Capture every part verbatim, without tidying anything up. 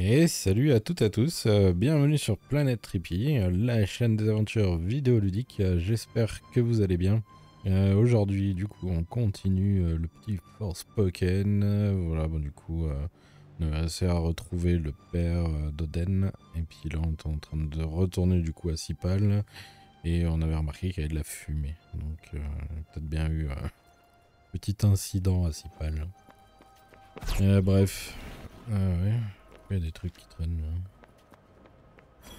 Et salut à toutes et à tous, euh, bienvenue sur Planète Tripy, euh, la chaîne des aventures vidéoludiques, euh, j'espère que vous allez bien. Euh, Aujourd'hui du coup on continue euh, le petit Forspoken, euh, voilà bon du coup euh, on va essayer à retrouver le père euh, d'Oden, et puis là on est en train de retourner du coup à Cipal, et on avait remarqué qu'il y avait de la fumée, donc euh, peut-être bien eu un euh, petit incident à Cipal. Euh, bref, ah ouais. Il y a des trucs qui traînent là.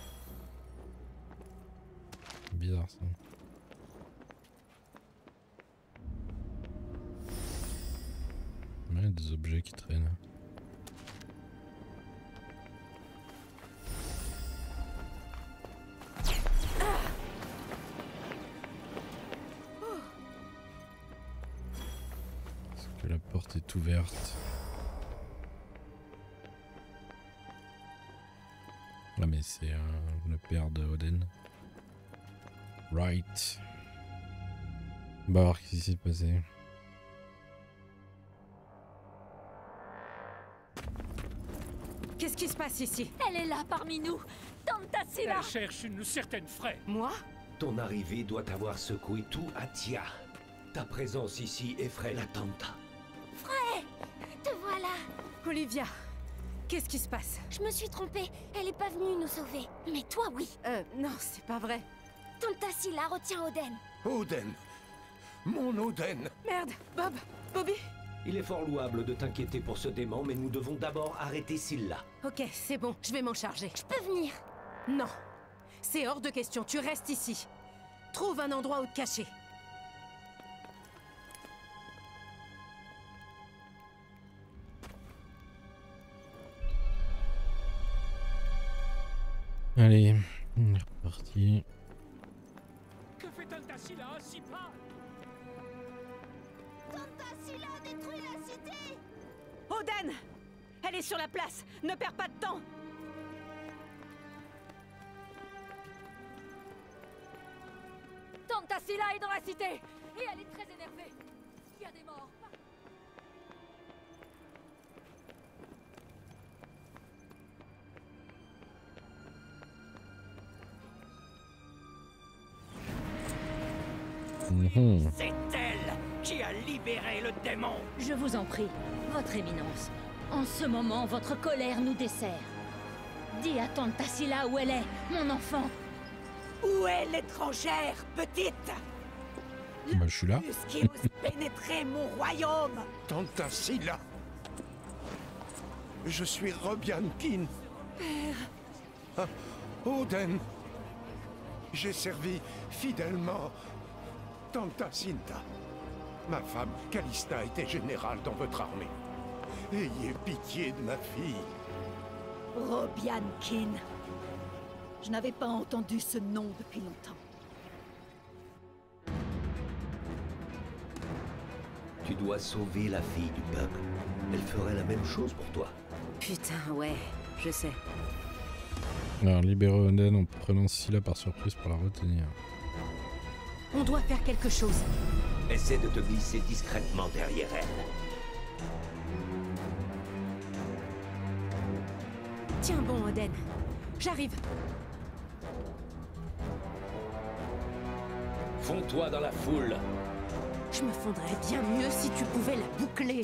C'est bizarre ça. Il y a des objets qui traînent. Est-ce que la porte est ouverte ? Ah mais c'est euh, le père de Oden. Right. On va voir ce qui s'est passé. Qu'est-ce qui se passe ici? Elle est là parmi nous. Tanta Sila. Elle cherche une certaine Fray. Moi? Ton arrivée doit avoir secoué tout Athia. Ta présence ici effraie la Tanta. Fray, te voilà. Olevia. Qu'est-ce qui se passe? Je me suis trompée, elle n'est pas venue nous sauver. Mais toi, oui. Euh, non, c'est pas vrai. Tanta Sila retient Oden. Oden? Mon Oden? Merde, Bob, Bobby? Il est fort louable de t'inquiéter pour ce dément, mais nous devons d'abord arrêter Silla. Ok, c'est bon, je vais m'en charger. Je peux venir? Non, c'est hors de question, tu restes ici. Trouve un endroit où te cacher. Allez, on est reparti. Que fait Tanta Sila à Cipal? Tanta Sila a détruit la cité! Oden! Elle est sur la place! Ne perds pas de temps! Tanta Sila est dans la cité! Et elle est très énervée! Il y a des morts! C'est elle qui a libéré le démon. Je vous en prie, votre éminence. En ce moment, votre colère nous dessert. Dis à Tanta Sila où elle est, mon enfant. Où est l'étrangère, petite? Bah, je suis là. Qui ose pénétrer mon royaume. Tanta Sila. Je suis Robian Keen. Père. Ah, Oden. J'ai servi fidèlement Tanta Cinta. Ma femme, Calista, était générale dans votre armée. Ayez pitié de ma fille. Robian Keen. Je n'avais pas entendu ce nom depuis longtemps. Tu dois sauver la fille du peuple. Elle ferait la même chose pour toi. Putain, ouais, je sais. Alors, libérez Oden en prenant Silla par surprise pour la retenir. On doit faire quelque chose. Essaie de te glisser discrètement derrière elle. Tiens bon, Oden. J'arrive. Fonds-toi dans la foule. Je me fondrais bien mieux si tu pouvais la boucler.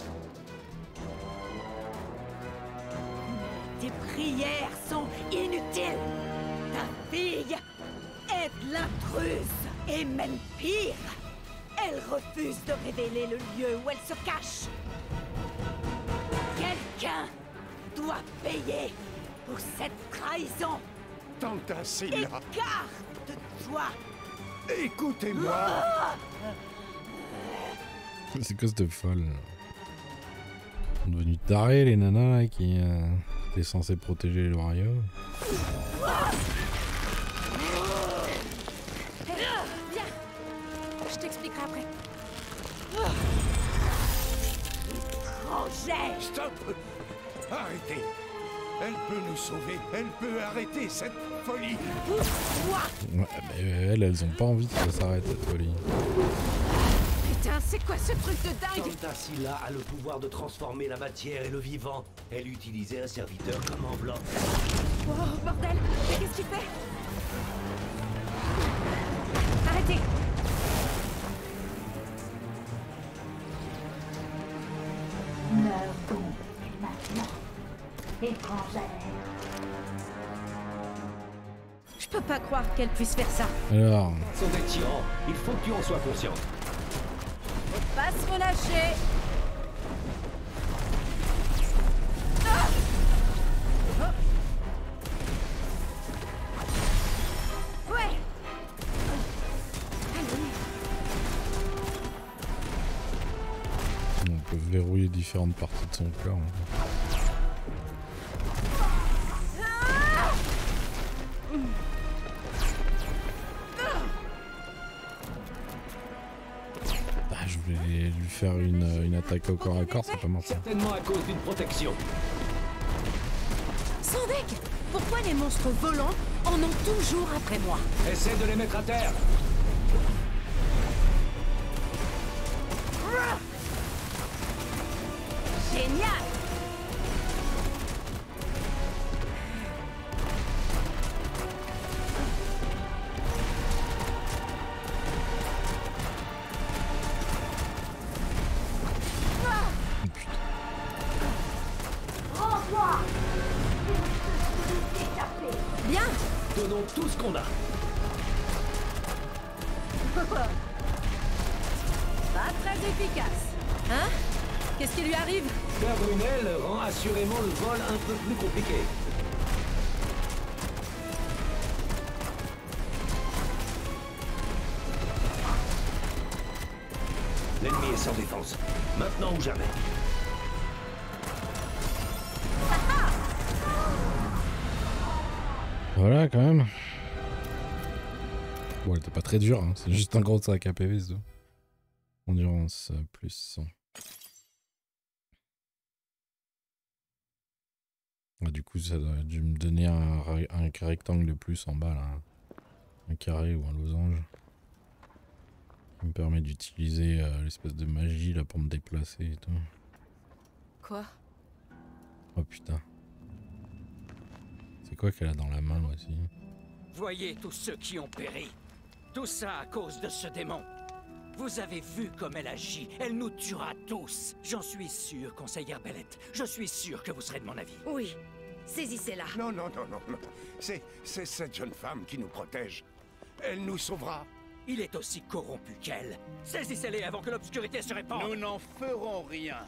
Tes prières sont inutiles. Ta fille est l'intruse. Et même pire, elle refuse de révéler le lieu où elle se cache. Quelqu'un doit payer pour cette trahison. Tanta Sila. Écarte-toi. Écoutez-moi. Oh, c'est quoi cette folle? Ils sont devenus tarés les nanas là, qui euh, étaient censées protéger le royaume. Oh, après. Étrangère! Stop! Arrêtez! Elle peut nous sauver, elle peut arrêter cette folie! Pourquoi? Ouais, mais elles, elles ont pas envie que ça s'arrête cette folie. Putain, C'est quoi ce truc de dingue? Tanta Sila a le pouvoir de transformer la matière et le vivant. Elle utilisait un serviteur comme enveloppe. Oh, bordel! Mais qu'est-ce qu'il fait? Arrêtez! Meurs donc, maintenant, étrangère. Je peux pas croire qu'elle puisse faire ça. Alors... sont des tyrans, il faut que tu en sois consciente. Faut pas se relâcher. Ah oh. Ouais. Allez. On peut verrouiller différentes parties de son corps. Faire une, une attaque au corps à corps, c'est pas mort. Certainement à cause d'une protection. Sandek, pourquoi les monstres volants en ont toujours après moi? Essaie de les mettre à terre. Génial. Assurément le vol un peu plus compliqué. L'ennemi est sans défense, maintenant ou jamais. Voilà quand même. Bon, elle était pas très dure, hein. C'est juste un gros sac à P V, c'est tout. Endurance plus cent. Ah, du coup, ça aurait dû me donner un, un rectangle de plus en bas, là. Un carré ou un losange. Ça me permet d'utiliser euh, l'espèce de magie là pour me déplacer et tout. Quoi? Oh putain. C'est quoi qu'elle a dans la main là aussi? Voyez tous ceux qui ont péri. Tout ça à cause de ce démon. Vous avez vu comme elle agit. Elle nous tuera tous. J'en suis sûr, conseillère Bellet. Je suis sûr que vous serez de mon avis. Oui. Saisissez-la. Non, non, non, non, non. C'est cette jeune femme qui nous protège. Elle nous sauvera. Il est aussi corrompu qu'elle. Saisissez-les avant que l'obscurité se répande. Nous n'en ferons rien.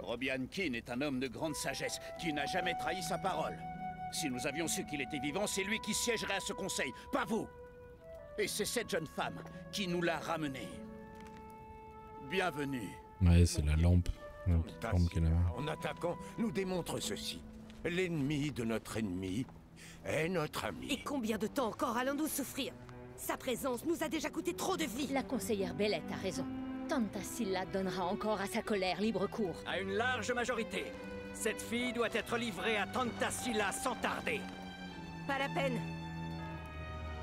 Robian Keen est un homme de grande sagesse qui n'a jamais trahi sa parole. Si nous avions su qu'il était vivant, c'est lui qui siégerait à ce conseil, pas vous. Et c'est cette jeune femme qui nous l'a ramenée. Bienvenue. Ouais, c'est la lampe. La petite lampe qu'elle a. En attaquant, nous démontre ceci. L'ennemi de notre ennemi est notre ami. Et combien de temps encore allons-nous souffrir? Sa présence nous a déjà coûté trop de vie. La conseillère Bellet a raison. Tanta Silla donnera encore à sa colère libre cours. À une large majorité. Cette fille doit être livrée à Tanta Silla sans tarder. Pas la peine.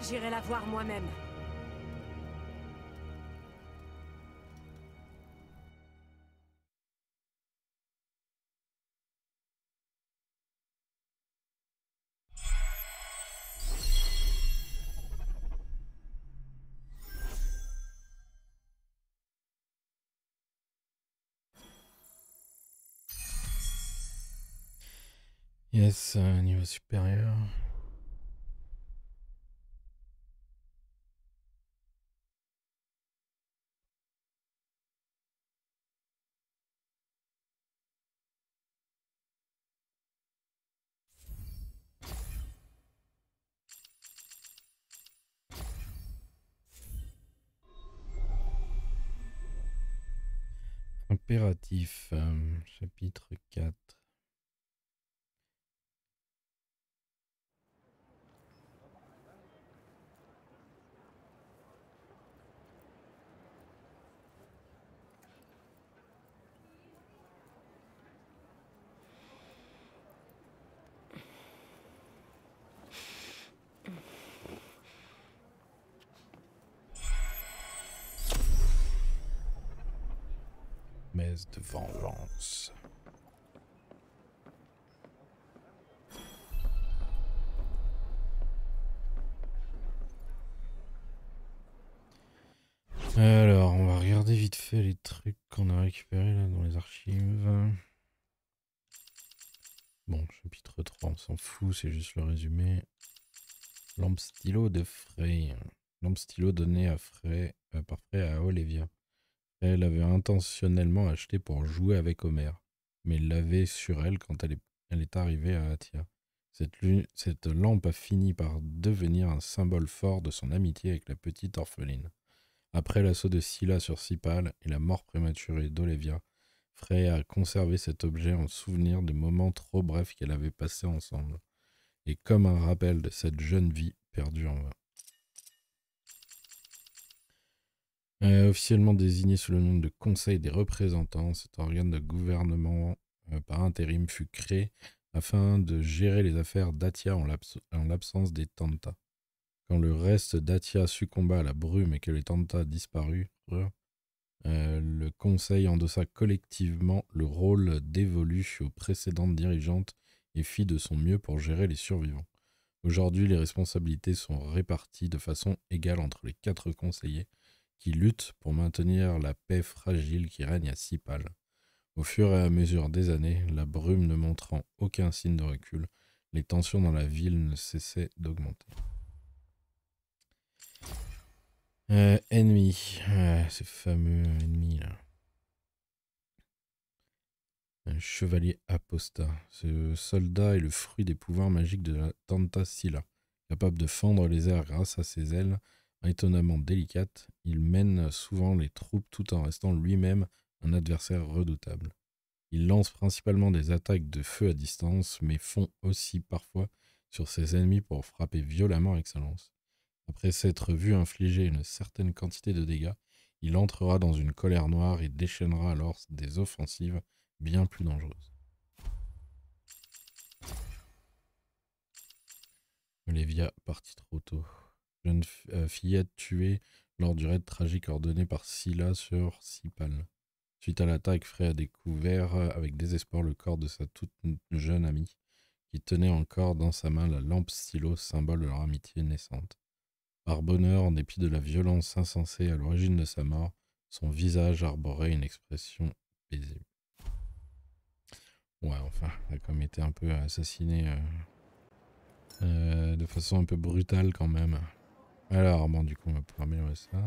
J'irai la voir moi-même. Yes, niveau supérieur. Impératif, euh, chapitre quatre. promesse de vengeance. Alors, on va regarder vite fait les trucs qu'on a récupérés là dans les archives. Bon, chapitre trois, on s'en fout, c'est juste le résumé. Lampe stylo de Fray. Lampe stylo donnée à Fray, euh, par Fray à Olevia. Elle l'avait intentionnellement acheté pour jouer avec Homer, mais l'avait sur elle quand elle est, elle est arrivée à Athia. Cette, cette lampe a fini par devenir un symbole fort de son amitié avec la petite orpheline. Après l'assaut de Scylla sur Cipal et la mort prématurée d'Olevia, Fray a conservé cet objet en souvenir des moments trop brefs qu'elle avait passés ensemble, et comme un rappel de cette jeune vie perdue en vain. Euh, officiellement désigné sous le nom de Conseil des représentants, cet organe de gouvernement euh, par intérim fut créé afin de gérer les affaires d'Athia en l'absence des Tanta. Quand le reste d'Athia succomba à la brume et que les Tanta disparurent, euh, le Conseil endossa collectivement le rôle dévolu aux précédentes dirigeantes et fit de son mieux pour gérer les survivants. Aujourd'hui, les responsabilités sont réparties de façon égale entre les quatre conseillers qui luttent pour maintenir la paix fragile qui règne à Cipal. Au fur et à mesure des années, la brume ne montrant aucun signe de recul, les tensions dans la ville ne cessaient d'augmenter. Euh, ennemis, euh, ces fameux ennemis là. Un chevalier apostat. Ce soldat est le fruit des pouvoirs magiques de la Tanta Sila. Capable de fendre les airs grâce à ses ailes étonnamment délicates, il mène souvent les troupes tout en restant lui-même un adversaire redoutable. Il lance principalement des attaques de feu à distance, mais fond aussi parfois sur ses ennemis pour frapper violemment avec sa lance. Après s'être vu infliger une certaine quantité de dégâts, il entrera dans une colère noire et déchaînera alors des offensives bien plus dangereuse. Olevia partie trop tôt. Jeune euh, fillette tuée lors du raid tragique ordonné par Scylla sur Cipal. Suite à l'attaque, Fray a découvert euh, avec désespoir le corps de sa toute jeune amie, qui tenait encore dans sa main la lampe stylo, symbole de leur amitié naissante. Par bonheur, en dépit de la violence insensée à l'origine de sa mort, son visage arborait une expression paisible. Ouais, enfin, elle a quand même été un peu assassinée euh, euh, de façon un peu brutale quand même. Alors, bon, du coup, on va pouvoir améliorer ça.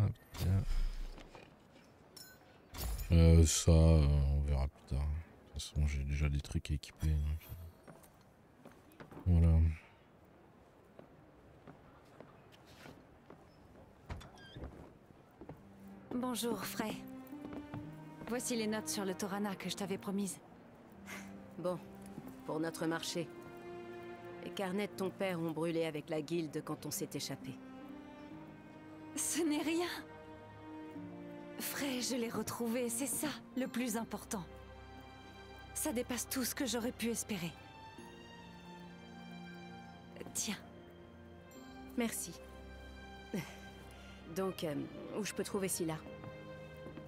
Euh, ça, euh, on verra plus tard. De toute façon, j'ai déjà des trucs à équiper. Donc... Voilà. Bonjour, Fray. Voici les notes sur le Torana que je t'avais promises. Bon, pour notre marché. Les carnets de ton père ont brûlé avec la guilde quand on s'est échappé. Ce n'est rien. Fray, je l'ai retrouvé, c'est ça le plus important. Ça dépasse tout ce que j'aurais pu espérer. Tiens. Merci. Donc, euh, où je peux trouver Scylla?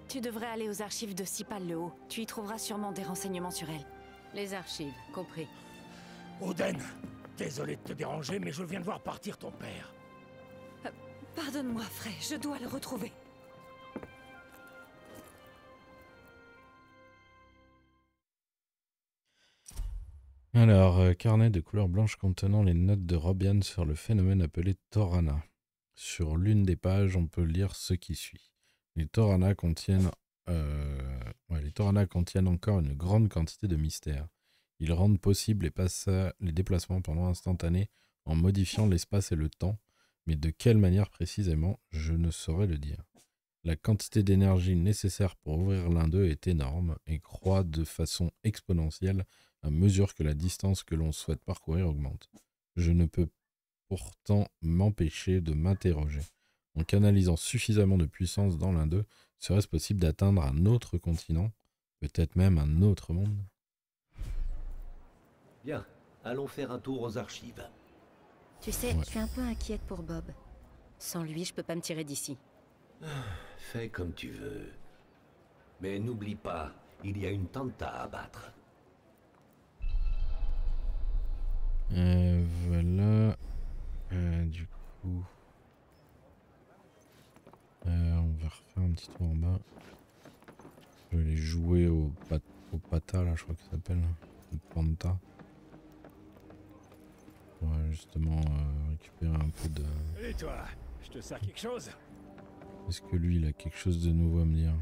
Tu devrais aller aux archives de Cipal-le-Haut. Tu y trouveras sûrement des renseignements sur elle. Les archives, compris. Oden, désolé de te déranger, mais je viens de voir partir ton père. Euh, Pardonne-moi, Fray, je dois le retrouver. Alors, euh, carnet de couleur blanche contenant les notes de Robian sur le phénomène appelé Torana. Sur l'une des pages, on peut lire ce qui suit. Les Torana contiennent, euh, ouais, les Torana contiennent encore une grande quantité de mystères. Ils rendent possible les, les déplacements pendant instantanés en modifiant l'espace et le temps, mais de quelle manière précisément, je ne saurais le dire. La quantité d'énergie nécessaire pour ouvrir l'un d'eux est énorme et croît de façon exponentielle à mesure que la distance que l'on souhaite parcourir augmente. Je ne peux pas pourtant m'empêcher de m'interroger. En canalisant suffisamment de puissance dans l'un d'eux, serait-ce possible d'atteindre un autre continent, peut-être même un autre monde? Bien, allons faire un tour aux archives. Tu sais, ouais. Je suis un peu inquiète pour Bob. Sans lui, je peux pas me tirer d'ici. Ah, fais comme tu veux. Mais n'oublie pas, il y a une tante à abattre. Euh, voilà. Euh, du coup... Euh, on va refaire un petit tour en bas. Je vais aller jouer au, pat au pata, là, je crois que ça s'appelle. Le panta. Pour justement euh, récupérer un peu de... Et toi, je te sers quelque chose ? Est-ce que lui, il a quelque chose de nouveau à me dire ?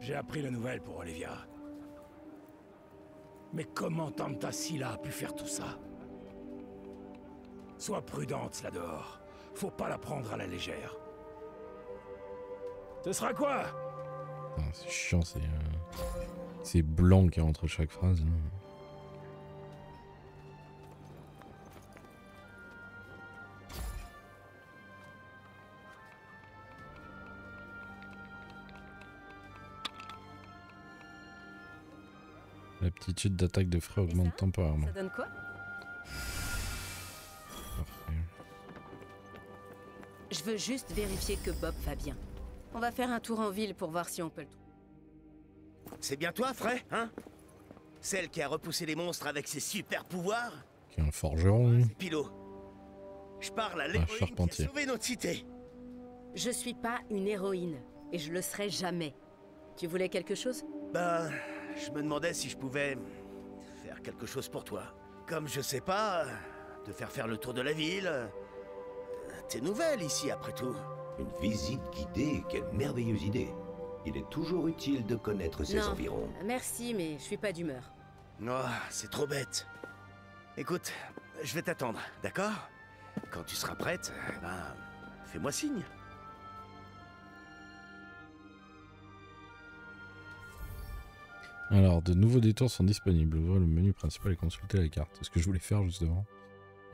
J'ai appris la nouvelle pour Olevia. Mais comment Tanta Sila a pu faire tout ça ? Sois prudente, là dehors. Faut pas la prendre à la légère. Ce sera quoi ? C'est chiant, c'est... Euh... C'est blanc qu'il y a entre chaque phrase. Là. L'aptitude d'attaque de frais augmente temporairement. Ça donne quoi ? Parfait. Je veux juste vérifier que Bob va bien. On va faire un tour en ville pour voir si on peut le trouver. C'est bien toi, Fray, hein ? Celle qui a repoussé les monstres avec ses super pouvoirs ? Qui est un forgeron, oui. Pilot. Je parle à l'héroïne qui a sauvé notre cité. Je suis pas une héroïne, et je le serai jamais. Tu voulais quelque chose ? Bah... Je me demandais si je pouvais faire quelque chose pour toi. Comme je sais pas, te faire faire le tour de la ville. T'es nouvelle ici après tout. Une visite guidée, quelle merveilleuse idée. Il est toujours utile de connaître ses non, environs. Merci, mais je suis pas d'humeur. Non, oh, c'est trop bête. Écoute, je vais t'attendre, d'accord? Quand tu seras prête, ben, fais-moi signe. Alors, de nouveaux détours sont disponibles. Ouvrez le menu principal et consultez la carte. C'est ce que je voulais faire justement.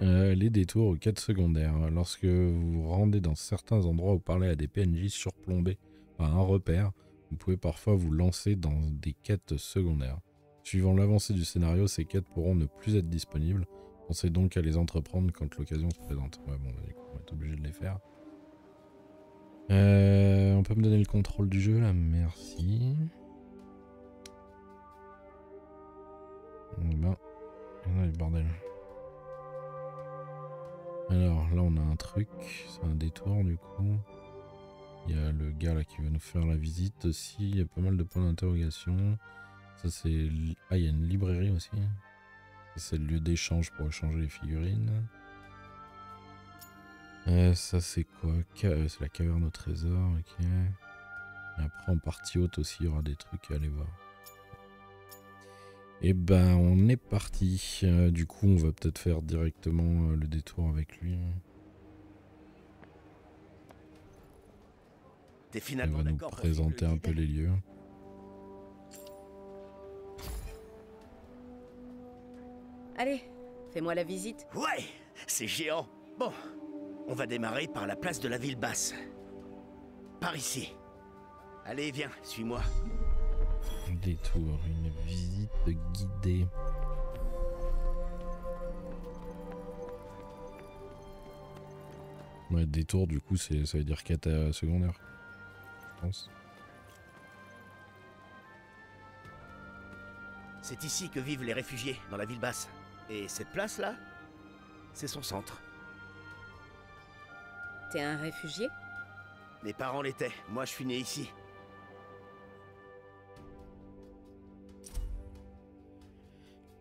Euh, les détours aux quêtes secondaires. Lorsque vous vous rendez dans certains endroits où parlez à des P N J surplombés par un repère, vous pouvez parfois vous lancer dans des quêtes secondaires. Suivant l'avancée du scénario, ces quêtes pourront ne plus être disponibles. Pensez donc à les entreprendre quand l'occasion se présente. Ouais, bon, du coup, on va être obligé de les faire. Euh, on peut me donner le contrôle du jeu là, merci. Ben, on a les bordels. Alors là on a un truc, c'est un détour du coup. Il y a le gars là qui veut nous faire la visite aussi, il y a pas mal de points d'interrogation. Ça c'est... Ah il y a une librairie aussi. C'est le lieu d'échange pour échanger les figurines. Et ça c'est quoi? C'est la caverne au trésor, ok. Et après en partie haute aussi il y aura des trucs à aller voir. Et ben on est parti, euh, du coup on va peut-être faire directement euh, le détour avec lui. T'es finalement d'accord. Il va nous présenter un peu les lieux. Allez, fais-moi la visite. Ouais, c'est géant. Bon, on va démarrer par la place de la ville basse. Par ici. Allez viens, suis-moi. Détour, une visite guidée. Ouais, détour, du coup, ça veut dire quête euh, secondaire, je pense. C'est ici que vivent les réfugiés, dans la ville basse. Et cette place-là, c'est son centre. T'es un réfugié? Mes parents l'étaient. Moi, je suis né ici.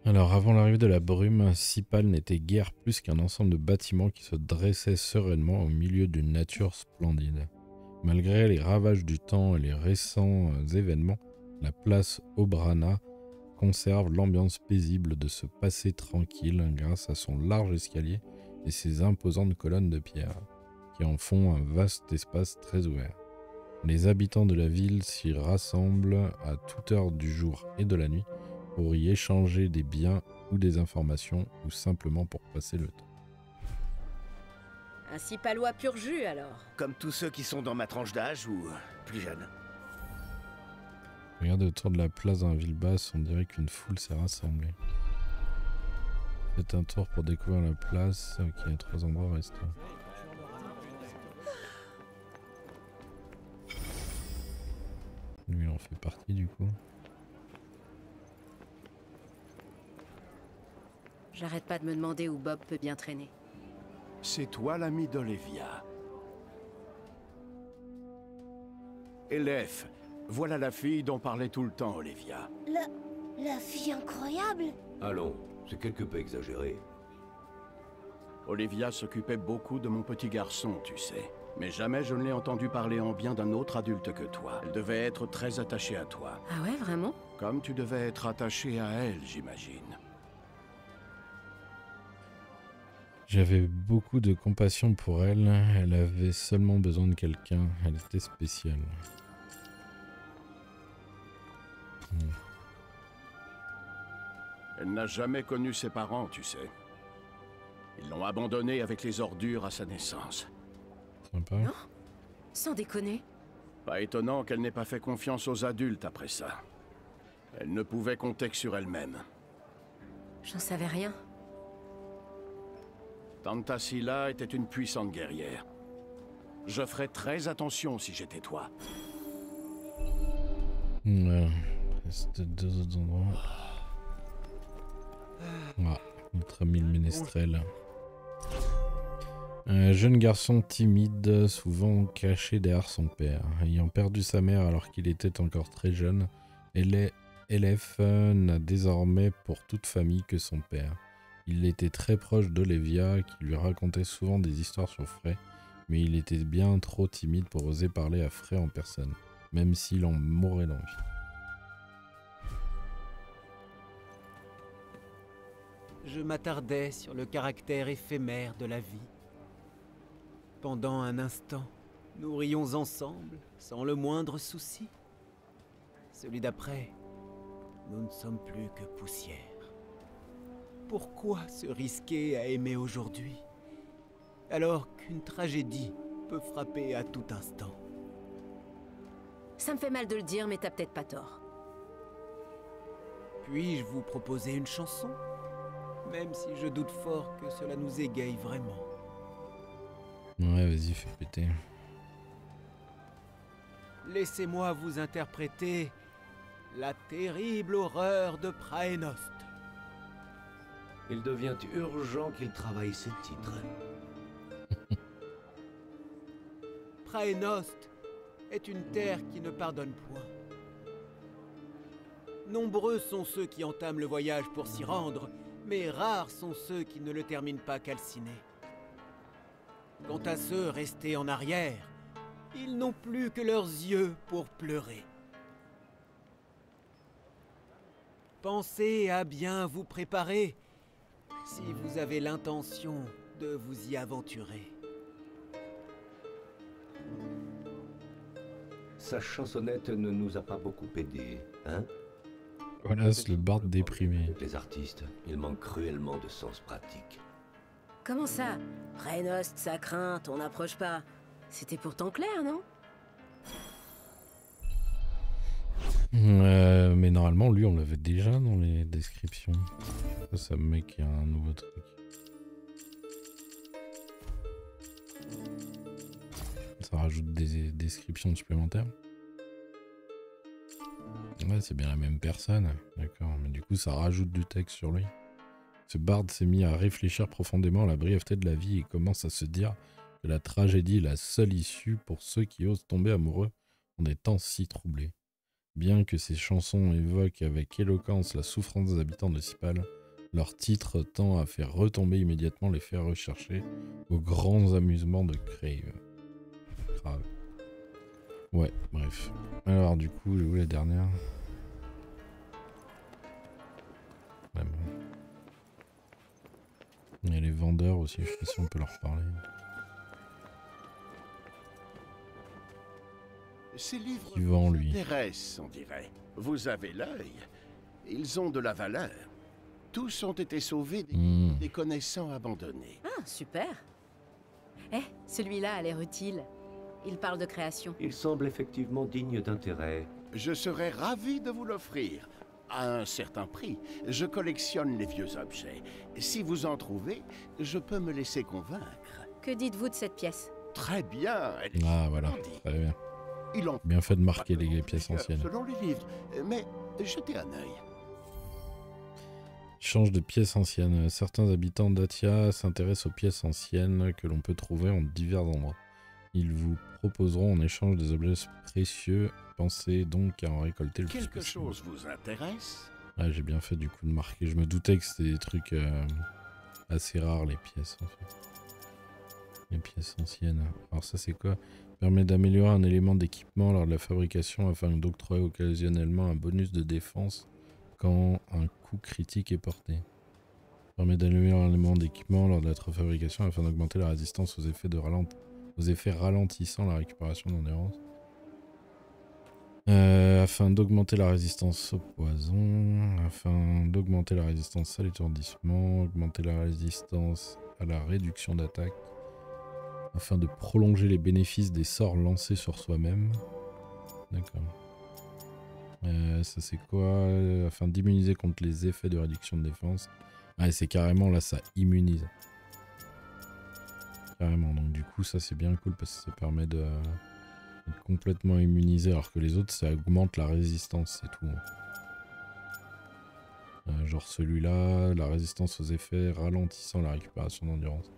Alors avant l'arrivée de la brume, Cipal n'était guère plus qu'un ensemble de bâtiments qui se dressaient sereinement au milieu d'une nature splendide. Malgré les ravages du temps et les récents événements, la place Obrana conserve l'ambiance paisible de ce passé tranquille grâce à son large escalier et ses imposantes colonnes de pierre, qui en font un vaste espace très ouvert. Les habitants de la ville s'y rassemblent à toute heure du jour et de la nuit, pour y échanger des biens ou des informations, ou simplement pour passer le temps. Un Cipalois pur jus, alors? Comme tous ceux qui sont dans ma tranche d'âge, ou plus jeunes. Regardez autour de la place dans la ville basse, on dirait qu'une foule s'est rassemblée. Faites un tour pour découvrir la place, ok, il y a trois endroits restants. Lui, en fait partie du coup. J'arrête pas de me demander où Bob peut bien traîner. C'est toi l'ami d'Olevia. Elef, voilà la fille dont parlait tout le temps Olevia. La... la fille incroyable? Allons, c'est quelque peu exagéré. Olevia s'occupait beaucoup de mon petit garçon, tu sais. Mais jamais je ne l'ai entendu parler en bien d'un autre adulte que toi. Elle devait être très attachée à toi. Ah ouais, vraiment? Comme tu devais être attaché à elle, j'imagine. J'avais beaucoup de compassion pour elle. Elle avait seulement besoin de quelqu'un. Elle était spéciale. Hmm. Elle n'a jamais connu ses parents, tu sais. Ils l'ont abandonnée avec les ordures à sa naissance. Sympa. Non, sans déconner. Pas étonnant qu'elle n'ait pas fait confiance aux adultes après ça. Elle ne pouvait compter que sur elle-même. J'en savais rien. Tanta Sila était une puissante guerrière. Je ferais très attention si j'étais toi. Ouais, reste deux autres endroits. Ah, notre ami le ménestrel. Un jeune garçon timide, souvent caché derrière son père. Ayant perdu sa mère alors qu'il était encore très jeune, Elef n'a désormais pour toute famille que son père. Il était très proche d'Olevia, qui lui racontait souvent des histoires sur Fray, mais il était bien trop timide pour oser parler à Fray en personne, même s'il en mourait d'envie. Je m'attardais sur le caractère éphémère de la vie. Pendant un instant, nous rions ensemble, sans le moindre souci. Celui d'après, nous ne sommes plus que poussière. Pourquoi se risquer à aimer aujourd'hui, alors qu'une tragédie peut frapper à tout instant? Ça me fait mal de le dire, mais t'as peut-être pas tort. Puis-je vous proposer une chanson, même si je doute fort que cela nous égaye vraiment? Ouais, vas-y, fais péter. Laissez-moi vous interpréter la terrible horreur de Praenost. Il devient urgent qu'il travaille ce titre. Praenost est une terre qui ne pardonne point. Nombreux sont ceux qui entament le voyage pour s'y rendre, mais rares sont ceux qui ne le terminent pas calciné. Quant à ceux restés en arrière, ils n'ont plus que leurs yeux pour pleurer. Pensez à bien vous préparer si vous avez l'intention de vous y aventurer. Sa chansonnette ne nous a pas beaucoup aidé, hein? Wallace, le barde déprimé. Les artistes, ils manquent cruellement de sens pratique. Comment ça? Praenost, ça craint, on n'approche pas. C'était pourtant clair, non? euh, Mais normalement, lui, on l'avait déjà dans les descriptions. Ça, ça me met qu'il y a un nouveau truc. Ça rajoute des descriptions supplémentaires. Ouais, c'est bien la même personne. D'accord, mais du coup, ça rajoute du texte sur lui. Ce barde s'est mis à réfléchir profondément à la brièveté de la vie et commence à se dire que la tragédie est la seule issue pour ceux qui osent tomber amoureux en des temps si troublés. Bien que ces chansons évoquent avec éloquence la souffrance des habitants de Cipal, leur titre tend à faire retomber immédiatement les faits recherchés aux grands amusements de Crave. Grave. Ouais, bref. Alors du coup, j'ai vu la dernière. Ouais, bon. Il y a les vendeurs aussi, je sais pas si on peut leur parler. Ces livres vend, lui. Intéressent, on dirait. Vous avez l'œil. Ils ont de la valeur. Tous ont été sauvés des, mmh. des connaissants abandonnés. Ah, super. Eh, celui-là a l'air utile. Il parle de création. Il semble effectivement digne d'intérêt. Je serais ravi de vous l'offrir. À un certain prix, je collectionne les vieux objets. Si vous en trouvez, je peux me laisser convaincre. Que dites-vous de cette pièce? Très bien, elle est... Ah, voilà, très bien. Bien fait de marquer les pièces anciennes. Selon les livres, mais jetez un œil. Change de pièces anciennes. Certains habitants d'Athia s'intéressent aux pièces anciennes que l'on peut trouver en divers endroits. Ils vous proposeront en échange des objets précieux. Pensez donc à en récolter le Quelque plus possible. Quelque chose vous intéresse ? Ah, j'ai bien fait du coup de marquer. Je me doutais que c'était des trucs euh, assez rares, les pièces, en fait. Les pièces anciennes. Alors ça, c'est quoi ? Permet d'améliorer un élément d'équipement lors de la fabrication afin d'octroyer occasionnellement un bonus de défense quand un coup critique est porté. Permet d'améliorer un élément d'équipement lors de la fabrication afin d'augmenter la résistance aux effets, de ralent... aux effets ralentissant la récupération d'endurance. Euh, afin d'augmenter la résistance au poison, afin d'augmenter la résistance à l'étourdissement, augmenter la résistance à la réduction d'attaque, afin de prolonger les bénéfices des sorts lancés sur soi-même. D'accord. Euh, ça c'est quoi ? Afin d'immuniser contre les effets de réduction de défense. Ah, c'est carrément là, ça immunise. Carrément, donc du coup ça c'est bien cool parce que ça permet de... complètement immunisé, alors que les autres ça augmente la résistance, c'est tout. Euh, genre celui-là, la résistance aux effets ralentissant la récupération d'endurance.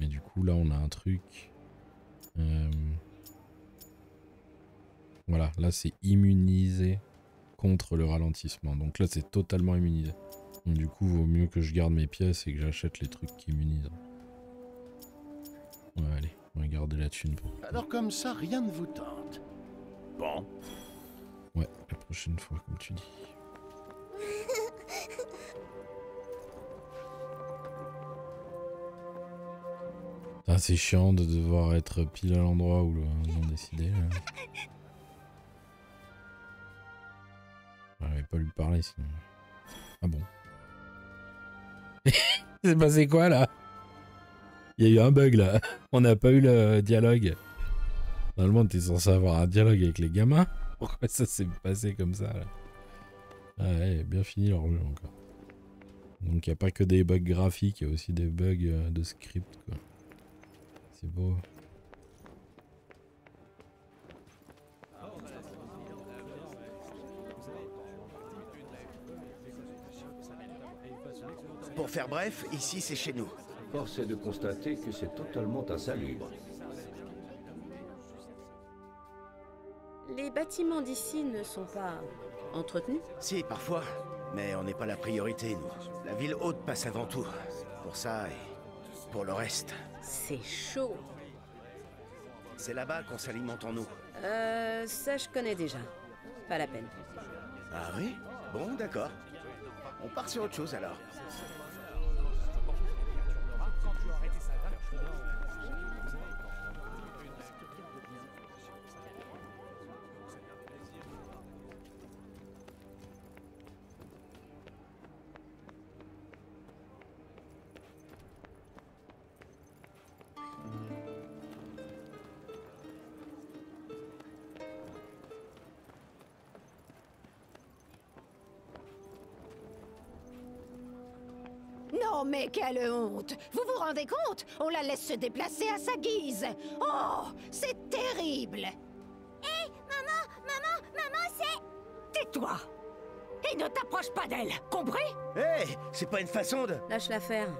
Mais du coup là on a un truc. Euh... Voilà, là c'est immunisé contre le ralentissement. Donc là c'est totalement immunisé. Donc du coup vaut mieux que je garde mes pièces et que j'achète les trucs qui immunisent. Ouais, allez. Regardez la thune pour... Alors comme ça, rien ne vous tente. Bon. Ouais, la prochaine fois, comme tu dis. Ah, c'est chiant de devoir être pile à l'endroit où l'on décidait. J'arrivais pas à lui parler sinon. Ah bon. C'est passé quoi là ? Il y a eu un bug là, on n'a pas eu le dialogue. Normalement t'es censé avoir un dialogue avec les gamins. Pourquoi ça s'est passé comme ça là? Ah ouais, bien fini leur jeu encore. Donc il n'y a pas que des bugs graphiques, il y a aussi des bugs de script quoi. C'est beau. Pour faire bref, ici c'est chez nous. Force est de constater que c'est totalement insalubre. Les bâtiments d'ici ne sont pas entretenus? Si, parfois, mais on n'est pas la priorité, nous. La ville haute passe avant tout, pour ça et pour le reste. C'est chaud. C'est là-bas qu'on s'alimente en eau. Euh, ça je connais déjà. Pas la peine. Ah oui? Bon, d'accord. On part sur autre chose alors. Oh mais quelle honte! Vous vous rendez compte? On la laisse se déplacer à sa guise! Oh! C'est terrible! Hé! Hey, maman! Maman! Maman, c'est... Tais-toi! Et ne t'approche pas d'elle! Compris? Hé! Hey, c'est pas une façon de... Lâche l'affaire.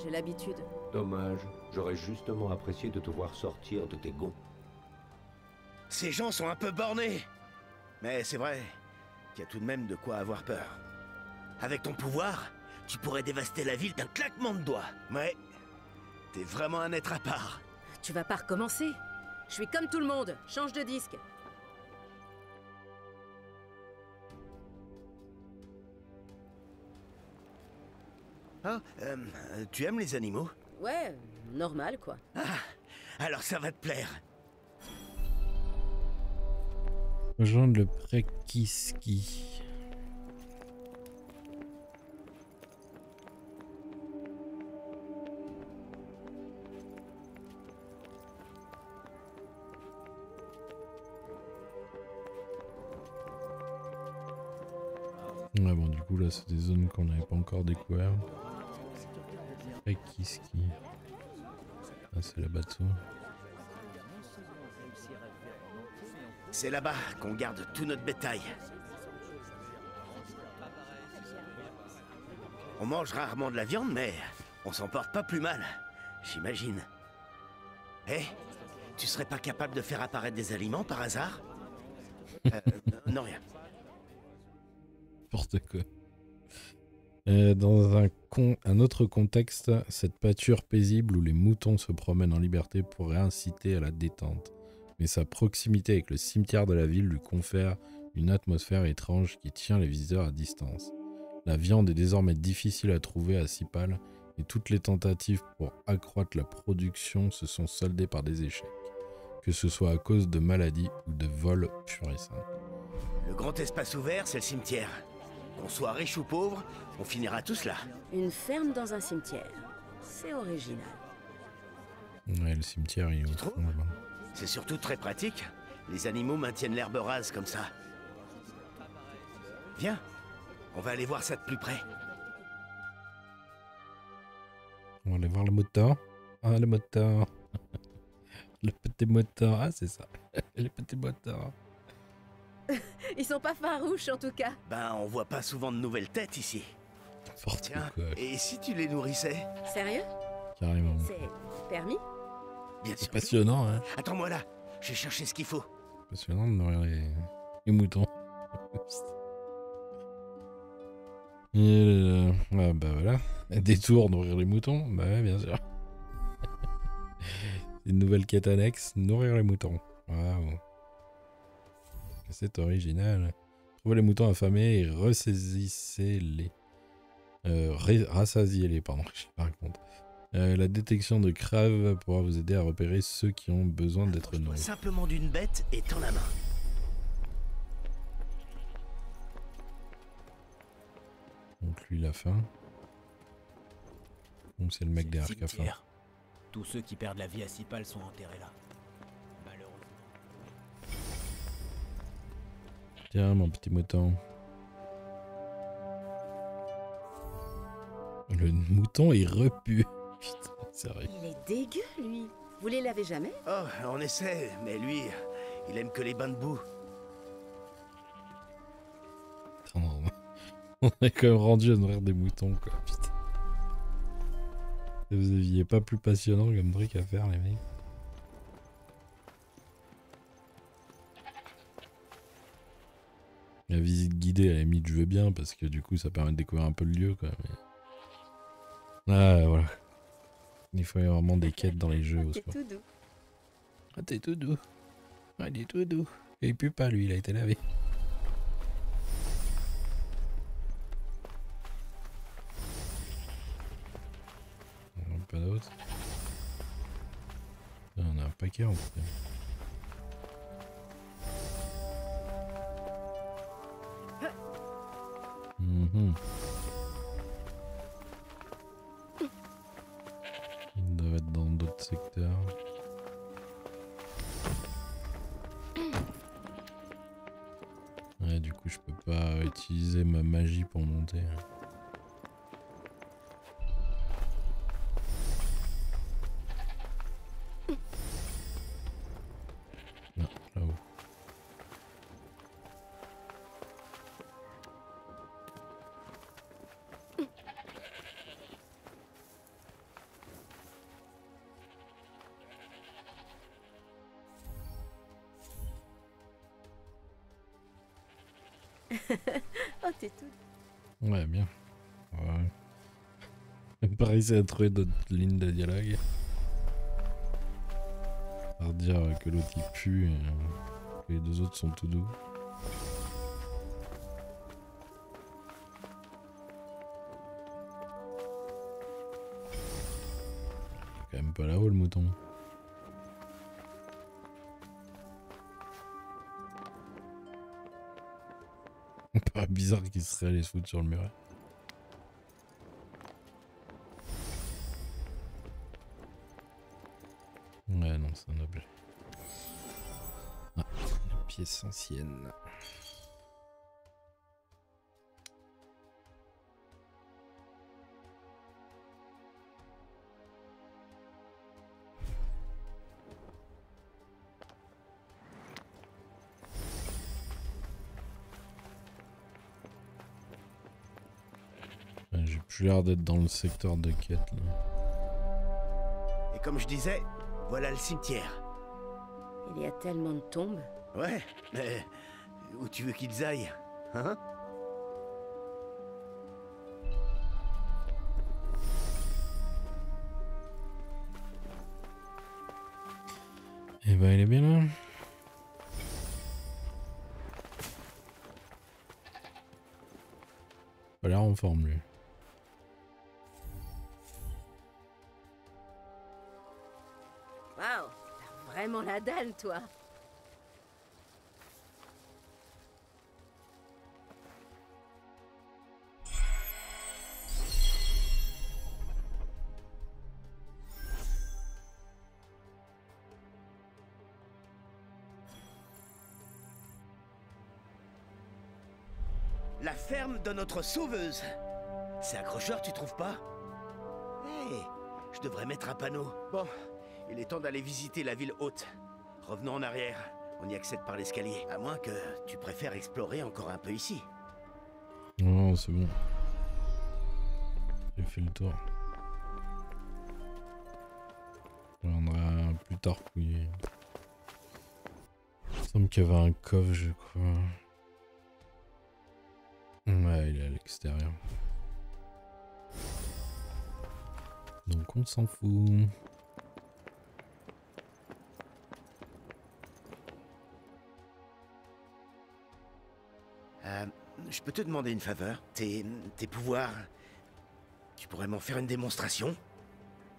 J'ai l'habitude. Dommage. J'aurais justement apprécié de te voir sortir de tes gonds. Ces gens sont un peu bornés! Mais c'est vrai qu'il y a tout de même de quoi avoir peur. Avec ton pouvoir... Tu pourrais dévaster la ville d'un claquement de doigts. Mais t'es vraiment un être à part. Tu vas pas recommencer. Je suis comme tout le monde. Change de disque. Ah, euh, tu aimes les animaux? Ouais, normal quoi. Ah, alors ça va te plaire. Rejoindre le Prekiski. Ouais, bon, du coup, là, c'est des zones qu'on n'avait pas encore découvert. Prekiski. Ah, c'est la bateau. C'est là-bas qu'on garde tout notre bétail. On mange rarement de la viande, mais on s'en porte pas plus mal, j'imagine. Eh, tu serais pas capable de faire apparaître des aliments par hasard? euh, Non, rien. N'importe quoi. Euh, dans un, con, un autre contexte, cette pâture paisible où les moutons se promènent en liberté pourrait inciter à la détente. Mais sa proximité avec le cimetière de la ville lui confère une atmosphère étrange qui tient les visiteurs à distance. La viande est désormais difficile à trouver à Cipal et toutes les tentatives pour accroître la production se sont soldées par des échecs, que ce soit à cause de maladies ou de vols purs et simples. Le grand espace ouvert, c'est le cimetière. Qu'on soit riche ou pauvre, on finira tous là. Une ferme dans un cimetière, c'est original. Ouais, le cimetière, il est au fond là-bas. C'est surtout très pratique. Les animaux maintiennent l'herbe rase comme ça. Viens, on va aller voir ça de plus près. On va aller voir le moteur. Ah, le moteur. Le petit moteur. Ah, c'est ça. Le petit moteur. Ils sont pas farouches, en tout cas. Ben, on voit pas souvent de nouvelles têtes ici. Fort. Tiens, quoi. Et si tu les nourrissais? Sérieux? Carrément. C'est permis? Bien sûr. Passionnant, hein. Attends-moi là, je vais chercher ce qu'il faut. Passionnant de nourrir les, les moutons. Et le... ah, bah voilà. Des tours, nourrir les moutons. Bah ouais, bien sûr. Une nouvelle quête annexe, nourrir les moutons. Waouh. C'est original. Trouvez les moutons affamés et ressaisissez-les. Euh, rassasiez-les, pardon, je sais pas raconter. Euh, la détection de crèves pourra vous aider à repérer ceux qui ont besoin d'être nourris. Simplement d'une bête et tends la main. Donc lui il a faim. Donc c'est le mec derrière qui a faim. Tous ceux qui perdent la vie à Cipal sont enterrés là. Tiens, mon petit mouton. Le mouton est repu. Putain, sérieux. Il est dégueu, lui. Vous les lavez jamais? Oh, on essaie, mais lui, il aime que les bains de boue. Attends, on est quand même rendu à nourrir des moutons, quoi. Putain. Vous aviez pas plus passionnant comme truc à faire, les mecs. La visite guidée, à la limite, je veux bien, parce que du coup, ça permet de découvrir un peu le lieu, quoi. Mais... ah, voilà. Il faut y avoir vraiment des quêtes dans les jeux. Ah, t'es tout doux. Ah, t'es tout doux. Ah, il est tout doux. Et il pue pas, lui, il a été lavé. On a pas d'autres. On a un paquet, en fait. Mmh. Il doit être dans d'autres secteurs. Ouais, du coup, je peux pas utiliser ma magie pour monter. Ouais, bien. Ouais. Pareil, c'est à trouver d'autres lignes de dialogue. Par dire que l'autre il pue et que les deux autres sont tout doux. Il est quand même pas là-haut le mouton. Pas bizarre qu'il serait allé se foutre sur le muret. Ouais, non, c'est un objet. Ah, une pièce ancienne. J'ai l'air d'être dans le secteur de quête là. Et comme je disais, voilà le cimetière. Il y a tellement de tombes. Ouais, mais où tu veux qu'ils aillent, hein? Eh ben, il est bien là. Il a l'air en forme, lui. Waouh, t'as vraiment la dalle, toi. De notre sauveuse. C'est accrocheur, tu trouves pas? Hé, hey, je devrais mettre un panneau. Bon, il est temps d'aller visiter la ville haute. Revenons en arrière, on y accède par l'escalier. À moins que tu préfères explorer encore un peu ici. Non, c'est bon. J'ai fait le tour. Je reviendrai plus tard fouiller. Il me semble qu'il y avait un coffre, je crois. Ouais, il est à l'extérieur. Donc on s'en fout. Euh, je peux te demander une faveur? Tes, tes pouvoirs, tu pourrais m'en faire une démonstration?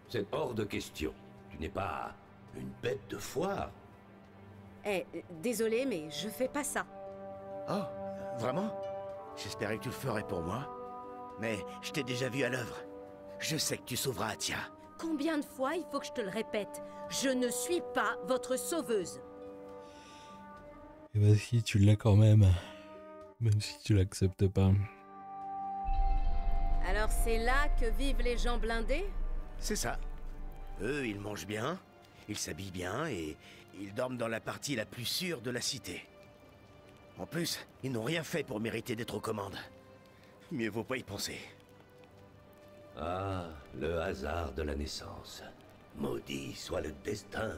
C'est hors de question. Tu n'es pas une bête de foire. Eh, hey, désolé, mais je fais pas ça. Oh, vraiment? J'espérais que tu le ferais pour moi, mais je t'ai déjà vu à l'œuvre. Je sais que tu sauveras Athia. Combien de fois il faut que je te le répète? Je ne suis pas votre sauveuse. Et bah si, tu l'as quand même. Même si tu l'acceptes pas. Alors c'est là que vivent les gens blindés? C'est ça. Eux, ils mangent bien, ils s'habillent bien et ils dorment dans la partie la plus sûre de la cité. En plus, ils n'ont rien fait pour mériter d'être aux commandes. Mieux vaut pas y penser. Ah, le hasard de la naissance. Maudit soit le destin.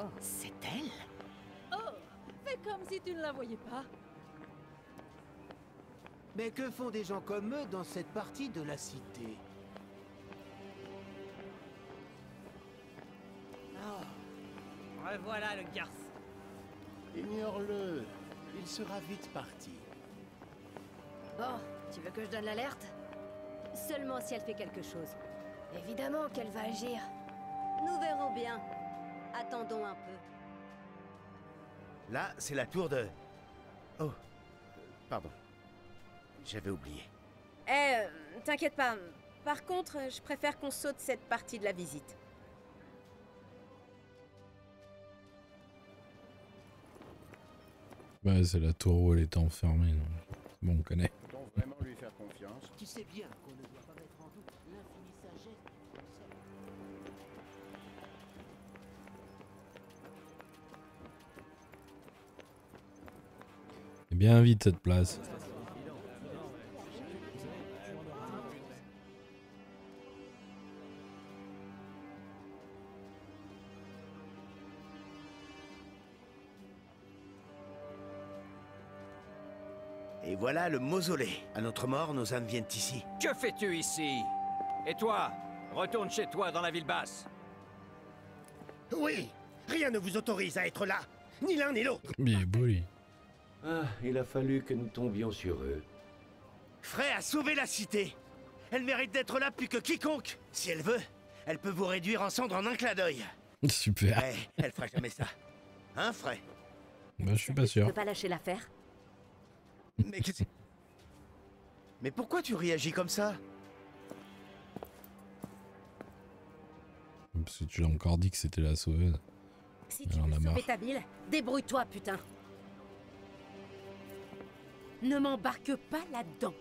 Oh, c'est elle? Oh, fais comme si tu ne la voyais pas. Mais que font des gens comme eux dans cette partie de la cité? Revoilà le garçon. Ignore-le, il sera vite parti. Bon, tu veux que je donne l'alerte? Seulement si elle fait quelque chose. Évidemment qu'elle va agir. Nous verrons bien. Attendons un peu. Là, c'est la tour de... Oh, pardon. J'avais oublié. Eh, hey, t'inquiète pas. Par contre, je préfère qu'on saute cette partie de la visite. Ouais, c'est la tour où elle était enfermée. Non. Bon, on connaît. Vraiment lui faire confiance. Tu sais bien qu'on ne doit pas mettre en doute l'infinie sagesse. C'est bien vide cette place. Et voilà le mausolée. À notre mort, nos âmes viennent ici. Que fais-tu ici? Et toi, retourne chez toi dans la ville basse. Oui, rien ne vous autorise à être là. Ni l'un ni l'autre. Mais bouli. Ah, il a fallu que nous tombions sur eux. Fray a sauvé la cité. Elle mérite d'être là plus que quiconque. Si elle veut, elle peut vous réduire en cendres en un clin d'œil. Super. Mais elle fera jamais ça. Hein, Fray? Bah, je suis pas sûr. Tu peux pas lâcher l'affaire? Mais, que... Mais pourquoi tu réagis comme ça? Parce que tu l'as encore dit que c'était la sauveuse. Si tu veux sauver ta ville, débrouille-toi, putain. Ne m'embarque pas là-dedans.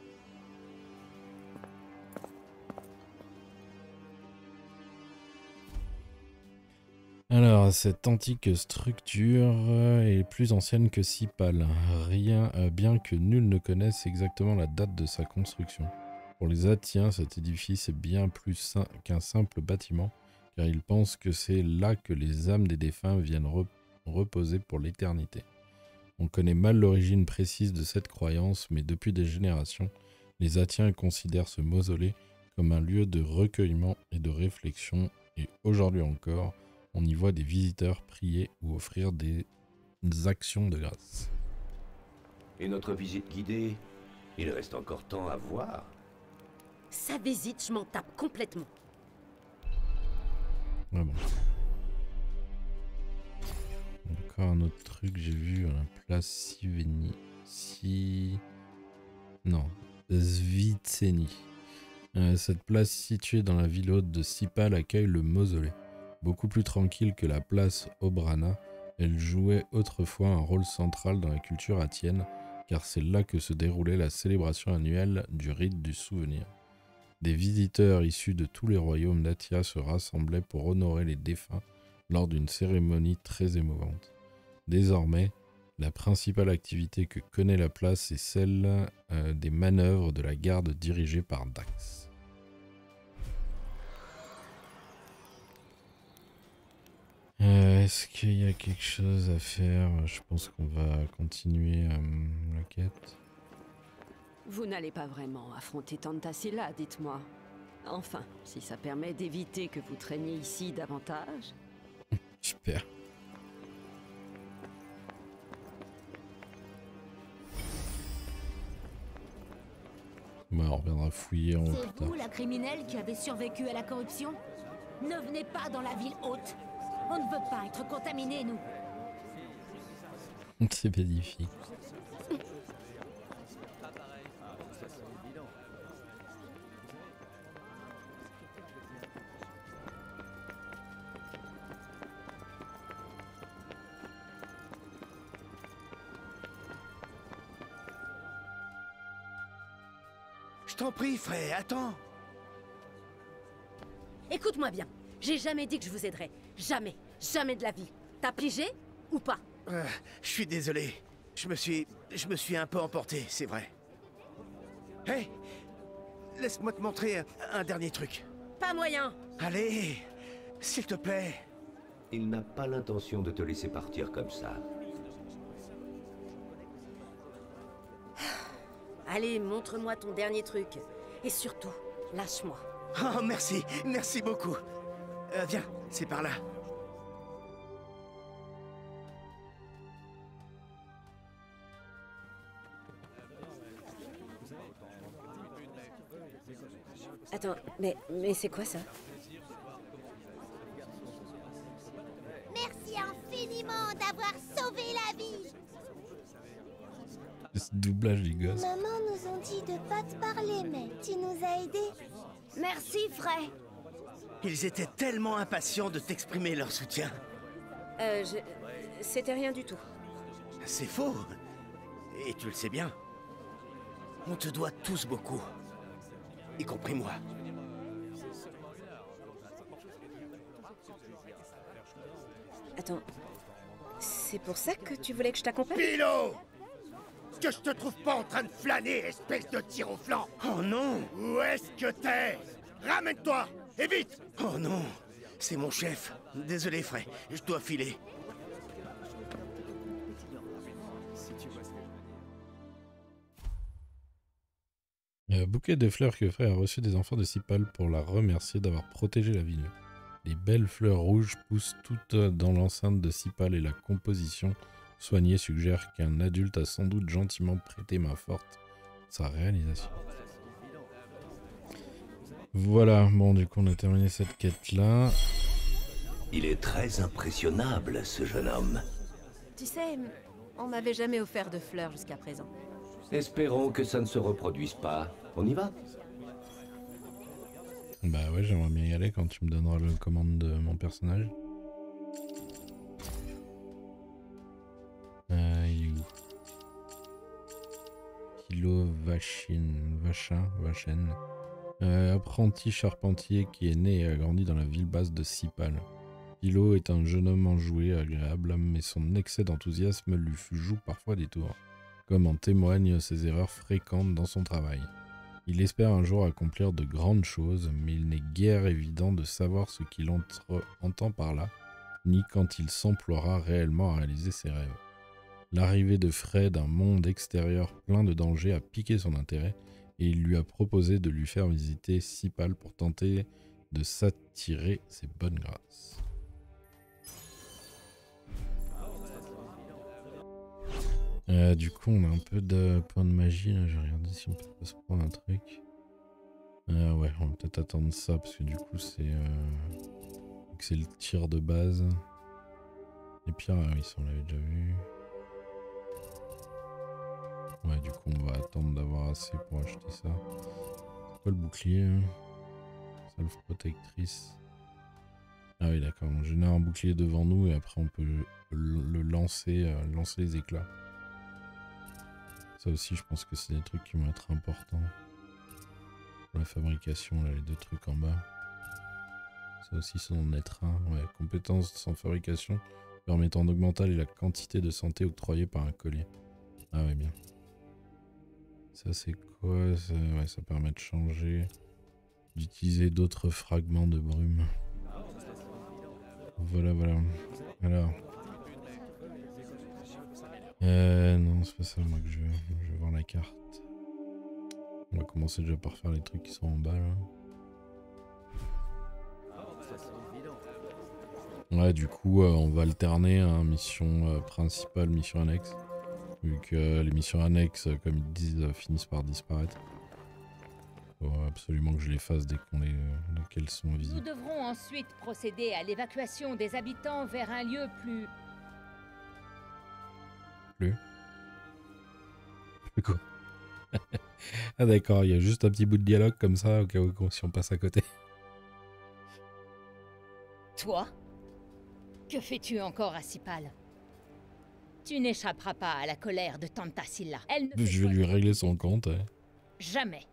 Alors. Alors, cette antique structure est plus ancienne que Cipal, rien, bien que nul ne connaisse exactement la date de sa construction. Pour les Athiens, cet édifice est bien plus qu'un simple bâtiment, car ils pensent que c'est là que les âmes des défunts viennent reposer pour l'éternité. On connaît mal l'origine précise de cette croyance, mais depuis des générations, les Athiens considèrent ce mausolée comme un lieu de recueillement et de réflexion, et aujourd'hui encore, on y voit des visiteurs prier ou offrir des actions de grâce. Et notre visite guidée, il reste encore temps à voir. Sa visite, je m'en tape complètement. Ah bon. Encore un autre truc que j'ai vu à la place Siveni. Si... Non. Svitseni. Euh, cette place située dans la ville haute de Cipal accueille le mausolée. Beaucoup plus tranquille que la place Obrana, elle jouait autrefois un rôle central dans la culture athienne, car c'est là que se déroulait la célébration annuelle du rite du souvenir. Des visiteurs issus de tous les royaumes d'Athia se rassemblaient pour honorer les défunts lors d'une cérémonie très émouvante. Désormais, la principale activité que connaît la place est celle euh, des manœuvres de la garde dirigée par Dax. Euh, Est-ce qu'il y a quelque chose à faire? Je pense qu'on va continuer euh, la quête. Vous n'allez pas vraiment affronter Tanta Sila, dites-moi. Enfin, si ça permet d'éviter que vous traîniez ici davantage. Super. Bah, on reviendra fouiller en haut. C'est vous la criminelle qui avez survécu à la corruption? Ne venez pas dans la ville haute. On ne veut pas être contaminés, nous. C'est magnifique. Je t'en prie, Fray, attends. Écoute-moi bien. J'ai jamais dit que je vous aiderais. Jamais. Jamais de la vie. T'as pigé ou pas? euh, Je suis désolé. Je me suis... Je me suis un peu emporté, c'est vrai. Hé hey, laisse-moi te montrer un, un dernier truc. Pas moyen. Allez, s'il te plaît. Il n'a pas l'intention de te laisser partir comme ça. Allez, montre-moi ton dernier truc. Et surtout, lâche-moi. Oh, merci. Merci beaucoup. Euh, viens, c'est par là. Attends, mais, mais c'est quoi ça? Merci infiniment d'avoir sauvé la vie. Ce doublage des gosses. Maman nous a dit de pas te parler, mais tu nous as aidés. Merci, Fray. Ils étaient tellement impatients de t'exprimer leur soutien. Euh, je... C'était rien du tout. C'est faux. Et tu le sais bien. On te doit tous beaucoup. Y compris moi. Attends... C'est pour ça que tu voulais que je t'accompagne? Milo! Que je te trouve pas en train de flâner, espèce de tir au flanc! Oh non! Où est-ce que t'es? Ramène-toi! Et vite! Oh non! C'est mon chef. Désolé, Fray. Je dois filer. Le bouquet de fleurs que Fray a reçu des enfants de Cipal pour la remercier d'avoir protégé la ville. Les belles fleurs rouges poussent toutes dans l'enceinte de Cipal et la composition soignée suggère qu'un adulte a sans doute gentiment prêté main forte sa réalisation. Voilà, bon du coup on a terminé cette quête là. Il est très impressionnable ce jeune homme. Tu sais, on m'avait jamais offert de fleurs jusqu'à présent. Espérons que ça ne se reproduise pas. On y va? Bah ouais, j'aimerais bien y aller quand tu me donneras le commande de mon personnage. Euh, you. Kilo Vachin, Vachin, Vachen. Euh, apprenti charpentier qui est né et a grandi dans la ville basse de Cipal. Hilo est un jeune homme enjoué, agréable, mais son excès d'enthousiasme lui joue parfois des tours, comme en témoignent ses erreurs fréquentes dans son travail. Il espère un jour accomplir de grandes choses, mais il n'est guère évident de savoir ce qu'il entend par là, ni quand il s'emploiera réellement à réaliser ses rêves. L'arrivée de Fray d'un monde extérieur plein de dangers a piqué son intérêt, et il lui a proposé de lui faire visiter Cipal pour tenter de s'attirer ses bonnes grâces. Euh, du coup, on a un peu de points de magie, là. Je vais regarder si on peut pas se prendre un truc. Euh, ouais, on va peut-être attendre ça, parce que du coup, c'est euh... le tir de base. Les pierres, ah oui, ça, on l'avait déjà vu. Ouais, du coup, on va attendre d'avoir assez pour acheter ça. C'est quoi le bouclier, hein? Self protectrice. Ah oui, d'accord, on génère un bouclier devant nous et après on peut le lancer, euh, lancer les éclats. Ça aussi, je pense que c'est des trucs qui vont être importants. Pour la fabrication, là, les deux trucs en bas. Ça aussi, ça en être un. Ouais, compétences sans fabrication permettant d'augmenter la quantité de santé octroyée par un collier. Ah ouais, bien. Ça, c'est quoi ça, ouais, ça permet de changer, d'utiliser d'autres fragments de brume. Voilà, voilà. Alors. Euh, non, c'est pas ça, moi, que je veux. Je vais voir la carte. On va commencer déjà par faire les trucs qui sont en bas, là. Ouais, du coup, euh, on va alterner, hein, mission euh, principale, mission annexe. Vu que euh, les missions annexes, euh, comme ils disent, euh, finissent par disparaître. Faut absolument que je les fasse dès qu'on les, euh, qu'elles sont visibles. Nous devrons ensuite procéder à l'évacuation des habitants vers un lieu plus... Plus Plus quoi? Ah d'accord, il y a juste un petit bout de dialogue comme ça, au cas où si on passe à côté. Toi, que fais-tu encore à Cipal? Tu n'échapperas pas à la colère de Tanta Sila. Elle ne Je vais lui régler son compte. Hein. Jamais.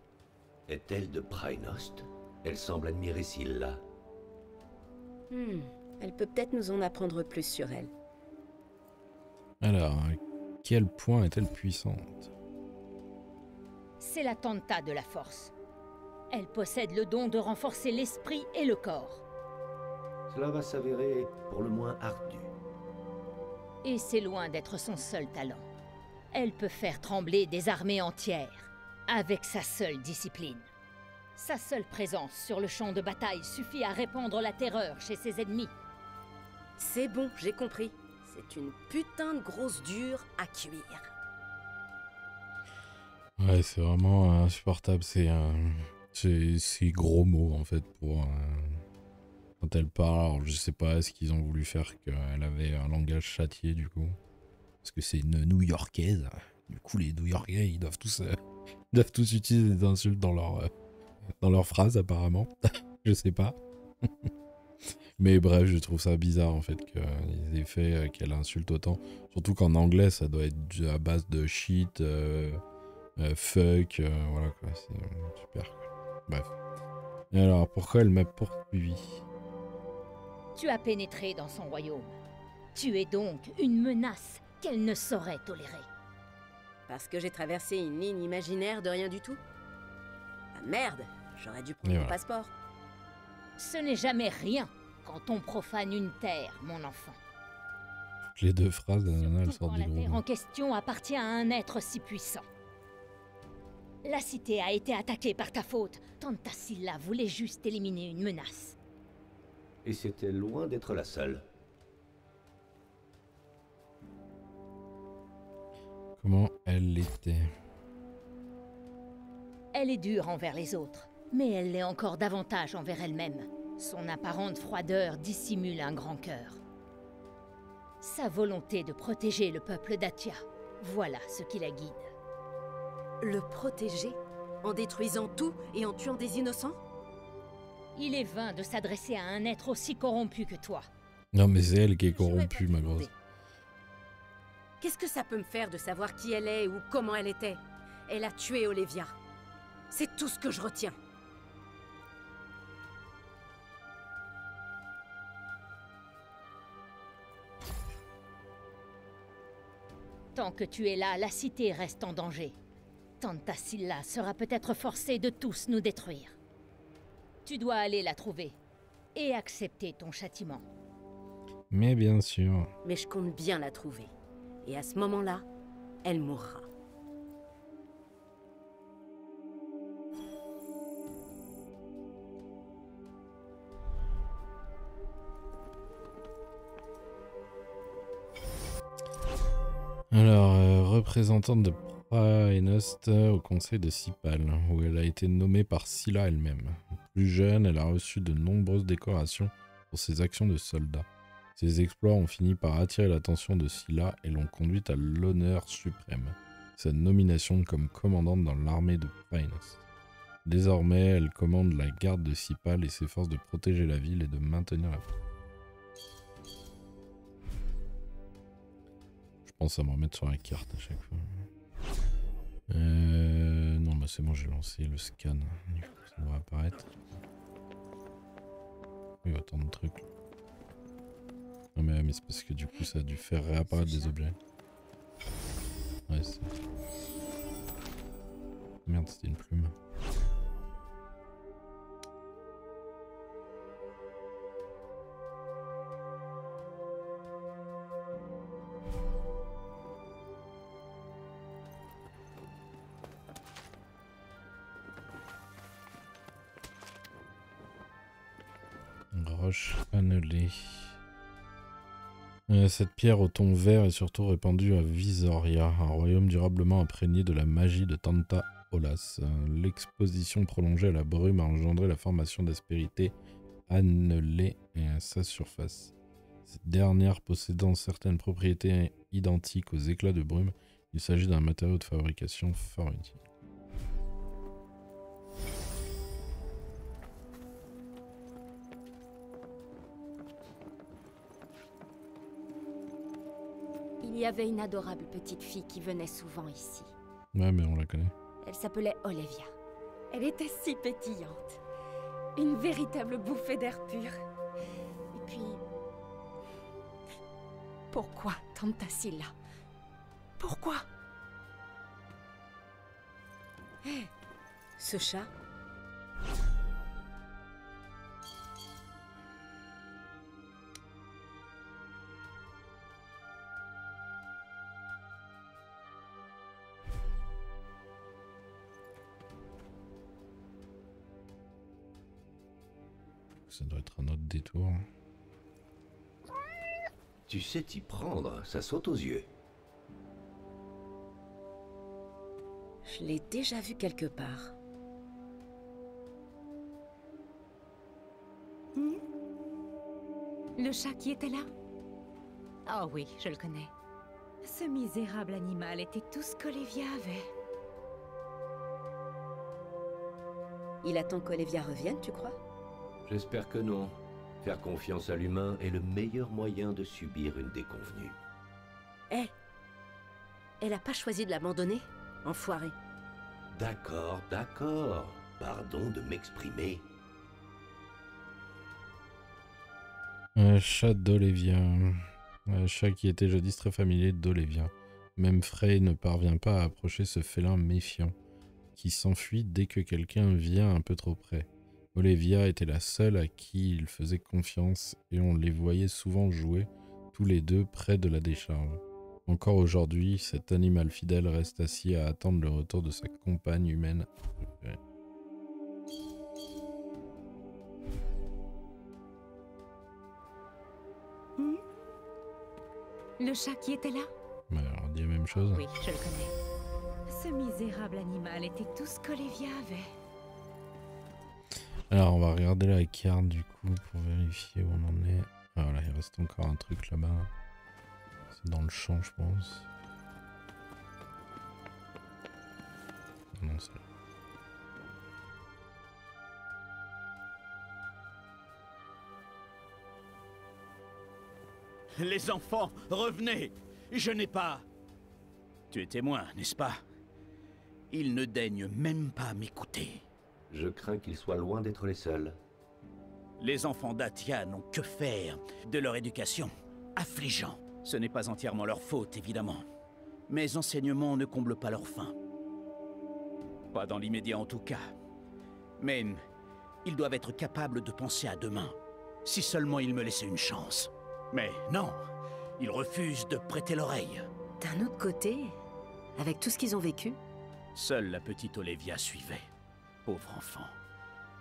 Est-elle de Praenost? Elle semble admirer Silla. Hmm. Elle peut peut-être nous en apprendre plus sur elle. Alors, à quel point est-elle puissante? C'est la Tanta de la force. Elle possède le don de renforcer l'esprit et le corps. Cela va s'avérer pour le moins ardu. Et c'est loin d'être son seul talent. Elle peut faire trembler des armées entières, avec sa seule discipline. Sa seule présence sur le champ de bataille suffit à répandre la terreur chez ses ennemis. C'est bon, j'ai compris. C'est une putain de grosse dure à cuire. Ouais, c'est vraiment insupportable. C'est euh, ces gros mots, en fait, pour... Euh... Quand elle parle, alors je sais pas, est-ce qu'ils ont voulu faire qu'elle avait un langage châtié du coup? Parce que c'est une New-Yorkaise. Du coup, les New-Yorkais, ils doivent tous, euh, ils doivent tous utiliser des insultes dans leur, euh, dans leurs phrases apparemment. Je sais pas. Mais bref, je trouve ça bizarre en fait qu'ils aient fait euh, qu'elle insulte autant. Surtout qu'en anglais, ça doit être à base de shit, euh, euh, fuck, euh, voilà quoi. C'est euh, super. Quoi. Bref. Et alors, pourquoi elle m'a poursuivi? Tu as pénétré dans son royaume. Tu es donc une menace qu'elle ne saurait tolérer. Parce que j'ai traversé une ligne imaginaire de rien du tout? Ah merde, j'aurais dû prendre mon passeport. Ce n'est jamais rien quand on profane une terre, mon enfant. Les deux phrases, elles sortent du gros. La terre en question appartient à un être si puissant. La cité a été attaquée par ta faute. Tanta Sila voulait juste éliminer une menace. Et c'était loin d'être la seule. Comment elle l'était? Elle est dure envers les autres, mais elle l'est encore davantage envers elle-même. Son apparente froideur dissimule un grand cœur. Sa volonté de protéger le peuple d'Athia, voilà ce qui la guide. Le protéger? En détruisant tout et en tuant des innocents? Il est vain de s'adresser à un être aussi corrompu que toi. Non mais c'est elle qui est corrompue, ma grosse. Qu'est-ce que ça peut me faire de savoir qui elle est ou comment elle était? Elle a tué Olevia. C'est tout ce que je retiens. Tant que tu es là, la cité reste en danger. Tanta Sila sera peut-être forcée de tous nous détruire. Tu dois aller la trouver et accepter ton châtiment. Mais bien sûr. Mais je compte bien la trouver. Et à ce moment-là, elle mourra. Alors, euh, représentante de Praenost au conseil de Cipal, où elle a été nommée par Scylla elle-même. Plus jeune, elle a reçu de nombreuses décorations pour ses actions de soldat. Ses exploits ont fini par attirer l'attention de Scylla et l'ont conduite à l'honneur suprême, sa nomination comme commandante dans l'armée de Praenost. Désormais, elle commande la garde de Cipal et s'efforce de protéger la ville et de maintenir la paix. Je pense à me remettre sur la carte à chaque fois. Euh, non, bah c'est bon, j'ai lancé le scan. Ça doit apparaître. Il y a autant de trucs. Non mais, mais c'est parce que du coup ça a dû faire réapparaître des objets. Ouais c'est... Merde, c'était une plume. Roche annelée. Cette pierre au ton vert est surtout répandue à Visoria, un royaume durablement imprégné de la magie de Tanta Olas. L'exposition prolongée à la brume a engendré la formation d'aspérités annelées à sa surface. Cette dernière possédant certaines propriétés identiques aux éclats de brume, il s'agit d'un matériau de fabrication fort utile. Il y avait une adorable petite fille qui venait souvent ici. Ouais, mais on la connaît. Elle s'appelait Olevia. Elle était si pétillante. Une véritable bouffée d'air pur. Et puis... Pourquoi, Tanta Sila? Pourquoi? Hé hey, ce chat. Ça doit être un autre détour. Tu sais t'y prendre, ça saute aux yeux. Je l'ai déjà vu quelque part. Hmm? Le chat qui était là? Ah oui, je le connais. Ce misérable animal était tout ce qu'Olevia avait. Il attend qu'Olevia revienne, tu crois? J'espère que non. Faire confiance à l'humain est le meilleur moyen de subir une déconvenue. Eh hey, elle a pas choisi de l'abandonner, enfoirée. D'accord, d'accord. Pardon de m'exprimer. Un chat d'Olevia. Un chat qui était jadis très familier d'Olevia. Même Fray ne parvient pas à approcher ce félin méfiant, qui s'enfuit dès que quelqu'un vient un peu trop près. Olevia était la seule à qui il faisait confiance et on les voyait souvent jouer, tous les deux près de la décharge. Encore aujourd'hui, cet animal fidèle reste assis à attendre le retour de sa compagne humaine. Mmh. Le chat qui était là? Bah alors, on dit la même chose. Oui, je le connais. Ce misérable animal était tout ce qu'Olevia avait. Alors on va regarder la carte du coup pour vérifier où on en est. Ah, voilà, il reste encore un truc là-bas. C'est dans le champ je pense. Non, c'est là. Les enfants, revenez! Je n'ai pas... Tu es témoin, n'est-ce pas? Ils ne daignent même pas m'écouter. Je crains qu'ils soient loin d'être les seuls. Les enfants d'Athia n'ont que faire de leur éducation. Affligeant. Ce n'est pas entièrement leur faute, évidemment. Mes enseignements ne comblent pas leur fin. Pas dans l'immédiat en tout cas. Mais ils doivent être capables de penser à demain. Si seulement ils me laissaient une chance. Mais non, ils refusent de prêter l'oreille. D'un autre côté, avec tout ce qu'ils ont vécu... Seule la petite Olevia suivait. Pauvre enfant.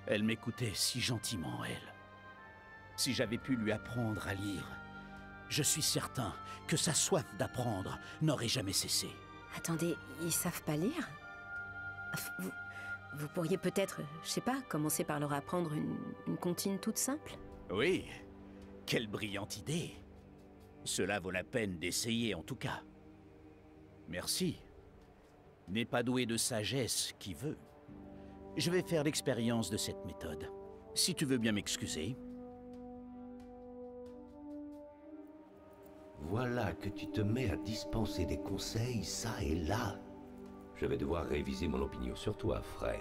Elle m'écoutait si gentiment, elle. Si j'avais pu lui apprendre à lire, je suis certain que sa soif d'apprendre n'aurait jamais cessé. Attendez, ils savent pas lire? Vous, vous pourriez peut-être, je sais pas, commencer par leur apprendre une, une comptine toute simple? Oui, quelle brillante idée. Cela vaut la peine d'essayer en tout cas. Merci. N'est pas doué de sagesse qui veut. Je vais faire l'expérience de cette méthode. Si tu veux bien m'excuser. Voilà que tu te mets à dispenser des conseils, ça et là. Je vais devoir réviser mon opinion sur toi, Fray.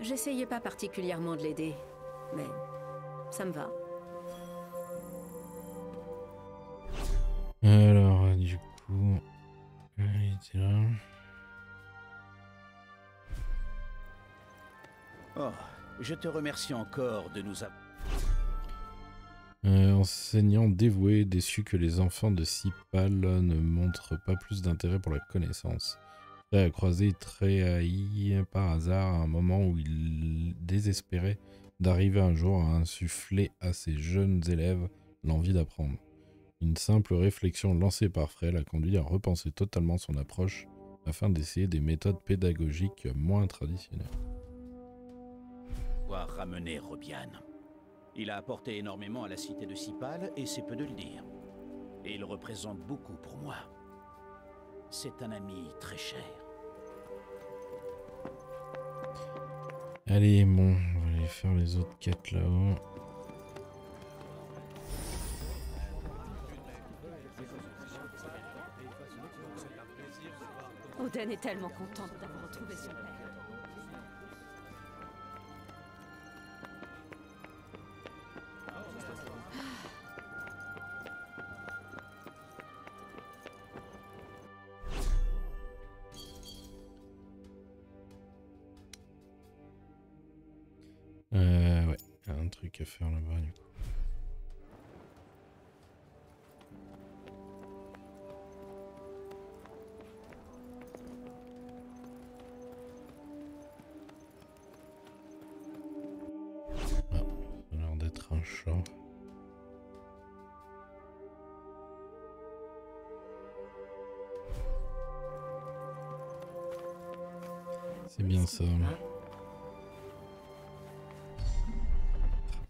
J'essayais pas particulièrement de l'aider, mais ça me va. Alors, du coup... Il était là. Oh, je te remercie encore de nous avoir... Euh, enseignant dévoué, déçu que les enfants de Cipal ne montrent pas plus d'intérêt pour la connaissance. Il a croisé Tréhaï par hasard à un moment où il désespérait d'arriver un jour à insuffler à ses jeunes élèves l'envie d'apprendre. Une simple réflexion lancée par Fray l'a conduit à repenser totalement son approche afin d'essayer des méthodes pédagogiques moins traditionnelles. Pour ramener Robian. Il a apporté énormément à la cité de Cipal, et c'est peu de le dire. Et il représente beaucoup pour moi. C'est un ami très cher. Allez, bon, on va aller faire les autres quêtes là-haut. Oden est tellement contente d'avoir retrouvé son père. À faire là-bas du coup. Ah, ça a l'air d'être un champ. C'est bien ça. Là.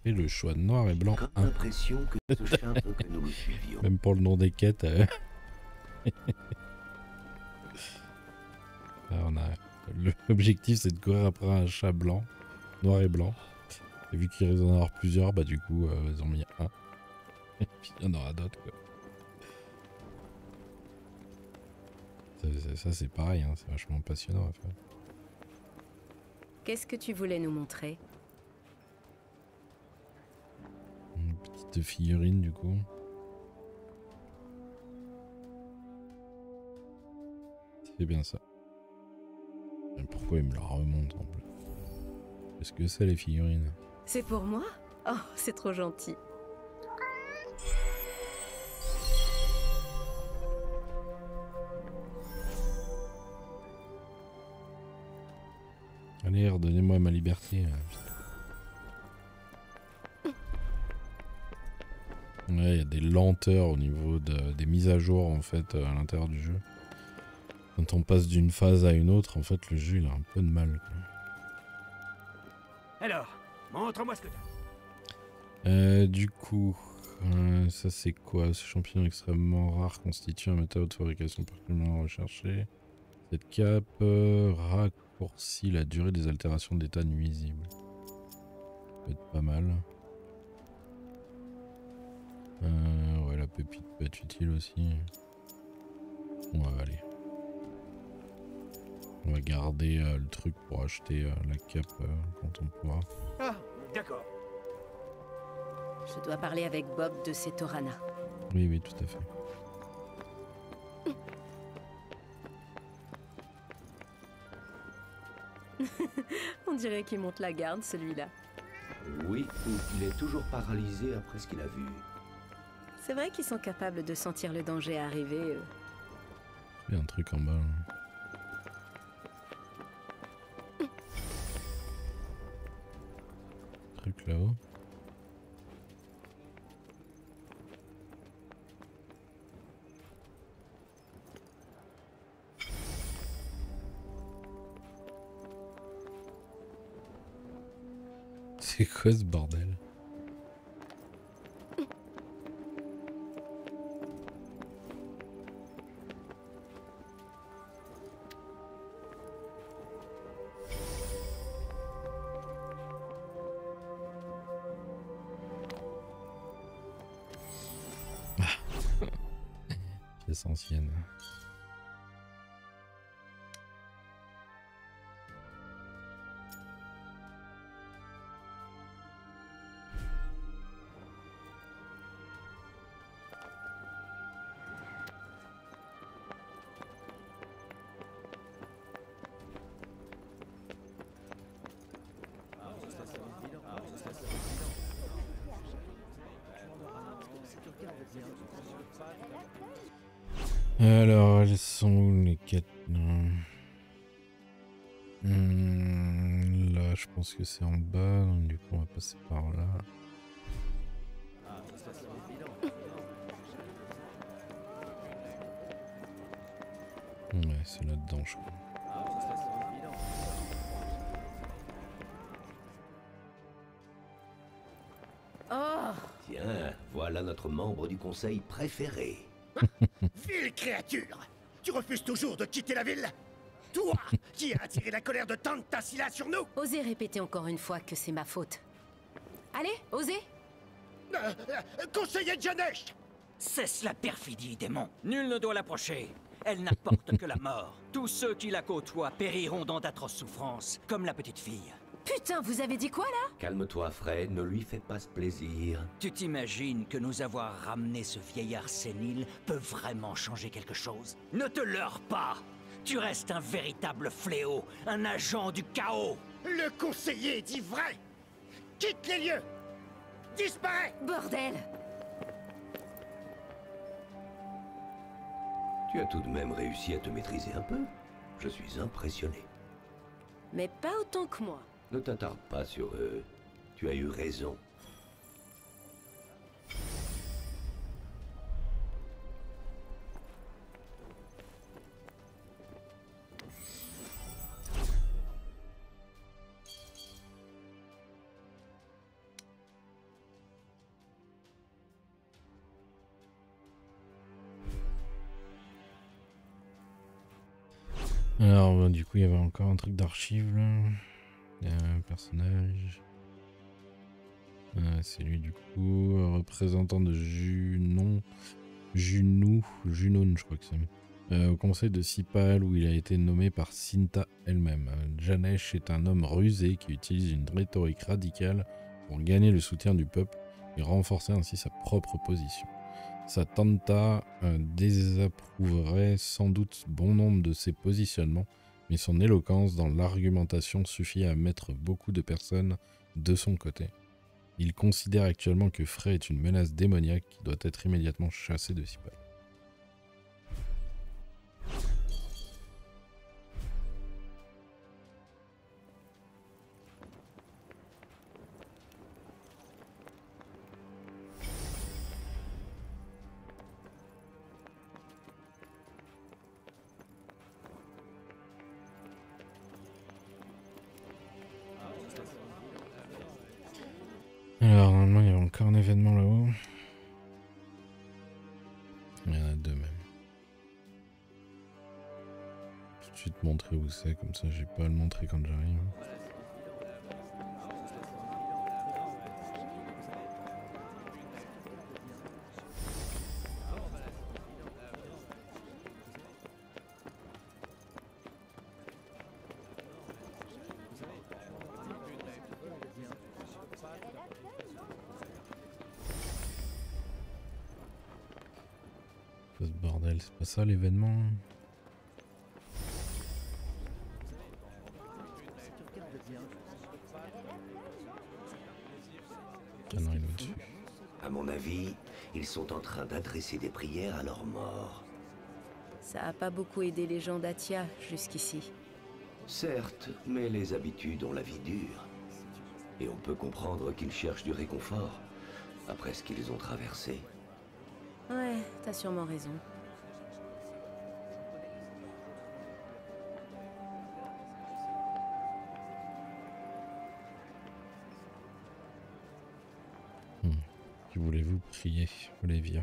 Et le choix de noir et blanc. Comme l'impression que ce chien veut que nous le suivions. Même pour le nom des quêtes. Euh... Là, on a... L'objectif c'est de courir après un chat blanc, noir et blanc. Et vu qu'il risque d'en avoir plusieurs, bah du coup euh, ils ont mis un. Et puis il y en aura d'autres quoi. Ça, ça, ça c'est pareil, hein. C'est vachement passionnant à faire. Qu'est-ce que tu voulais nous montrer? De figurines du coup. C'est bien ça. Mais pourquoi il me la remonte en plus? Est-ce que c'est les figurines? C'est pour moi? Oh, c'est trop gentil. Allez, redonnez-moi ma liberté. Ouais, il y a des lenteurs au niveau de, des mises à jour en fait à l'intérieur du jeu. Quand on passe d'une phase à une autre, en fait le jeu il a un peu de mal. Quoi. Alors, montre-moi ce que t'as. Euh, du coup, euh, ça c'est quoi? Ce champignon extrêmement rare constitue un matériau de fabrication particulièrement recherché. Cette cape euh, raccourcit la durée des altérations d'état nuisibles. Ça peut être pas mal. Euh, ouais, la pépite peut être utile aussi. On va aller. On va garder euh, le truc pour acheter euh, la cape euh, quand on pourra. Ah, d'accord. Je dois parler avec Bob de ces Torana. Oui, oui, tout à fait. qu'on dirait qu'il monte la garde, celui-là. Oui, il est toujours paralysé après ce qu'il a vu. C'est vrai qu'ils sont capables de sentir le danger arriver, eux. Il y a un truc en bas. Hein. Un truc là-haut. C'est quoi ce bordel? Pièce ancienne. Alors, elles sont où les quêtes? hmm, Là, je pense que c'est en bas, donc du coup, on va passer par là. Ouais, c'est là-dedans, je crois. Oh. Tiens, voilà notre membre du conseil préféré. Vile créature! Tu refuses toujours de quitter la ville? Toi, qui as attiré la colère de Tanta Sila sur nous? Osez répéter encore une fois que c'est ma faute. Allez, osez! euh, euh, Conseiller Janesh! Cesse la perfidie, démon! Nul ne doit l'approcher. Elle n'apporte que la mort. Tous ceux qui la côtoient périront dans d'atroces souffrances, comme la petite fille. Putain, vous avez dit quoi, là? Calme-toi, Fray, ne lui fais pas ce plaisir. Tu t'imagines que nous avoir ramené ce vieillard sénile peut vraiment changer quelque chose? Ne te leurre pas! Tu restes un véritable fléau, un agent du chaos! Le conseiller dit vrai! Quitte les lieux! Disparais! Bordel! Tu as tout de même réussi à te maîtriser un peu. Je suis impressionné. Mais pas autant que moi. Ne t'attarde pas sur eux. Tu as eu raison. Alors, bah, du coup, il y avait encore un truc d'archive là. Un personnage, ah, c'est lui du coup, représentant de Junoon, Junoon, Junoon, je crois que c'est, euh, au conseil de Cipal où il a été nommé par Cinta elle-même. Janesh est un homme rusé qui utilise une rhétorique radicale pour gagner le soutien du peuple et renforcer ainsi sa propre position. Sa Tanta euh, désapprouverait sans doute bon nombre de ses positionnements, mais son éloquence dans l'argumentation suffit à mettre beaucoup de personnes de son côté. Il considère actuellement que Fray est une menace démoniaque qui doit être immédiatement chassée de Cipal. Alors, normalement, il y a encore un événement là-haut. Il y en a deux, même. Tout de suite montrer où c'est, comme ça, j'ai pas à le montrer quand j'arrive. C'est pas ça l'événement. À mon avis, ils sont en train d'adresser des prières à leurs morts. Ça a pas beaucoup aidé les gens d'Athia jusqu'ici. Certes, mais les habitudes ont la vie dure. Et on peut comprendre qu'ils cherchent du réconfort après ce qu'ils ont traversé. Ouais, t'as sûrement raison. Hmm. Que voulez-vous prier, Olevia?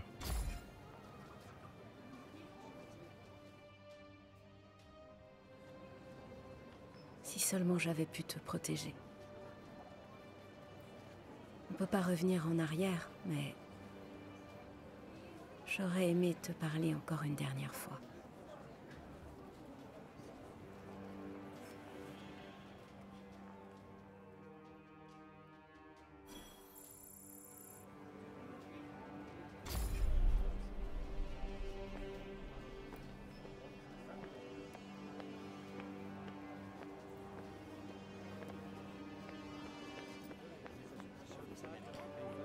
Si seulement j'avais pu te protéger. On peut pas revenir en arrière, mais... j'aurais aimé te parler encore une dernière fois.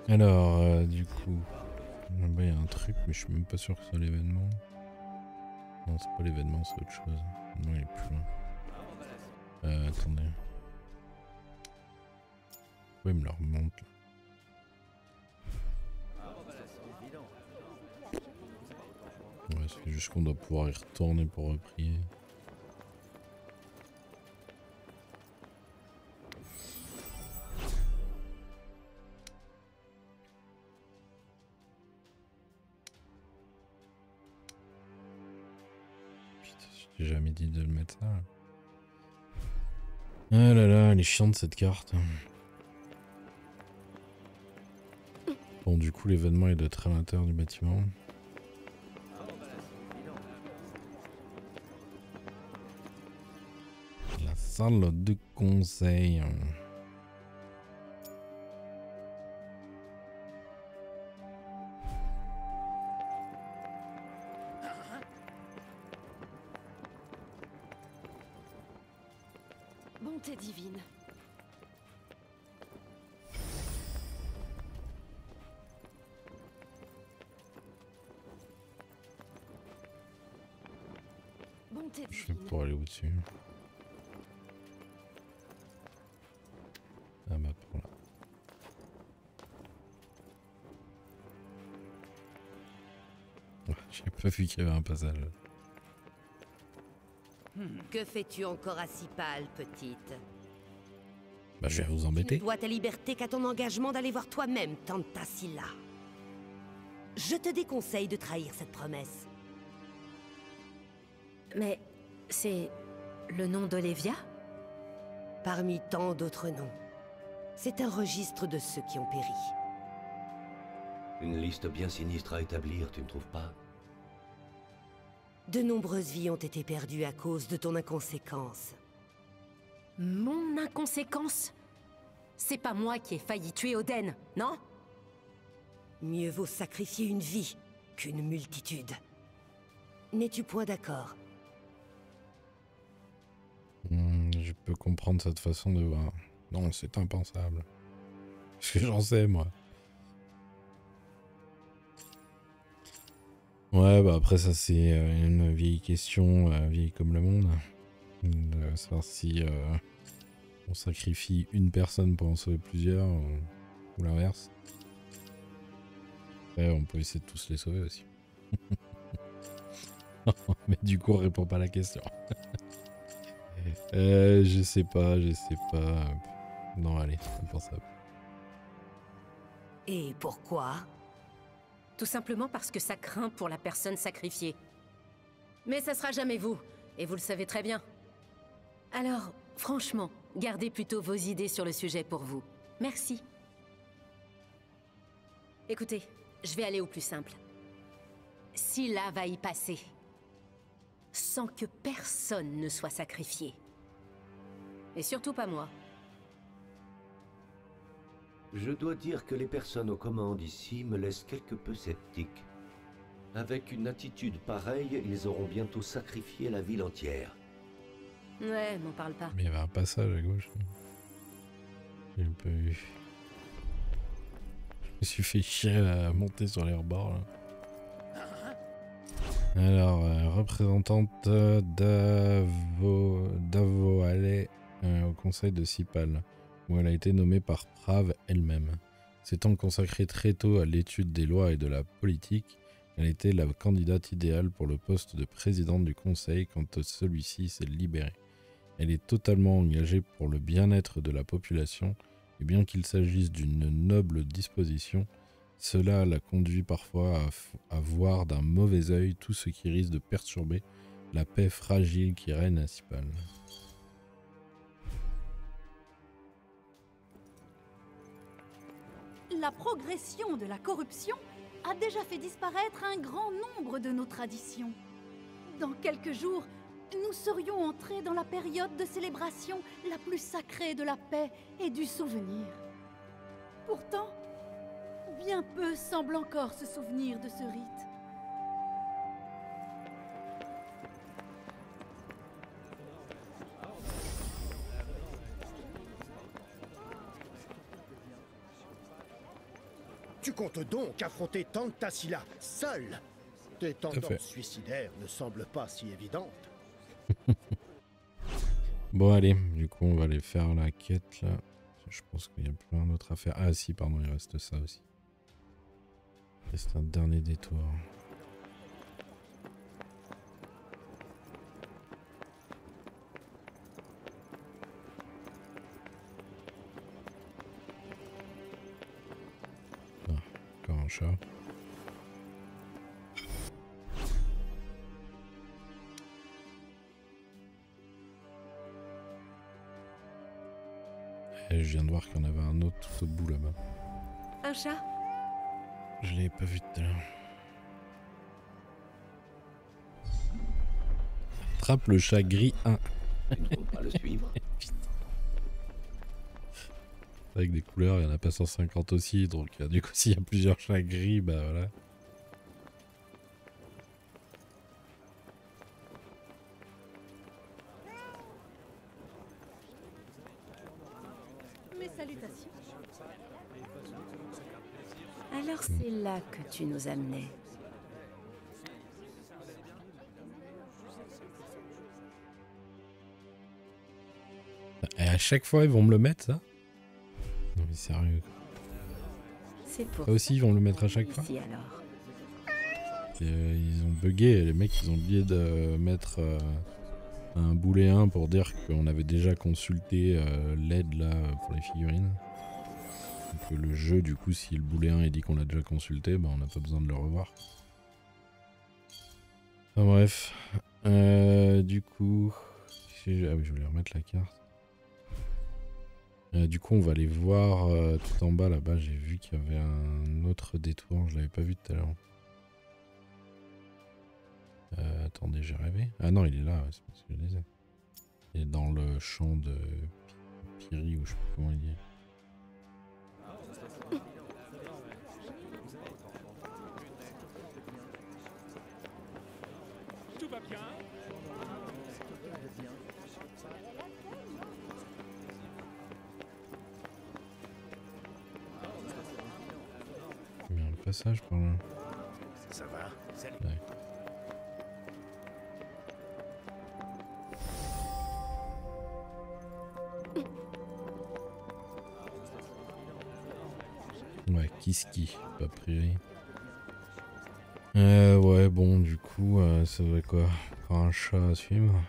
Alors, euh, du coup... là-bas il y a un truc, mais je suis même pas sûr que ce soit l'événement. Non, c'est pas l'événement, c'est autre chose. Non, il est plus loin. Euh, attendez. Pourquoi il me le remonte? Ouais, c'est juste qu'on doit pouvoir y retourner pour reprier. J'ai jamais dit de le mettre là. Ah là là, elle est chiante cette carte. Bon, du coup, l'événement est d'être à l'intérieur du bâtiment. La salle de conseil. Je vais pouvoir aller au-dessus. Ah bah pour là. Ouais, j'ai pas vu qu'il y avait un passage. Que fais-tu encore à Cipal, petite? Bah je vais vous embêter. Tu dois ta liberté qu'à ton engagement d'aller voir toi-même, Tanta Sila. Je te déconseille de trahir cette promesse. Mais... c'est... le nom d'Olevia? Parmi tant d'autres noms. C'est un registre de ceux qui ont péri. Une liste bien sinistre à établir, tu ne trouves pas? De nombreuses vies ont été perdues à cause de ton inconséquence. Mon inconséquence? C'est pas moi qui ai failli tuer Oden, non? Mieux vaut sacrifier une vie qu'une multitude. N'es-tu point d'accord? Mmh, je peux comprendre cette façon de voir. Non, c'est impensable. Parce que j'en sais, moi. Ouais, bah après ça, c'est euh, une vieille question, euh, vieille comme le monde. De savoir si euh, on sacrifie une personne pour en sauver plusieurs, ou, ou l'inverse. Après, on peut essayer de tous les sauver aussi. Mais du coup, on répond pas à la question. Euh, je sais pas, je sais pas. Non, allez, impensable. Et pourquoi? Tout simplement parce que ça craint pour la personne sacrifiée. Mais ça sera jamais vous, et vous le savez très bien. Alors, franchement, gardez plutôt vos idées sur le sujet pour vous. Merci. Écoutez, je vais aller au plus simple. Scylla va y passer. Sans que personne ne soit sacrifié. Et surtout pas moi. Je dois dire que les personnes aux commandes ici me laissent quelque peu sceptique. Avec une attitude pareille, ils auront bientôt sacrifié la ville entière. Ouais, m'en parle pas. Mais il y avait un passage à gauche. J'ai pas eu. Je me me suis fait chier à monter sur les rebords là. Alors, euh, représentante d'Avo, d'Avo Alley euh, au conseil de Cipal, où elle a été nommée par Prav elle-même. S'étant consacrée très tôt à l'étude des lois et de la politique, elle était la candidate idéale pour le poste de présidente du conseil quand celui-ci s'est libéré. Elle est totalement engagée pour le bien-être de la population, et bien qu'il s'agisse d'une noble disposition, cela la conduit parfois à, à voir d'un mauvais œil tout ce qui risque de perturber la paix fragile qui règne à Cipal. La progression de la corruption a déjà fait disparaître un grand nombre de nos traditions. Dans quelques jours, nous serions entrés dans la période de célébration la plus sacrée de la paix et du souvenir. Pourtant, bien peu semblent encore se souvenir de ce rite. Tu comptes donc affronter Tanta Sila, seule? Tes tendances suicidaires ne semblent pas si évidentes. Bon allez, du coup on va aller faire la quête là. Je pense qu'il y a plein d'autres à faire. Ah si, pardon, il reste ça aussi. C'est un dernier détour. Ah, encore un chat. Et je viens de voir qu'il y en avait un autre tout au bout là-bas. Un chat ? Je l'ai pas vu tout à l'heure. Attrape le chat gris un. Tu ne trouves pas le suivre. Avec des couleurs, il n'y en a pas cent cinquante aussi, donc du coup s'il y a plusieurs chats gris, bah voilà. Mes salutations. Alors c'est là que tu nous amenais. Et à chaque fois ils vont me le mettre ça? Non mais sérieux. C'est pour ça aussi ils vont me le mettre à chaque fois. Alors. Et euh, ils ont bugué, les mecs ils ont oublié de mettre euh, un boulet un pour dire qu'on avait déjà consulté euh, l'aide là pour les figurines. Que le jeu, du coup, si le boulet un est dit qu'on l'a déjà consulté, bah on n'a pas besoin de le revoir. Enfin, bref, euh, du coup, si ah oui, je voulais remettre la carte. Euh, du coup, on va aller voir euh, tout en bas là-bas. J'ai vu qu'il y avait un autre détour, je l'avais pas vu tout à l'heure. Euh, attendez, j'ai rêvé. Ah non, il est là, c'est parce que je les ai. Il est dans le champ de Piri ou je sais pas comment il dit. Bien le passage par là. Ça va, salut. Ouais. Ouais, Kiski, pas privé. Euh, ouais, bon, du coup, euh, ça va quoi? Encore un chat à suivre.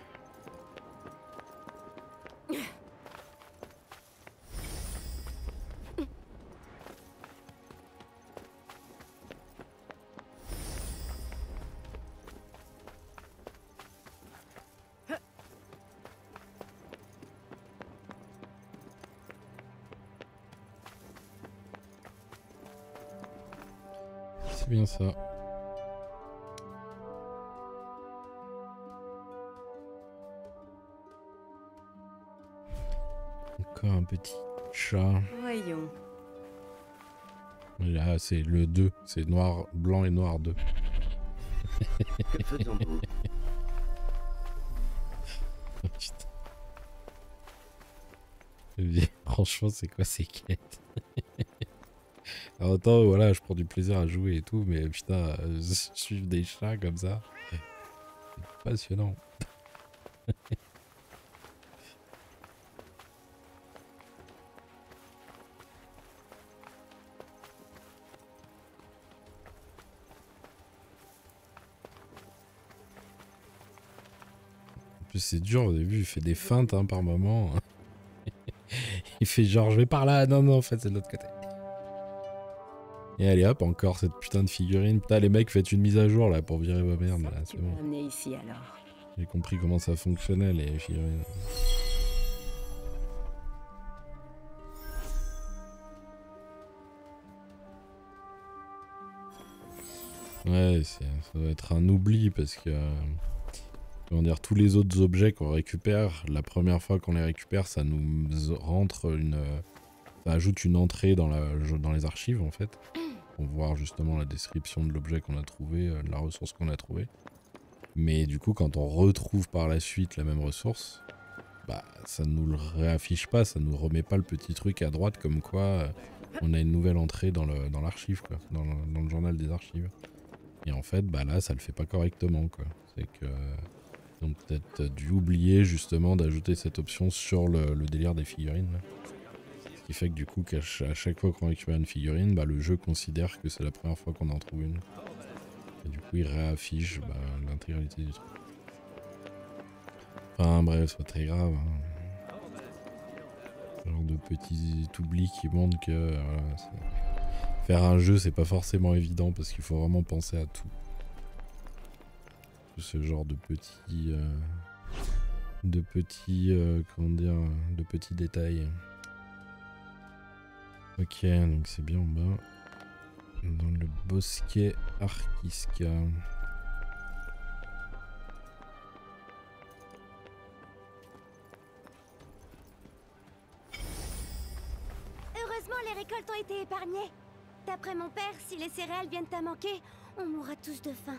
C'est bien ça. Encore un petit chat. Voyons. Là, c'est le deux. C'est noir, blanc et noir deux. Que faisons-nous ? Oh, putain. Franchement, c'est quoi ces quêtes? En même temps, voilà, je prends du plaisir à jouer et tout, mais putain, suivre des chats comme ça, c'est passionnant. C'est dur au début, il fait des feintes hein, par moment. Il fait genre je vais par là, non non en fait c'est de l'autre côté. Et allez hop encore cette putain de figurine. Putain les mecs faites une mise à jour là pour virer ma merde là, c'est bon. J'ai compris comment ça fonctionnait les figurines. Ouais ça doit être un oubli parce que... Comment dire, tous les autres objets qu'on récupère, la première fois qu'on les récupère, ça nous rentre une... Ça ajoute une entrée dans, la, dans les archives, en fait, pour voir justement la description de l'objet qu'on a trouvé, de la ressource qu'on a trouvée. Mais du coup, quand on retrouve par la suite la même ressource, bah, ça ne nous le réaffiche pas, ça ne nous remet pas le petit truc à droite, comme quoi on a une nouvelle entrée dans l'archive, quoi, dans le, dans le journal des archives. Et en fait, bah là, ça le fait pas correctement, quoi. C'est que... Ils ont peut-être dû oublier justement d'ajouter cette option sur le, le délire des figurines. Là. Ce qui fait que du coup, qu'à ch à chaque fois qu'on récupère une figurine, bah, le jeu considère que c'est la première fois qu'on en trouve une. Et du coup, il réaffiche bah, l'intégralité du truc. Enfin bref, c'est pas très grave. Hein. Ce genre de petits oublis qui montrent que euh, faire un jeu, c'est pas forcément évident parce qu'il faut vraiment penser à tout. Ce genre de petits euh, de petits euh, comment dire de petits détails. Ok donc c'est bien en bas dans le bosquet Arkiska. Heureusement les récoltes ont été épargnées. D'après mon père, si les céréales viennent à manquer, on mourra tous de faim.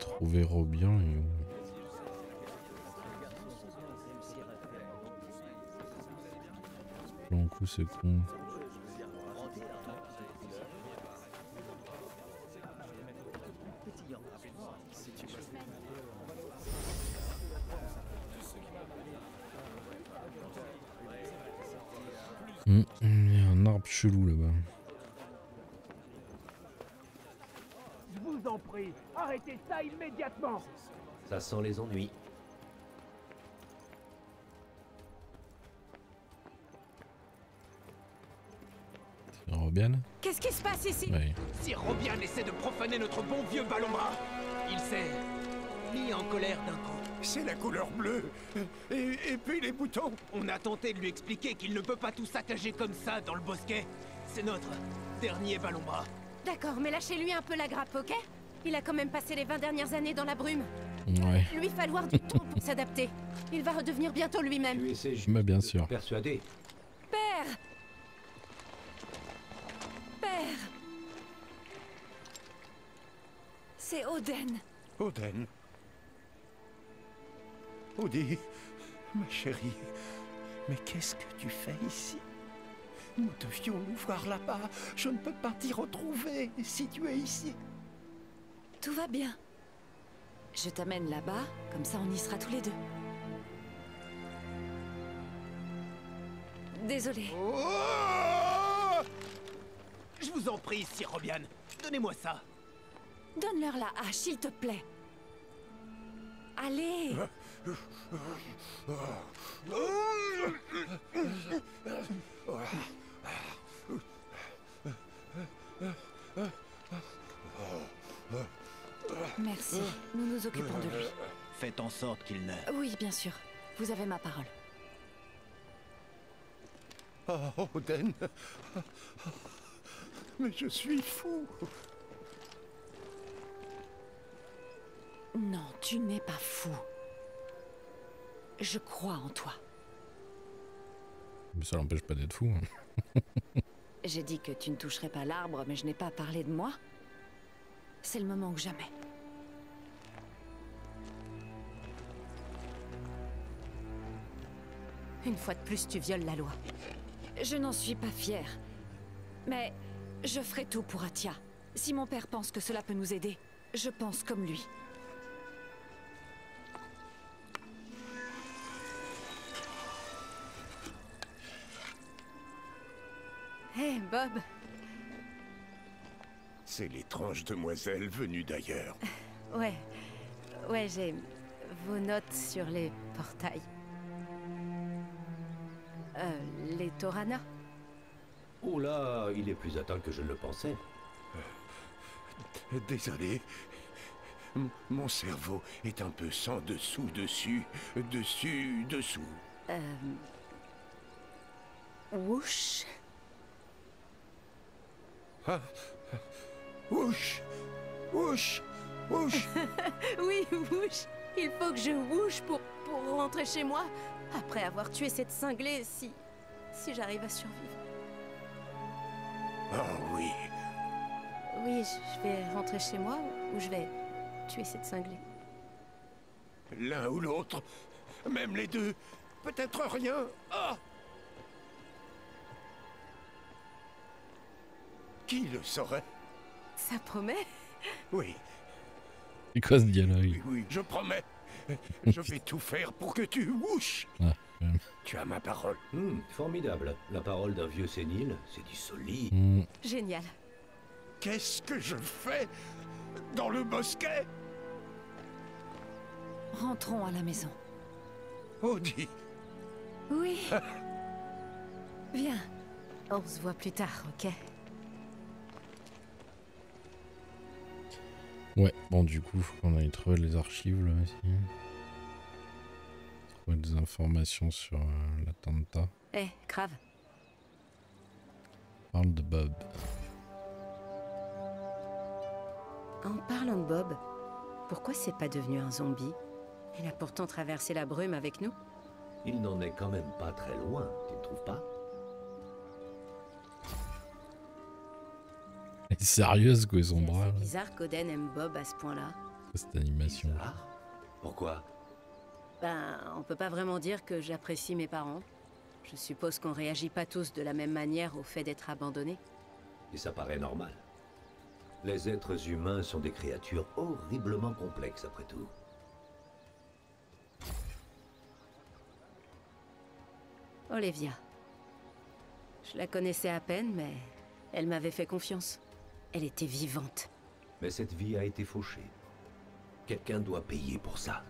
Trouver Robian et... Plan coup c'est con. Mmh, il y a un arbre chelou là-bas. Arrêtez ça immédiatement. Ça sent les ennuis. C'est Robian ? Qu'est-ce qui se passe ici ? Oui. Si Robian essaie de profaner notre bon vieux Balombras, il s'est mis en colère d'un coup. C'est la couleur bleue et, et puis les boutons. On a tenté de lui expliquer qu'il ne peut pas tout saccager comme ça dans le bosquet. C'est notre dernier Balombras. D'accord, mais lâchez-lui un peu la grappe, ok ? Il a quand même passé les vingt dernières années dans la brume. Ouais. Lui falloir du temps pour s'adapter. Il va redevenir bientôt lui-même. Tu essaies, mais bien sûr. Persuadé. Père. Père. C'est Oden. Oden. Odie, ma chérie. Mais qu'est-ce que tu fais ici ? Nous devions nous voir là-bas. Je ne peux pas t'y retrouver si tu es ici. Tout va bien. Je t'amène là-bas, comme ça on y sera tous les deux. Désolée. Oh, je vous en prie, Sir Robian. Donnez-moi ça. Donne-leur la hache, s'il te plaît. Allez. Merci, nous nous occupons de lui. Faites en sorte qu'il ne... Oui, bien sûr. Vous avez ma parole. Oh, Oden. Mais je suis fou. Non, tu n'es pas fou. Je crois en toi. Mais ça l'empêche pas d'être fou. Hein. J'ai dit que tu ne toucherais pas l'arbre, mais je n'ai pas parlé de moi. C'est le moment ou jamais. Une fois de plus, tu violes la loi. Je n'en suis pas fière. Mais je ferai tout pour Athia. Si mon père pense que cela peut nous aider, je pense comme lui. Hé, hey, Bob. C'est l'étrange demoiselle venue d'ailleurs. Ouais. Ouais, j'ai vos notes sur les portails. Euh, les Torana. Oh là, il est plus à temps que je ne le pensais. Euh, désolé. M- mon cerveau est un peu sans dessous, dessus, dessus, dessous. Euh... Wouch. Ah. Wouch. Wouch. Wouch. Oui, wouch. Il faut que je wouch pour, pour rentrer chez moi. Après avoir tué cette cinglée, si... si j'arrive à survivre. Oh oui. Oui, je vais rentrer chez moi ou je vais tuer cette cinglée. L'un ou l'autre. Même les deux. Peut-être rien. Ah! Qui le saurait? Ça promet? Oui. C'est quoi ce dialogue? Oui, oui, je promets. Je vais tout faire pour que tu wouches. Ah, tu as ma parole. Mmh, formidable. La parole d'un vieux sénile, c'est du solide. Mmh. Génial. Qu'est-ce que je fais dans le bosquet? Rentrons à la maison. Audi. Oui. Viens. On se voit plus tard, ok? Ouais, bon du coup, faut qu'on aille trouver les archives là aussi. Trouver des informations sur euh, la Tanta. Eh, hey, grave. Parle de Bob. En parlant de Bob, pourquoi c'est pas devenu un zombie? Il a pourtant traversé la brume avec nous. Il n'en est quand même pas très loin, tu ne trouves pas? Sérieuse quoi son bras. C'est bizarre qu'Oden aime Bob à ce point-là. Cette animation. Bizarre. Pourquoi? Ben, on peut pas vraiment dire que j'apprécie mes parents. Je suppose qu'on réagit pas tous de la même manière au fait d'être abandonnés. Et ça paraît normal. Les êtres humains sont des créatures horriblement complexes après tout. Olevia. Je la connaissais à peine, mais elle m'avait fait confiance. Elle était vivante. Mais cette vie a été fauchée. Quelqu'un doit payer pour ça.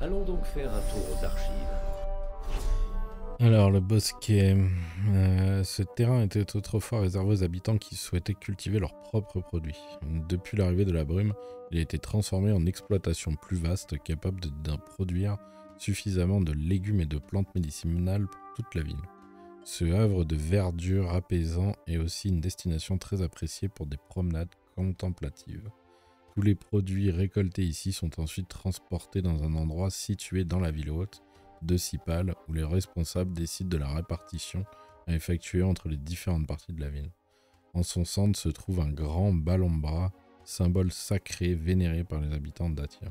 Allons donc faire un tour aux archives. Alors, le bosquet. Euh, ce terrain était autrefois réservé aux habitants qui souhaitaient cultiver leurs propres produits. Depuis l'arrivée de la brume, il a été transformé en exploitation plus vaste, capable de, de produire suffisamment de légumes et de plantes médicinales pour toute la ville. Ce havre de verdure apaisant est aussi une destination très appréciée pour des promenades contemplatives. Tous les produits récoltés ici sont ensuite transportés dans un endroit situé dans la ville haute de Cipal, où les responsables décident de la répartition à effectuer entre les différentes parties de la ville. En son centre se trouve un grand Balombras, symbole sacré vénéré par les habitants d'Athia.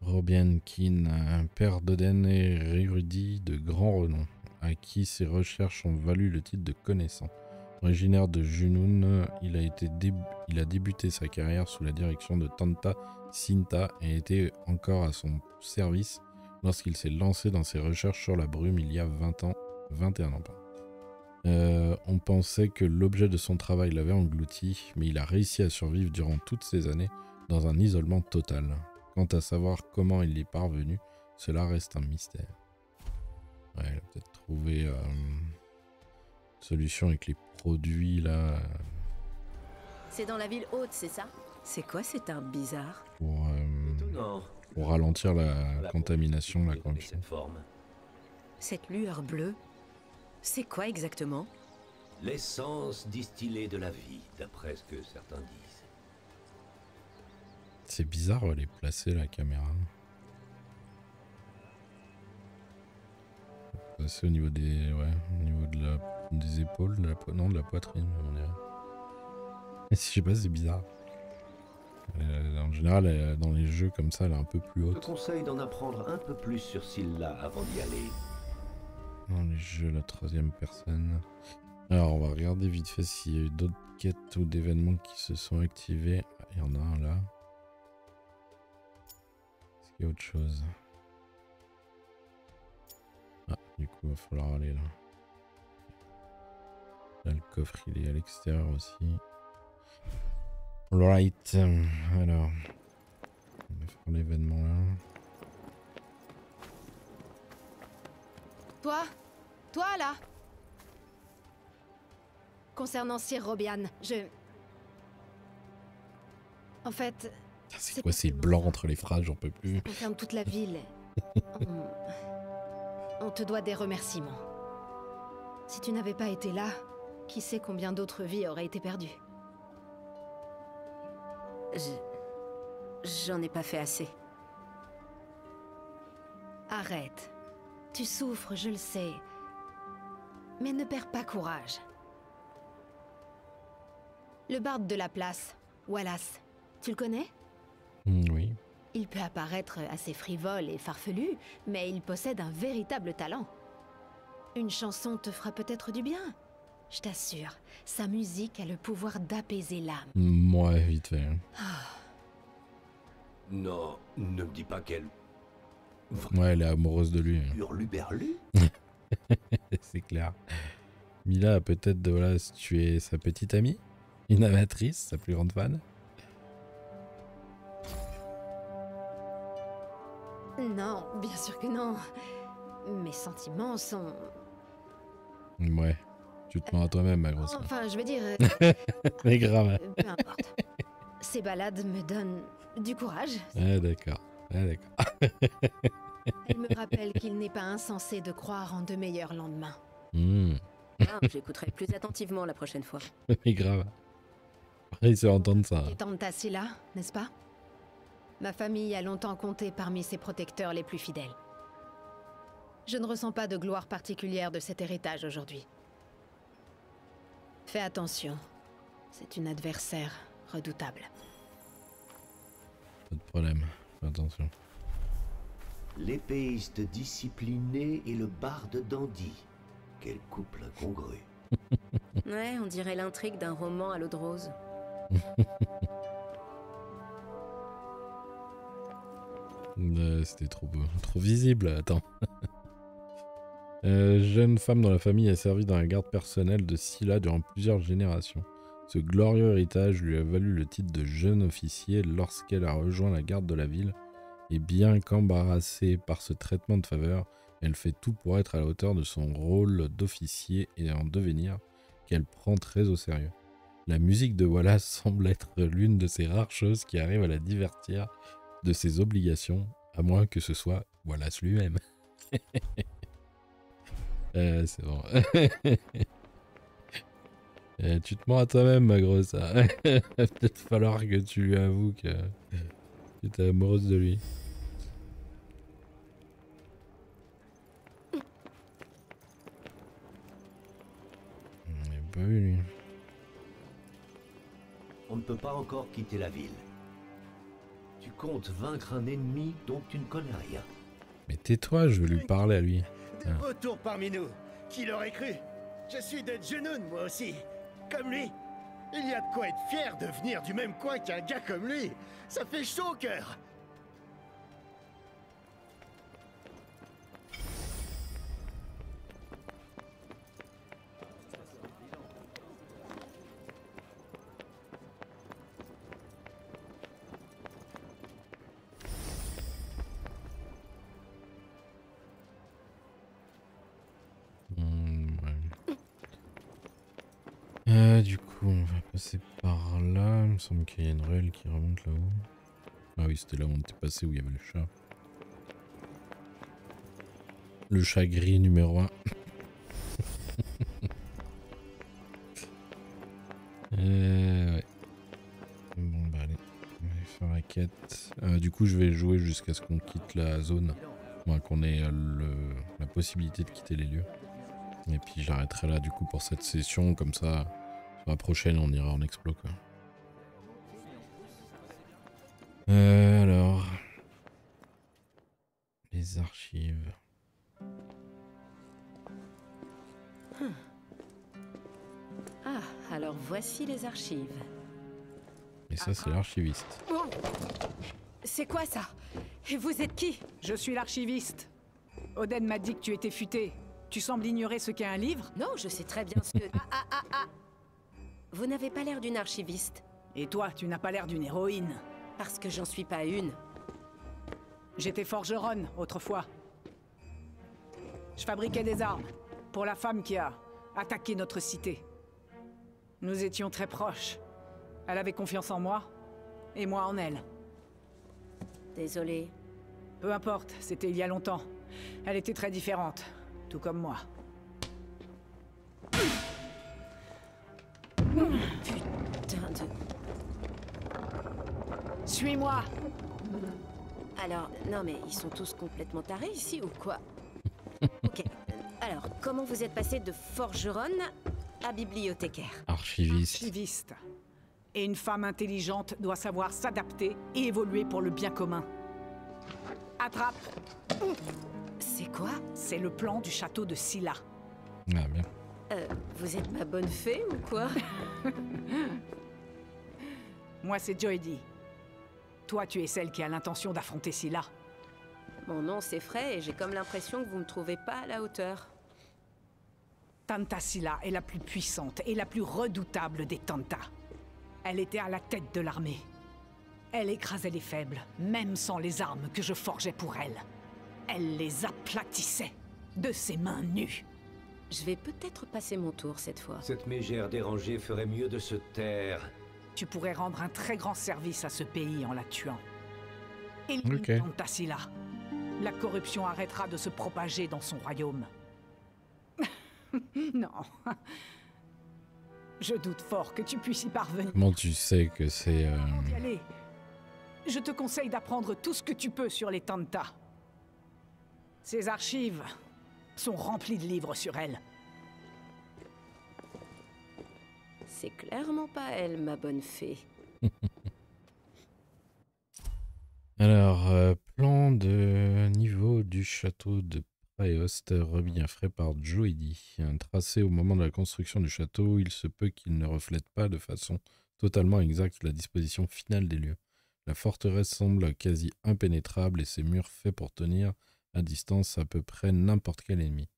Robian Keen, un père d'Oden et érudit de grand renom, à qui ses recherches ont valu le titre de connaissant. Originaire de Junoon, il a, été dé il a débuté sa carrière sous la direction de Tanta Cinta et était encore à son service lorsqu'il s'est lancé dans ses recherches sur la brume il y a vingt ans, vingt et un ans. Euh, on pensait que l'objet de son travail l'avait englouti, mais il a réussi à survivre durant toutes ces années dans un isolement total. Quant à savoir comment il est parvenu, cela reste un mystère. Ouais, il a peut-être trouvé euh, une solution avec les produits là. C'est dans la ville haute, c'est ça? C'est quoi cet arbre bizarre? Pour, euh, pour ralentir la, la contamination, la corruption. Cette lueur bleue, c'est quoi exactement? L'essence distillée de la vie, d'après ce que certains disent. C'est bizarre, elle est placée la caméra. c'est au niveau des, ouais, au niveau de la, des épaules, de la, non, de la poitrine, on dirait. Et si je sais pas, c'est bizarre. Elle, en général, elle, dans les jeux comme ça, elle est un peu plus haute. Je te conseille d'en apprendre un peu plus sur Scylla avant d'y aller. Dans les jeux, la troisième personne. Alors, on va regarder vite fait s'il y a eu d'autres quêtes ou d'événements qui se sont activés. Il y en a un là. Est-ce qu'il y a autre chose? Ah, du coup, il va falloir aller là. Là, le coffre, il est à l'extérieur aussi. Alright. Alors, on va faire l'événement là. Toi, toi là. Concernant Sir Robian, je... En fait... C'est quoi ces blancs entre les phrases, j'en peux plus. Ça concerne toute la ville. on... on te doit des remerciements. Si tu n'avais pas été là, qui sait combien d'autres vies auraient été perdues. Je... J'en ai pas fait assez. Arrête. Tu souffres, je le sais. Mais ne perds pas courage. Le barde de la place, Wallace, tu le connais? Oui. Il peut apparaître assez frivole et farfelu, mais il possède un véritable talent. Une chanson te fera peut-être du bien. Je t'assure, sa musique a le pouvoir d'apaiser l'âme. Moi, ouais, vite fait. Oh. Non, ne me dis pas qu'elle... Ouais, elle est amoureuse de lui. Hurluberlu. C'est clair. Mila a peut-être de voilà, tuer sa petite amie. Une amatrice, sa plus grande fan. Non, bien sûr que non. Mes sentiments sont... Ouais, tu te mens à toi-même, ma grosse. Enfin, je veux dire... Mais grave. Peu importe. Ces balades me donnent du courage. Ah d'accord. Ah, d'accord. Elle me rappelle qu'il n'est pas insensé de croire en de meilleurs lendemains. Mmh. Ah, j'écouterai plus attentivement la prochaine fois. Mais grave. Il se entendre ça. Et Tanta Sila, n'est-ce pas? Ma famille a longtemps compté parmi ses protecteurs les plus fidèles. Je ne ressens pas de gloire particulière de cet héritage aujourd'hui. Fais attention. C'est une adversaire redoutable. Pas de problème. Attention. L'épéiste disciplinée et le barde dandy. Quel couple incongru. Ouais, on dirait l'intrigue d'un roman à l'eau de rose. euh, C'était trop beau, trop visible, attends. euh, jeune femme dont la famille a servi dans la garde personnelle de Scylla durant plusieurs générations. Ce glorieux héritage lui a valu le titre de jeune officier lorsqu'elle a rejoint la garde de la ville. Et bien qu'embarrassée par ce traitement de faveur, elle fait tout pour être à la hauteur de son rôle d'officier et en devenir, qu'elle prend très au sérieux. La musique de Wallace semble être l'une de ces rares choses qui arrive à la divertir de ses obligations, à moins que ce soit Wallace lui-même. euh, c'est bon. Euh, tu te mens à toi-même, ma grosse. Il va peut-être falloir que tu lui avoues que tu t'es amoureuse de lui. On n'a pas vu, lui. On ne peut pas encore quitter la ville. Tu comptes vaincre un ennemi dont tu ne connais rien. Mais tais-toi, je veux lui parler à lui. De ah. retour parmi nous. Qui l'aurait cru? Je suis de Junoon, moi aussi. Comme lui. Il y a de quoi être fier de venir du même coin qu'un gars comme lui. Ça fait chaud au cœur. Il me semble qu'il y a une ruelle qui remonte là-haut. Ah oui, c'était là où on était passé, où il y avait le chat. Le chat gris numéro un. euh, ouais. Bon, bah allez, on va faire la quête. Euh, du coup, je vais jouer jusqu'à ce qu'on quitte la zone. Enfin, qu'on ait le, la possibilité de quitter les lieux. Et puis j'arrêterai là du coup pour cette session, comme ça, sur la prochaine on ira en explo quoi. Euh, alors... Les archives... Ah, alors voici les archives. Et ça c'est l'archiviste. C'est quoi ça? Et vous êtes qui? Je suis l'archiviste. Oden m'a dit que tu étais futé. Tu sembles ignorer ce qu'est un livre? Non, je sais très bien ce que... ah, ah, ah, ah. Vous n'avez pas l'air d'une archiviste. Et toi, tu n'as pas l'air d'une héroïne. Parce que j'en suis pas une. J'étais forgeronne, autrefois. Je fabriquais des armes pour la femme qui a attaqué notre cité. Nous étions très proches. Elle avait confiance en moi, et moi en elle. Désolée. Peu importe, c'était il y a longtemps. Elle était très différente, tout comme moi. Putain de... Suis-moi! Alors, non mais ils sont tous complètement tarés ici ou quoi? Ok, alors comment vous êtes passé de forgeronne à bibliothécaire? Archiviste. Archiviste. Et une femme intelligente doit savoir s'adapter et évoluer pour le bien commun. Attrape. C'est quoi? C'est le plan du château de Scylla. Ah bien. Euh, vous êtes ma bonne fée ou quoi? Moi c'est Johedy. Toi, tu es celle qui a l'intention d'affronter Scylla. Mon nom, c'est Fray, et j'ai comme l'impression que vous ne me trouvez pas à la hauteur. Tanta Sila est la plus puissante et la plus redoutable des Tanta. Elle était à la tête de l'armée. Elle écrasait les faibles, même sans les armes que je forgeais pour elle. Elle les aplatissait, de ses mains nues. Je vais peut-être passer mon tour cette fois. Cette mégère dérangée ferait mieux de se taire. Tu pourrais rendre un très grand service à ce pays en la tuant. Élimine Tanta Sila. La corruption arrêtera de se propager dans son royaume. Non. Je doute fort que tu puisses y parvenir. Comment tu sais que c'est... Euh... Je te conseille d'apprendre tout ce que tu peux sur les Tanta. Ces archives sont remplies de livres sur elles. C'est clairement pas elle, ma bonne fée. Alors, euh, plan de niveau du château de Praenost, remis à frais par Johedy. Tracé au moment de la construction du château, il se peut qu'il ne reflète pas de façon totalement exacte la disposition finale des lieux. La forteresse semble quasi impénétrable et ses murs faits pour tenir à distance à peu près n'importe quel ennemi.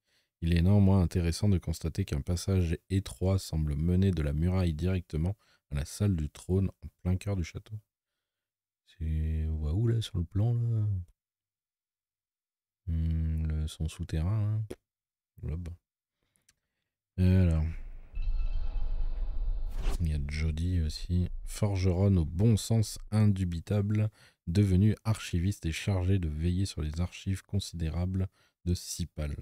Il est néanmoins intéressant de constater qu'un passage étroit semble mener de la muraille directement à la salle du trône en plein cœur du château. C'est... On voit où là sur le plan là hum, le son souterrain. Là. Alors... Il y a Johedy aussi. Forgeronne au bon sens indubitable, devenue archiviste et chargée de veiller sur les archives considérables de Cipal.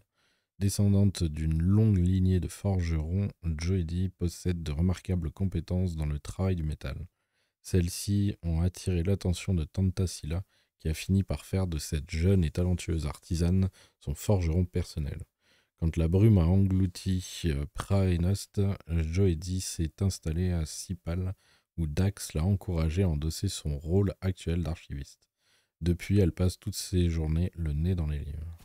Descendante d'une longue lignée de forgerons, Johedy possède de remarquables compétences dans le travail du métal. Celles-ci ont attiré l'attention de Tanta Sila, qui a fini par faire de cette jeune et talentueuse artisane son forgeron personnel. Quand la brume a englouti Praenost, Johedy s'est installée à Cipal, où Dax l'a encouragée à endosser son rôle actuel d'archiviste. Depuis, elle passe toutes ses journées le nez dans les livres.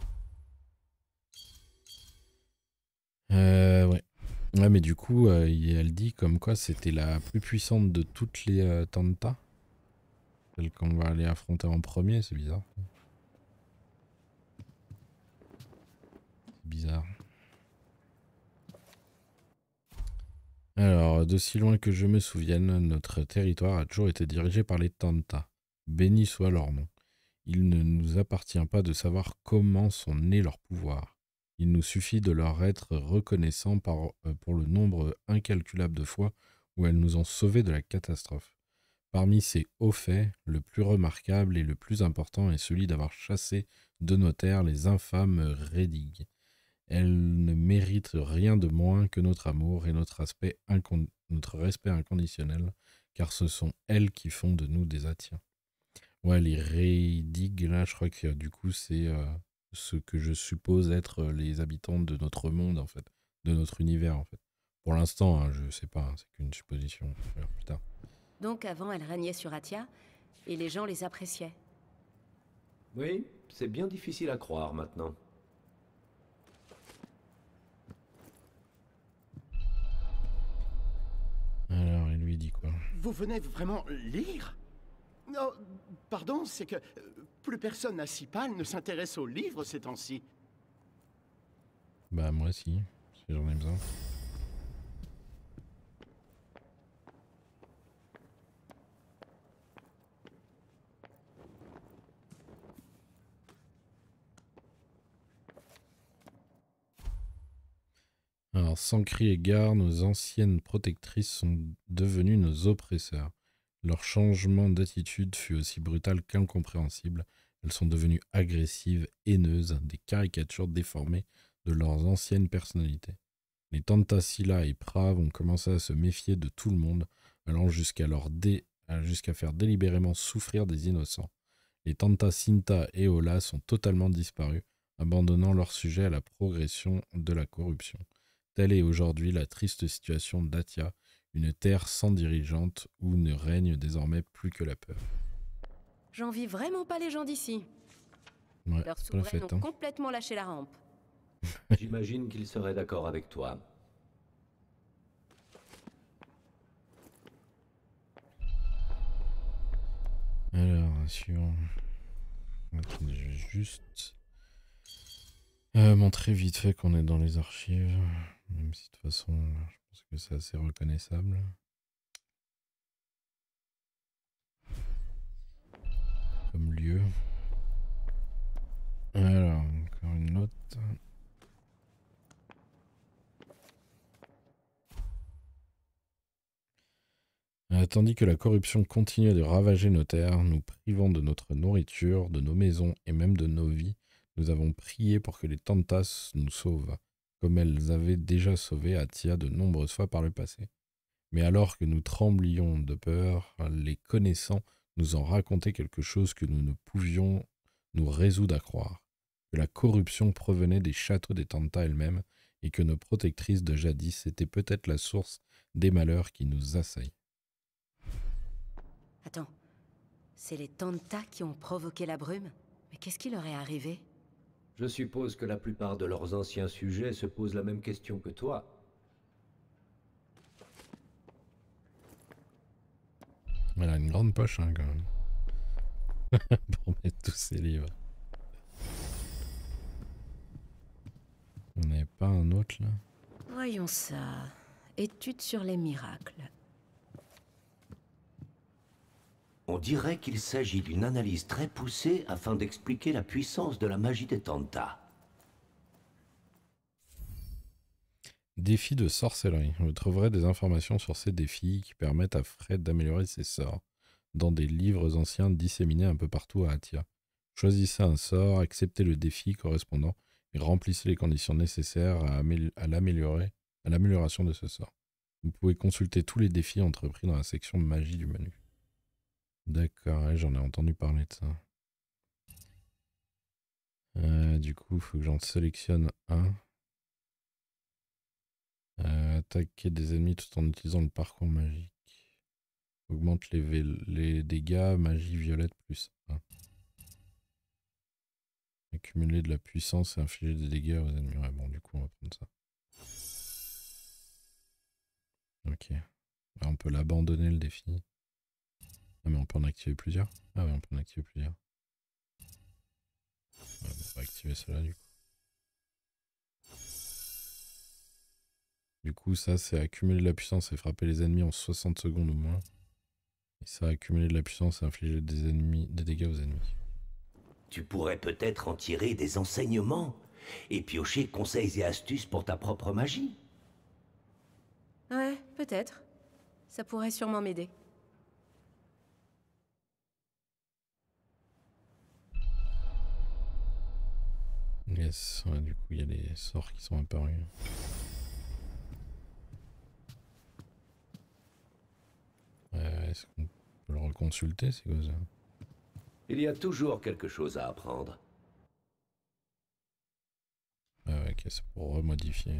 Euh, ouais. ouais, mais du coup, euh, elle dit comme quoi c'était la plus puissante de toutes les euh, Tanta. Celle qu'on va aller affronter en premier, c'est bizarre. C'est bizarre. Alors, de si loin que je me souvienne, notre territoire a toujours été dirigé par les Tanta. Béni soit leur nom. Il ne nous appartient pas de savoir comment sont nés leurs pouvoirs. Il nous suffit de leur être reconnaissants par, euh, pour le nombre incalculable de fois où elles nous ont sauvés de la catastrophe. Parmi ces hauts faits, le plus remarquable et le plus important est celui d'avoir chassé de nos terres les infâmes Rédigues. Elles ne méritent rien de moins que notre amour et notre, aspect incond- notre respect inconditionnel, car ce sont elles qui font de nous des Athiens. Ouais, les Rédigues, là, je crois que du coup, c'est... Euh ce que je suppose être les habitants de notre monde, en fait, de notre univers, en fait. Pour l'instant, hein, je sais pas, hein, c'est qu'une supposition. Putain. Donc avant, elle régnait sur Athia, et les gens les appréciaient. Oui, c'est bien difficile à croire maintenant. Alors, il lui dit quoi? Vous venez vraiment lire? Non, pardon, c'est que plus personne à Cipal ne s'intéresse aux livres ces temps-ci. Bah moi si, si j'en ai besoin. Alors, sans cri égard, nos anciennes protectrices sont devenues nos oppresseurs. Leur changement d'attitude fut aussi brutal qu'incompréhensible. Elles sont devenues agressives, haineuses, des caricatures déformées de leurs anciennes personnalités. Les Tanta Sila et Prav ont commencé à se méfier de tout le monde, allant jusqu'à dé... jusqu'à faire délibérément souffrir des innocents. Les Tanta Cinta et Wallace sont totalement disparus, abandonnant leur sujet à la progression de la corruption. Telle est aujourd'hui la triste situation d'Athia, une terre sans dirigeante où ne règne désormais plus que la peur. J'envie vraiment pas les gens d'ici. Ouais, leurs souverains ont hein. complètement lâché la rampe. J'imagine qu'ils seraient d'accord avec toi. Alors, suivant. Attendez, je vais juste euh, montrer vite fait qu'on est dans les archives. Même si de toute façon, je pense que c'est assez reconnaissable. Comme lieu. Alors, encore une note. Tandis que la corruption continuait de ravager nos terres, nous privant de notre nourriture, de nos maisons et même de nos vies, nous avons prié pour que les Tanntas nous sauvent, comme elles avaient déjà sauvé Athia de nombreuses fois par le passé. Mais alors que nous tremblions de peur, les connaissants nous en racontaient quelque chose que nous ne pouvions nous résoudre à croire, que la corruption provenait des châteaux des Tanta elles-mêmes et que nos protectrices de jadis étaient peut-être la source des malheurs qui nous assaillent. Attends, c'est les Tanta qui ont provoqué la brume? Mais qu'est-ce qui leur est arrivé ? Je suppose que la plupart de leurs anciens sujets se posent la même question que toi. Elle a une grande poche, hein, quand même. Pour mettre tous ses livres. On n'avait pas un autre, là? Voyons ça. Étude sur les miracles. On dirait qu'il s'agit d'une analyse très poussée afin d'expliquer la puissance de la magie des Tanta. Défi de sorcellerie. Vous trouverez des informations sur ces défis qui permettent à Fray d'améliorer ses sorts dans des livres anciens disséminés un peu partout à Athia. Choisissez un sort, acceptez le défi correspondant et remplissez les conditions nécessaires à l'améliorer, à l'amélioration de ce sort. Vous pouvez consulter tous les défis entrepris dans la section magie du menu. D'accord, ouais, j'en ai entendu parler de ça. Euh, du coup, il faut que j'en sélectionne un. Euh, attaquer des ennemis tout en utilisant le parcours magique. Augmente les, les dégâts, magie violette plus un. Accumuler de la puissance et infliger des dégâts aux ennemis. Ouais, bon, du coup, on va prendre ça. Ok. Là, on peut l'abandonner le défi. Ah mais on peut en activer plusieurs. Ah ouais, on peut en activer plusieurs. Ouais, on va activer cela du coup. Du coup ça c'est accumuler de la puissance et frapper les ennemis en soixante secondes ou moins. Et ça accumuler de la puissance et infliger des, ennemis, des dégâts aux ennemis. Tu pourrais peut-être en tirer des enseignements et piocher conseils et astuces pour ta propre magie. Ouais, peut-être. Ça pourrait sûrement m'aider. Yes, ouais, du coup il y a les sorts qui sont apparus. Euh, Est-ce qu'on peut le reconsulter, ces choses-là ? Il y a toujours quelque chose à apprendre. c'est pour remodifier.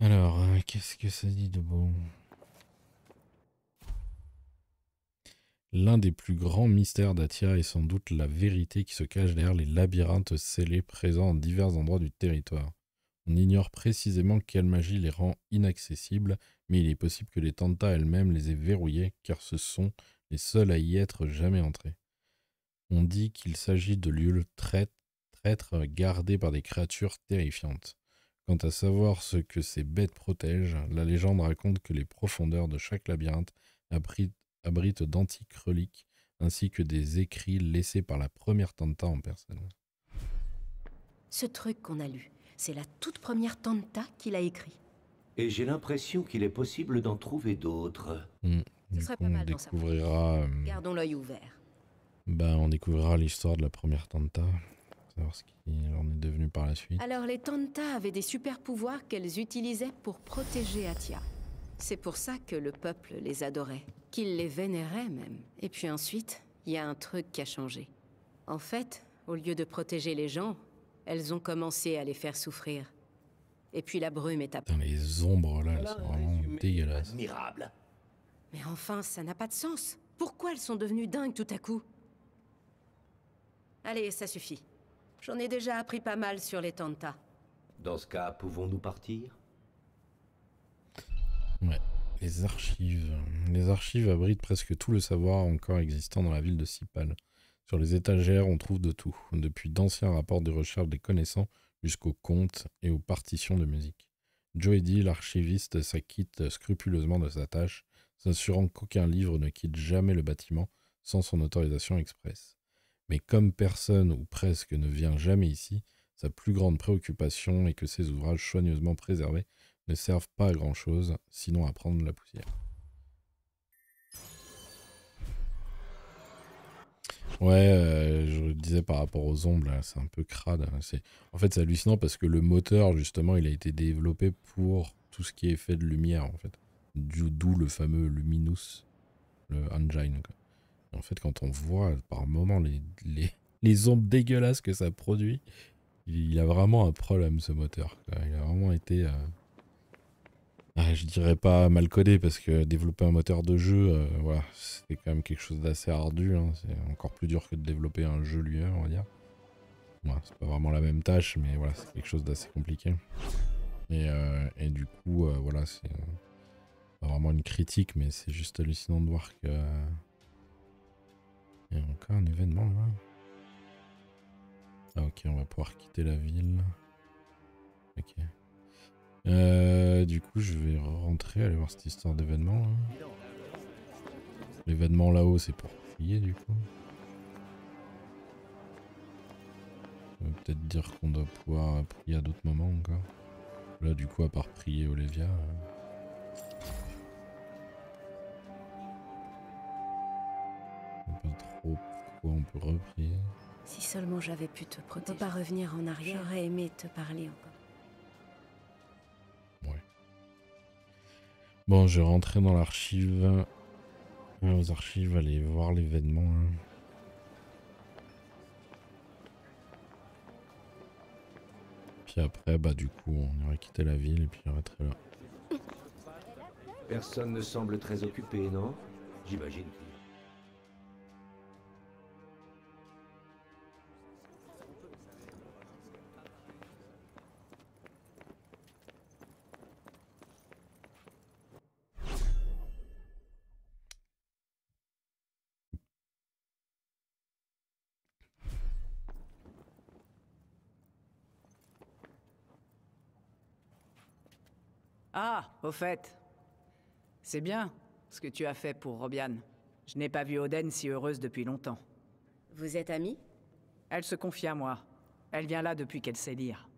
Alors, euh, qu'est-ce que ça dit de bon? L'un des plus grands mystères d'Athia est sans doute la vérité qui se cache derrière les labyrinthes scellés présents en divers endroits du territoire. On ignore précisément quelle magie les rend inaccessibles, mais il est possible que les Tanta elles-mêmes les aient verrouillés, car ce sont les seuls à y être jamais entrés. On dit qu'il s'agit de lieux traîtres, traîtres gardés par des créatures terrifiantes. Quant à savoir ce que ces bêtes protègent, la légende raconte que les profondeurs de chaque labyrinthe abritent d'antiques reliques, ainsi que des écrits laissés par la première Tanta en personne. Ce truc qu'on a lu, c'est la toute première Tanta qu'il a écrit. Et j'ai l'impression qu'il est possible d'en trouver d'autres. Mmh. Ce serait pas mal d'en savoir. Euh... Gardons l'œil ouvert. Ben, on découvrira l'histoire de la première Tanta. Savoir ce qu'il en est devenu par la suite. Alors les Tanta avaient des super pouvoirs qu'elles utilisaient pour protéger Athia. C'est pour ça que le peuple les adorait, qu'il les vénérait même. Et puis ensuite, il y a un truc qui a changé. En fait, au lieu de protéger les gens, elles ont commencé à les faire souffrir. Et puis la brume est apparue. Les ombres là, elles sont vraiment dégueulasses. Admirable. Mais enfin, ça n'a pas de sens. Pourquoi elles sont devenues dingues tout à coup? Allez, ça suffit. J'en ai déjà appris pas mal sur les Tanta. Dans ce cas, pouvons-nous partir? Ouais, les archives. Les archives abritent presque tout le savoir encore existant dans la ville de Cipal. Sur les étagères, on trouve de tout, depuis d'anciens rapports de recherche des connaissants jusqu'aux contes et aux partitions de musique. Johedy, l'archiviste, s'acquitte scrupuleusement de sa tâche, s'assurant qu'aucun livre ne quitte jamais le bâtiment sans son autorisation expresse. Mais comme personne ou presque ne vient jamais ici, sa plus grande préoccupation est que ses ouvrages soigneusement préservés ne servent pas à grand-chose, sinon à prendre la poussière. Ouais, euh, je disais par rapport aux ombres, c'est un peu crade. Hein. En fait, c'est hallucinant parce que le moteur, justement, il a été développé pour tout ce qui est fait de lumière, en fait. D'où le fameux Luminous, le engine. Quoi. En fait, quand on voit par moment les, les, les ombres dégueulasses que ça produit, il, il a vraiment un problème, ce moteur. Quoi. Il a vraiment été... Euh... Ah, je dirais pas mal codé parce que développer un moteur de jeu, euh, voilà, c'est quand même quelque chose d'assez ardu. Hein. C'est encore plus dur que de développer un jeu lui, on va dire. Ouais, c'est pas vraiment la même tâche, mais voilà, c'est quelque chose d'assez compliqué. Et, euh, et du coup, euh, voilà, c'est euh, pas vraiment une critique, mais c'est juste hallucinant de voir que. Il y a encore un événement là. Ah, ok, on va pouvoir quitter la ville. Ok. Euh, du coup, je vais rentrer, aller voir cette histoire d'événement. L'événement là-haut, c'est pour fouiller, du coup. Ça veut peut-être dire qu'on doit pouvoir prier à d'autres moments encore. Là, du coup, à part prier Olevia. Euh... On peut trop. Pourquoi on peut reprier? Si seulement j'avais pu te protéger. On peut pas revenir en arrière. J'aurais aimé te parler encore. Bon, je vais rentrer dans l'archive, aux archives, aller voir l'événement. Hein. Puis après, bah du coup, on irait quitter la ville et puis on arrêterait là. Personne ne semble très occupé, non? J'imagine. Ah, au fait, c'est bien ce que tu as fait pour Robian. Je n'ai pas vu Oden si heureuse depuis longtemps. Vous êtes amies? Elle se confie à moi. Elle vient là depuis qu'elle sait lire.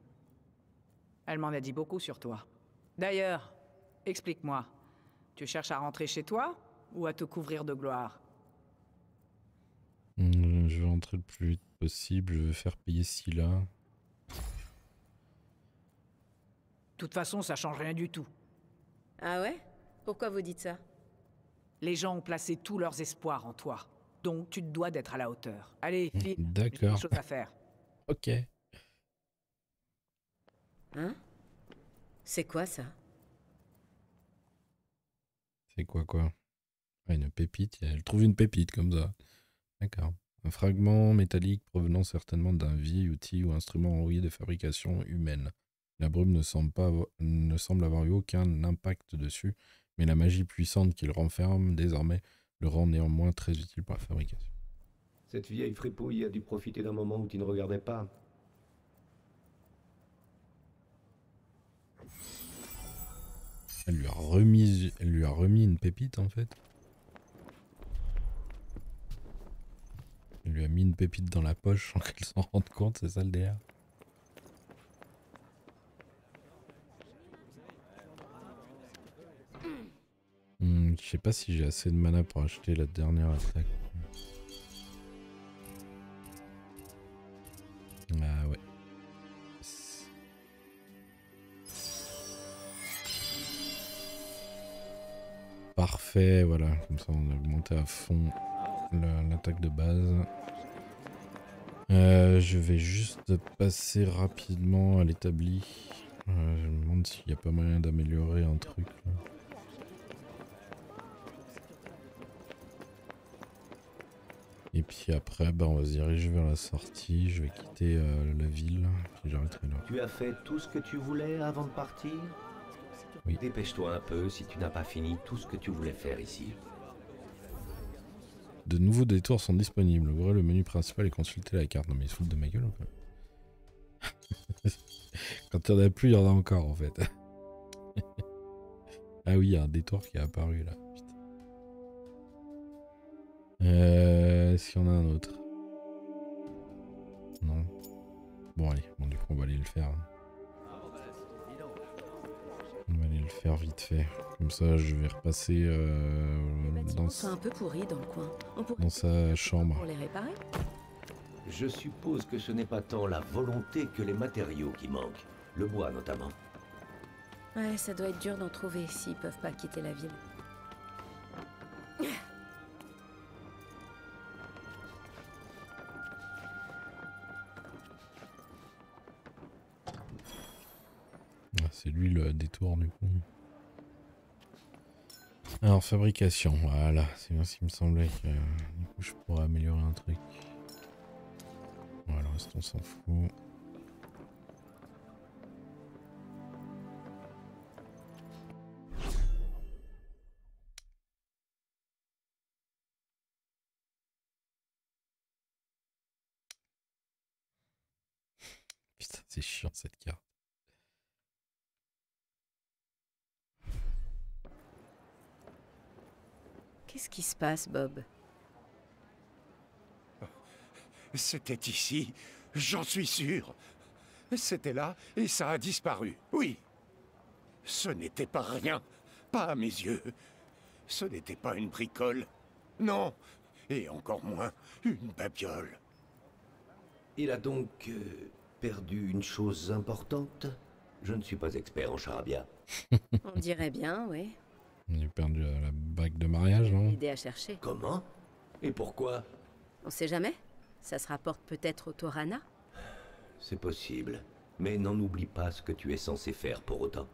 Elle m'en a dit beaucoup sur toi. D'ailleurs, explique-moi, tu cherches à rentrer chez toi ou à te couvrir de gloire? Mmh, je vais rentrer le plus vite possible, je vais faire payer Scylla. De toute façon, ça change rien du tout. Ah ouais? Pourquoi vous dites ça? Les gens ont placé tous leurs espoirs en toi. Donc tu te dois d'être à la hauteur. Allez, file. D'accord. J'ai des choses à faire. Ok. Hein? C'est quoi ça? C'est quoi quoi? Ah, une pépite. Elle trouve une pépite comme ça. D'accord. Un fragment métallique provenant certainement d'un vieil outil ou instrument enrouillé de fabrication humaine. La brume ne semble, pas avoir, ne semble avoir eu aucun impact dessus, mais la magie puissante qu'il renferme désormais le rend néanmoins très utile pour la fabrication. Cette vieille fripouille a dû profiter d'un moment où tu ne regardais pas. Elle lui a remis, elle lui a remis une pépite en fait. Elle lui a mis une pépite dans la poche sans qu'elle s'en rende compte, c'est ça le délire. Hmm, je sais pas si j'ai assez de mana pour acheter la dernière attaque. Ah ouais. Parfait, voilà. Comme ça on a augmenté à fond l'attaque de base. Euh, je vais juste passer rapidement à l'établi. Euh, je me demande s'il n'y a pas moyen d'améliorer un truc là. Et puis après, bah, on va se diriger vers la sortie. Je vais quitter euh, la ville. Puis j'arrêterai là. Tu as fait tout ce que tu voulais avant de partir? Oui. Dépêche-toi un peu si tu n'as pas fini tout ce que tu voulais faire ici. De nouveaux détours sont disponibles. Ouvrez le menu principal et consultez la carte. Non mais ils se foutent de ma gueule ou quoi? Quand il n'y en a plus, il y en a encore en fait. Ah oui, il y a un détour qui est apparu là. Euh, Est-ce qu'il y en a un autre? Non. Bon allez, bon, du coup on va aller le faire. On va aller le faire vite fait. Comme ça je vais repasser euh, dans, un peu pourri dans, le coin. On pourrait dans sa chambre. Pour les réparer. Je suppose que ce n'est pas tant la volonté que les matériaux qui manquent. Le bois notamment. Ouais, ça doit être dur d'en trouver s'ils peuvent pas quitter la ville. C'est lui le détour du coup. Alors fabrication, voilà, c'est bien ce qui me semblait que euh, du coup je pourrais améliorer un truc. Voilà, le reste on s'en fout. Putain, c'est chiant cette carte. Qu'est-ce qui se passe, Bob? C'était ici, j'en suis sûr. C'était là et ça a disparu, oui. Ce n'était pas rien, pas à mes yeux. Ce n'était pas une bricole, non. Et encore moins, une babiole. Il a donc euh, perdu une chose importante? Je ne suis pas expert en charabia. On dirait bien, oui. On a perdu la bague de mariage, non? Idée à chercher. Comment? Et pourquoi? On sait jamais. Ça se rapporte peut-être au Torana. C'est possible. Mais n'en oublie pas ce que tu es censé faire pour autant.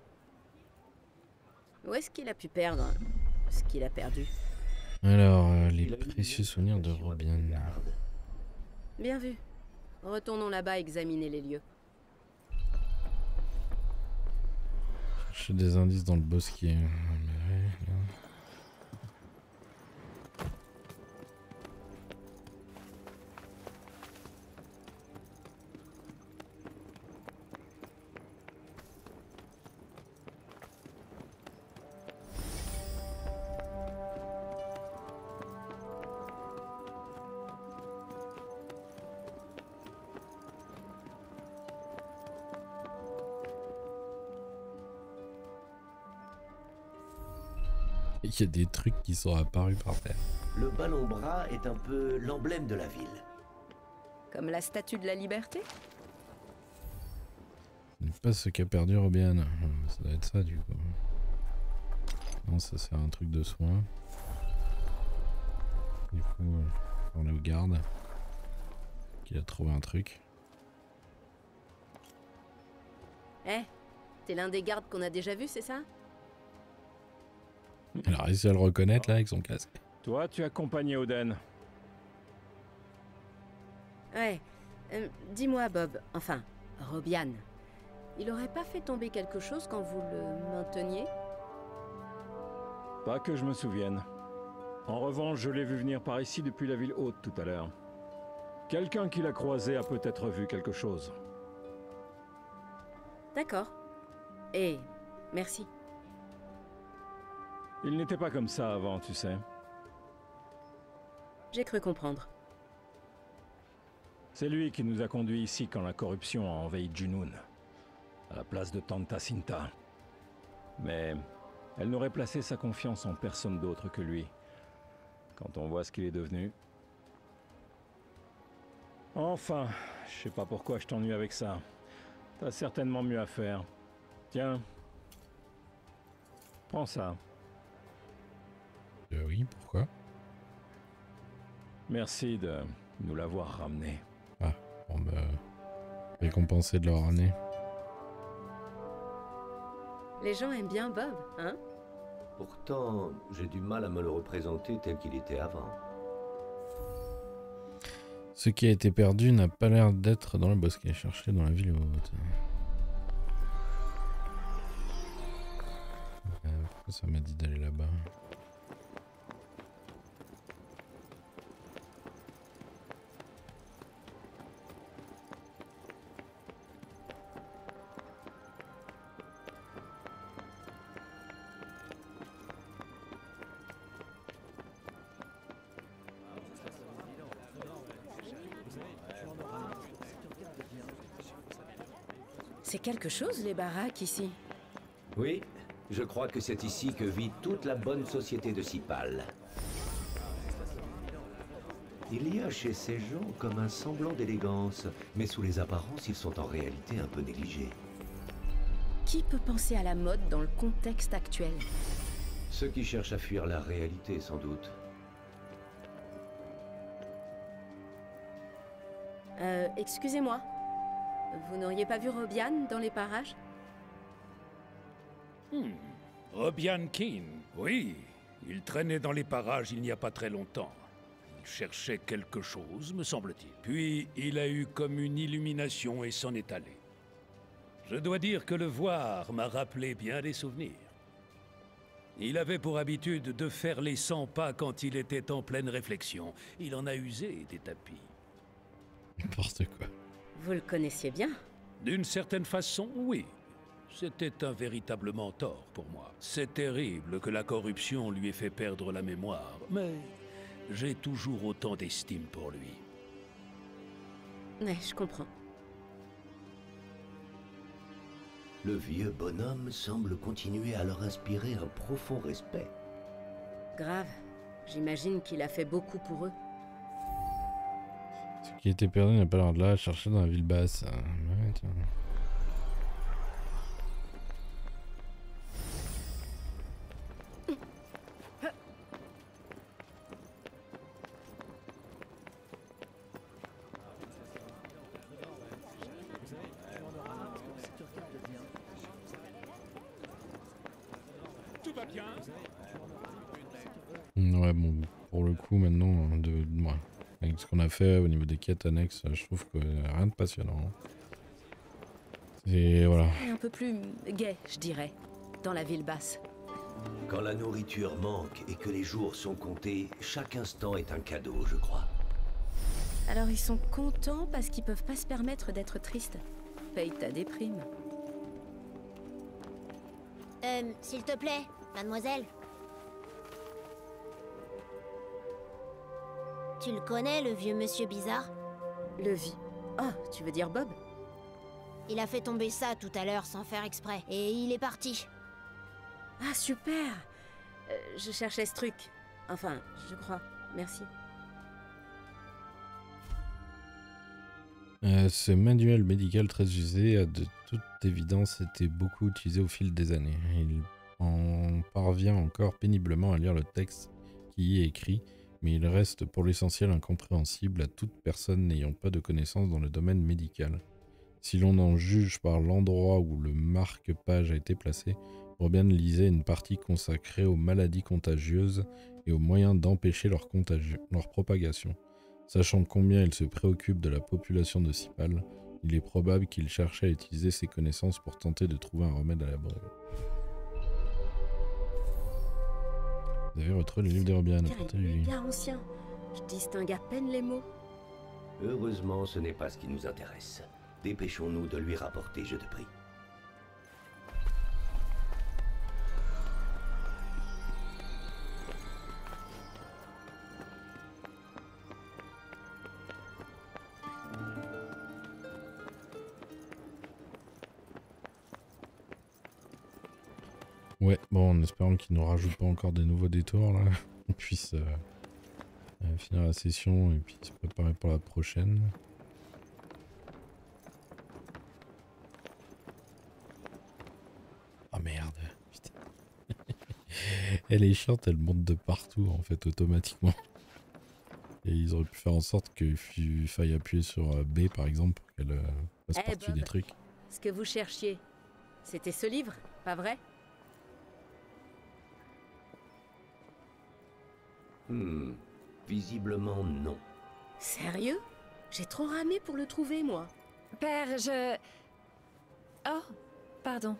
Où est-ce qu'il a pu perdre? Ce qu'il a perdu. Alors, euh, les précieux souvenirs de Robian. Bien vu. Retournons là-bas examiner les lieux. Cherche des indices dans le bosquet. Il y a des trucs qui sont apparus par terre. Le Balombras est un peu l'emblème de la ville. Comme la statue de la liberté? Ne pas ce qu'a perdu Robian. Ça doit être ça du coup. Non, ça c'est un truc de soin. Du coup... Euh... On est au garde. Qui a trouvé un truc. Eh hey, t'es l'un des gardes qu'on a déjà vu, c'est ça? Elle a réussi à le reconnaître là avec son casque. Toi, tu accompagnais Oden. Ouais. Euh, Dis-moi, Bob, enfin, Robian, il aurait pas fait tomber quelque chose quand vous le mainteniez? Pas que je me souvienne. En revanche, je l'ai vu venir par ici depuis la ville haute tout à l'heure. Quelqu'un qui l'a croisé a peut-être vu quelque chose. D'accord. Et merci. Il n'était pas comme ça avant, tu sais. J'ai cru comprendre. C'est lui qui nous a conduits ici quand la corruption a envahi Junoon, à la place de Tanta Cinta. Mais elle n'aurait placé sa confiance en personne d'autre que lui, quand on voit ce qu'il est devenu. Enfin, je sais pas pourquoi je t'ennuie avec ça. T'as certainement mieux à faire. Tiens, prends ça. Euh, oui, pourquoi? Merci de nous l'avoir ramené. Ah, on me récompensait de leur ramener. Les gens aiment bien Bob, hein? Pourtant, j'ai du mal à me le représenter tel qu'il était avant. Ce qui a été perdu n'a pas l'air d'être dans le bosquet cherché dans la ville haute. Euh, pourquoi ça m'a dit d'aller là-bas? C'est quelque chose, les baraques, ici? Oui, je crois que c'est ici que vit toute la bonne société de Cipal. Il y a chez ces gens comme un semblant d'élégance, mais sous les apparences, ils sont en réalité un peu négligés. Qui peut penser à la mode dans le contexte actuel? Ceux qui cherchent à fuir la réalité, sans doute. Euh, excusez-moi. Vous n'auriez pas vu Robian dans les parages? hmm. Robian Keen, oui. Il traînait dans les parages il n'y a pas très longtemps. Il cherchait quelque chose, me semble-t-il. Puis il a eu comme une illumination et s'en est allé. Je dois dire que le voir m'a rappelé bien des souvenirs. Il avait pour habitude de faire les cent pas quand il était en pleine réflexion. Il en a usé des tapis. N'importe quoi. Vous le connaissiez bien? D'une certaine façon, oui. C'était un véritablement tort pour moi. C'est terrible que la corruption lui ait fait perdre la mémoire, mais j'ai toujours autant d'estime pour lui. Ouais, je comprends. Le vieux bonhomme semble continuer à leur inspirer un profond respect. Grave. J'imagine qu'il a fait beaucoup pour eux. Ce qui était perdu n'a pas l'air de là à chercher dans la ville basse. Ouais, tiens. Tout va bien. Ouais, bon, pour le coup, maintenant, de moi. Ouais. Avec ce qu'on a fait au niveau des quêtes annexes, je trouve que rien de passionnant. Et voilà. Un peu plus gai, je dirais, dans la ville basse. Quand la nourriture manque et que les jours sont comptés, chaque instant est un cadeau, je crois. Alors ils sont contents parce qu'ils peuvent pas se permettre d'être tristes. Paye ta déprime. Euh, s'il te plaît, mademoiselle. Tu le connais, le vieux monsieur bizarre? Le vie... Oh, tu veux dire Bob? Il a fait tomber ça tout à l'heure sans faire exprès, et il est parti. Ah, super! euh, Je cherchais ce truc. Enfin, je crois. Merci. Euh, ce manuel médical très usé a de toute évidence été beaucoup utilisé au fil des années. Il en parvient encore péniblement à lire le texte qui y est écrit, mais il reste pour l'essentiel incompréhensible à toute personne n'ayant pas de connaissances dans le domaine médical. Si l'on en juge par l'endroit où le marque-page a été placé, Robian lisait une partie consacrée aux maladies contagieuses et aux moyens d'empêcher leur, leur propagation. Sachant combien il se préoccupe de la population de Cipal, il est probable qu'il cherchait à utiliser ses connaissances pour tenter de trouver un remède à la brève. Vous avez retrouvé le livre des Robian à portée du lit. Ancien. Je distingue à peine les mots. Heureusement, ce n'est pas ce qui nous intéresse. Dépêchons-nous de lui rapporter, je te prie. Ouais, bon, en espérant qu'il ne nous rajoute pas encore des nouveaux détours, là, qu'on puisse euh, euh, finir la session et puis se préparer pour la prochaine. Ah merde, putain. Elle est chiante, elle monte de partout, en fait, automatiquement. Et ils auraient pu faire en sorte qu'il faille appuyer sur B, par exemple, pour qu'elle euh, fasse hey, partie Bob, des trucs. Ce que vous cherchiez, c'était ce livre, pas vrai ? Hmm, visiblement non. Sérieux? J'ai trop ramé pour le trouver, moi. Père, je... Oh, pardon.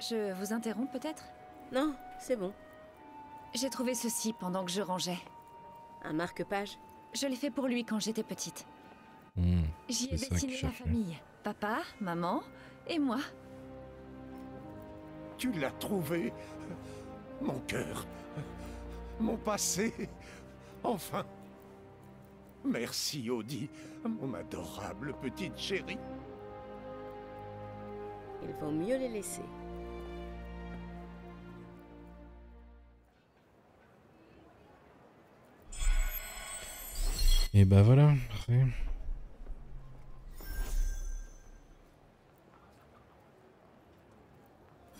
Je vous interromps peut-être? Non, c'est bon. J'ai trouvé ceci pendant que je rangeais. Un marque-page? Je l'ai fait pour lui quand j'étais petite. Mmh, j'y ai dessiné la famille. Papa, maman et moi. Tu l'as trouvé? Mon cœur. Mon passé, enfin. Merci, Audi, mon adorable petite chérie. Il vaut mieux les laisser. Et bah voilà, parfait.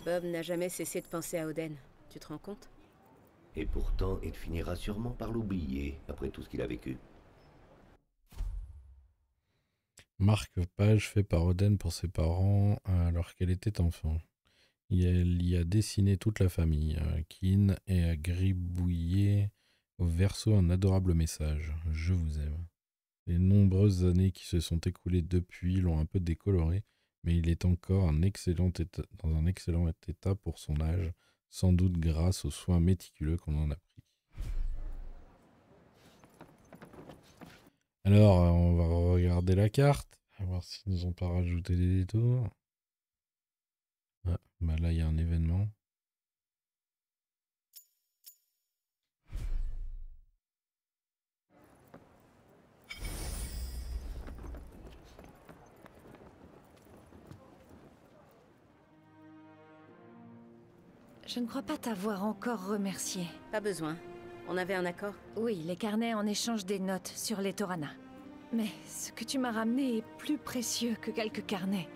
Bob n'a jamais cessé de penser à Oden, tu te rends compte ? Et pourtant, il finira sûrement par l'oublier, après tout ce qu'il a vécu. Marque-page fait par Oden pour ses parents alors qu'elle était enfant. Il y a dessiné toute la famille. Keen et a gribouillé au verso un adorable message. Je vous aime. Les nombreuses années qui se sont écoulées depuis l'ont un peu décoloré, mais il est encore un excellent état, dans un excellent état pour son âge. Sans doute grâce aux soins méticuleux qu'on en a pris. Alors, on va regarder la carte, à voir s'ils nous ont pas rajouté des détours. Ah, bah là, il y a un événement. Je ne crois pas t'avoir encore remercié. Pas besoin. On avait un accord? Oui, les carnets en échange des notes sur les Torana. Mais ce que tu m'as ramené est plus précieux que quelques carnets.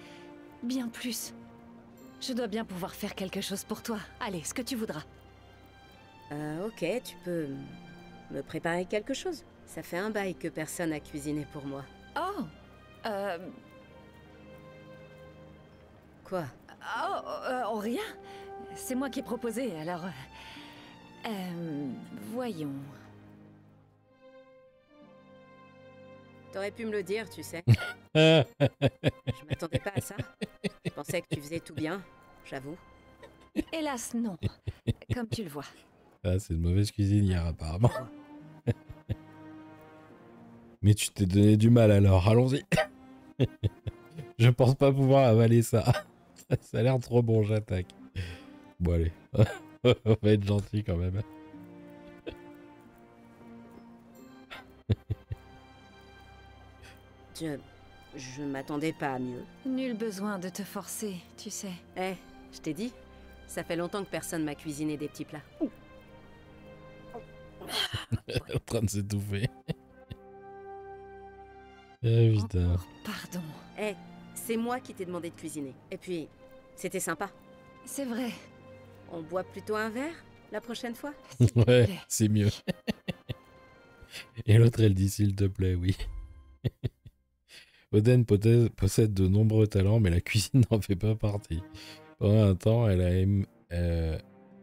Bien plus. Je dois bien pouvoir faire quelque chose pour toi. Allez, ce que tu voudras. Euh, ok, tu peux me préparer quelque chose. Ça fait un bail que personne n'a cuisiné pour moi. Oh Euh... Quoi? Oh, euh, oh, rien. C'est moi qui ai proposé, alors... Euh... Voyons... T'aurais pu me le dire, tu sais. Je m'attendais pas à ça. Je pensais que tu faisais tout bien, j'avoue. Hélas, non. Comme tu le vois. Ah, c'est une mauvaise cuisinière, apparemment. Mais tu t'es donné du mal, alors. Allons-y. Je pense pas pouvoir avaler ça. Ça a l'air trop bon, j'attaque. Bon allez, on va être gentil quand même. Je... je m'attendais pas à mieux. Nul besoin de te forcer, tu sais. Eh, hey, je t'ai dit, ça fait longtemps que personne m'a cuisiné des petits plats. En train de s'étouffer. Eh putain. Oh, pardon. Eh, hey, c'est moi qui t'ai demandé de cuisiner. Et puis, c'était sympa. C'est vrai. On boit plutôt un verre, la prochaine fois? Ouais, c'est mieux. Et l'autre, elle dit, s'il te plaît, oui. Oden possède de nombreux talents, mais la cuisine n'en fait pas partie. Pendant un temps, elle a, aimé, euh,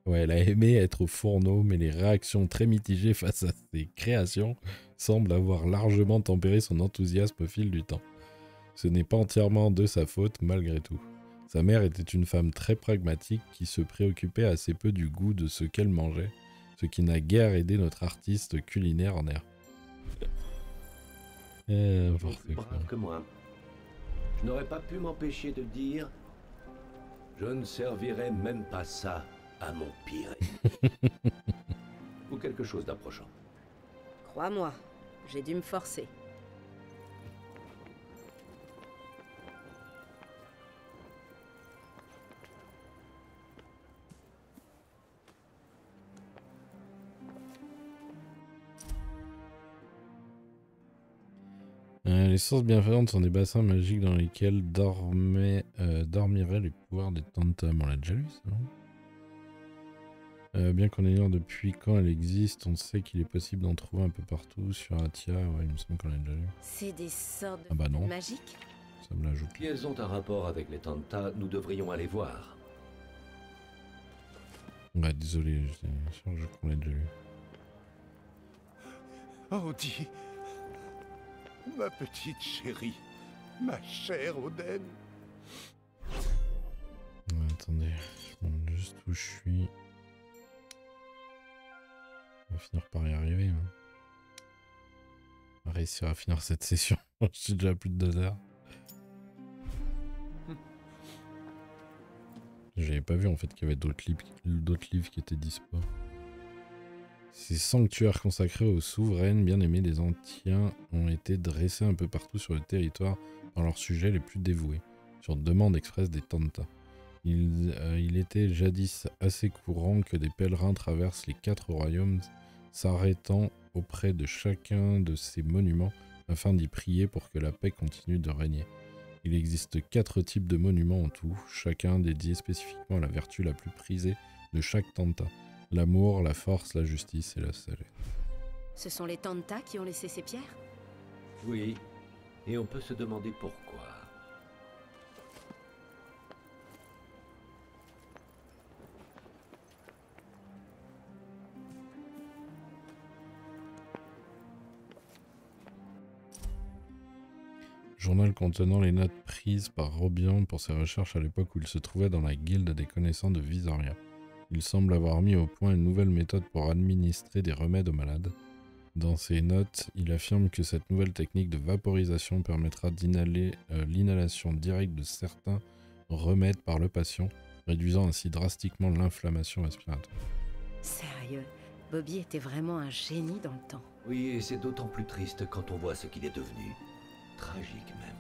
ouais, elle a aimé être au fourneau, mais les réactions très mitigées face à ses créations semblent avoir largement tempéré son enthousiasme au fil du temps. Ce n'est pas entièrement de sa faute, malgré tout. Sa mère était une femme très pragmatique qui se préoccupait assez peu du goût de ce qu'elle mangeait, ce qui n'a guère aidé notre artiste culinaire en air. Euh, plus brave que moi. Je n'aurais pas pu m'empêcher de dire « Je ne servirai même pas ça à mon pire ennemi. » Ou quelque chose d'approchant. Crois-moi, j'ai dû me forcer. Euh, les sources bienfaisantes sont des bassins magiques dans lesquels dormaient, euh, dormiraient les pouvoirs des Tanta. On l'a déjà lu, ça, non ? euh, Bien qu'on ignore depuis quand elle existe, on sait qu'il est possible d'en trouver un peu partout sur Athia. Ouais, il me semble qu'on l'a déjà lu. C'est des sortes ah bah non. magiques. Ça me l'ajoute. Si elles ont un rapport avec les Tanta, nous devrions aller voir. Ouais, désolé, je suis sûr qu'on l'a déjà lu. Oh, dis... Ma petite chérie, ma chère Oden. Attendez, je montre juste où je suis. On va finir par y arriver. Hein. On va réussir à finir cette session. Je suis déjà à plus de deux heures. J'avais pas vu en fait qu'il y avait d'autres livres, d'autres livres qui étaient dispo. Ces sanctuaires consacrés aux souveraines bien-aimées des Antiens ont été dressés un peu partout sur le territoire par leurs sujets les plus dévoués, sur demande expresse des Tanta. Il, euh, il était jadis assez courant que des pèlerins traversent les quatre royaumes, s'arrêtant auprès de chacun de ces monuments afin d'y prier pour que la paix continue de régner. Il existe quatre types de monuments en tout, chacun dédié spécifiquement à la vertu la plus prisée de chaque Tanta. L'amour, la force, la justice et la sagesse. Ce sont les Tanta qui ont laissé ces pierres? Oui, et on peut se demander pourquoi. Journal contenant les notes prises par Robian pour ses recherches à l'époque où il se trouvait dans la guilde des connaissants de Visoria. Il semble avoir mis au point une nouvelle méthode pour administrer des remèdes aux malades. Dans ses notes, il affirme que cette nouvelle technique de vaporisation permettra d'inhaler euh, l'inhalation directe de certains remèdes par le patient, réduisant ainsi drastiquement l'inflammation respiratoire. Sérieux, Bobby était vraiment un génie dans le temps. Oui, et c'est d'autant plus triste quand on voit ce qu'il est devenu. Tragique même.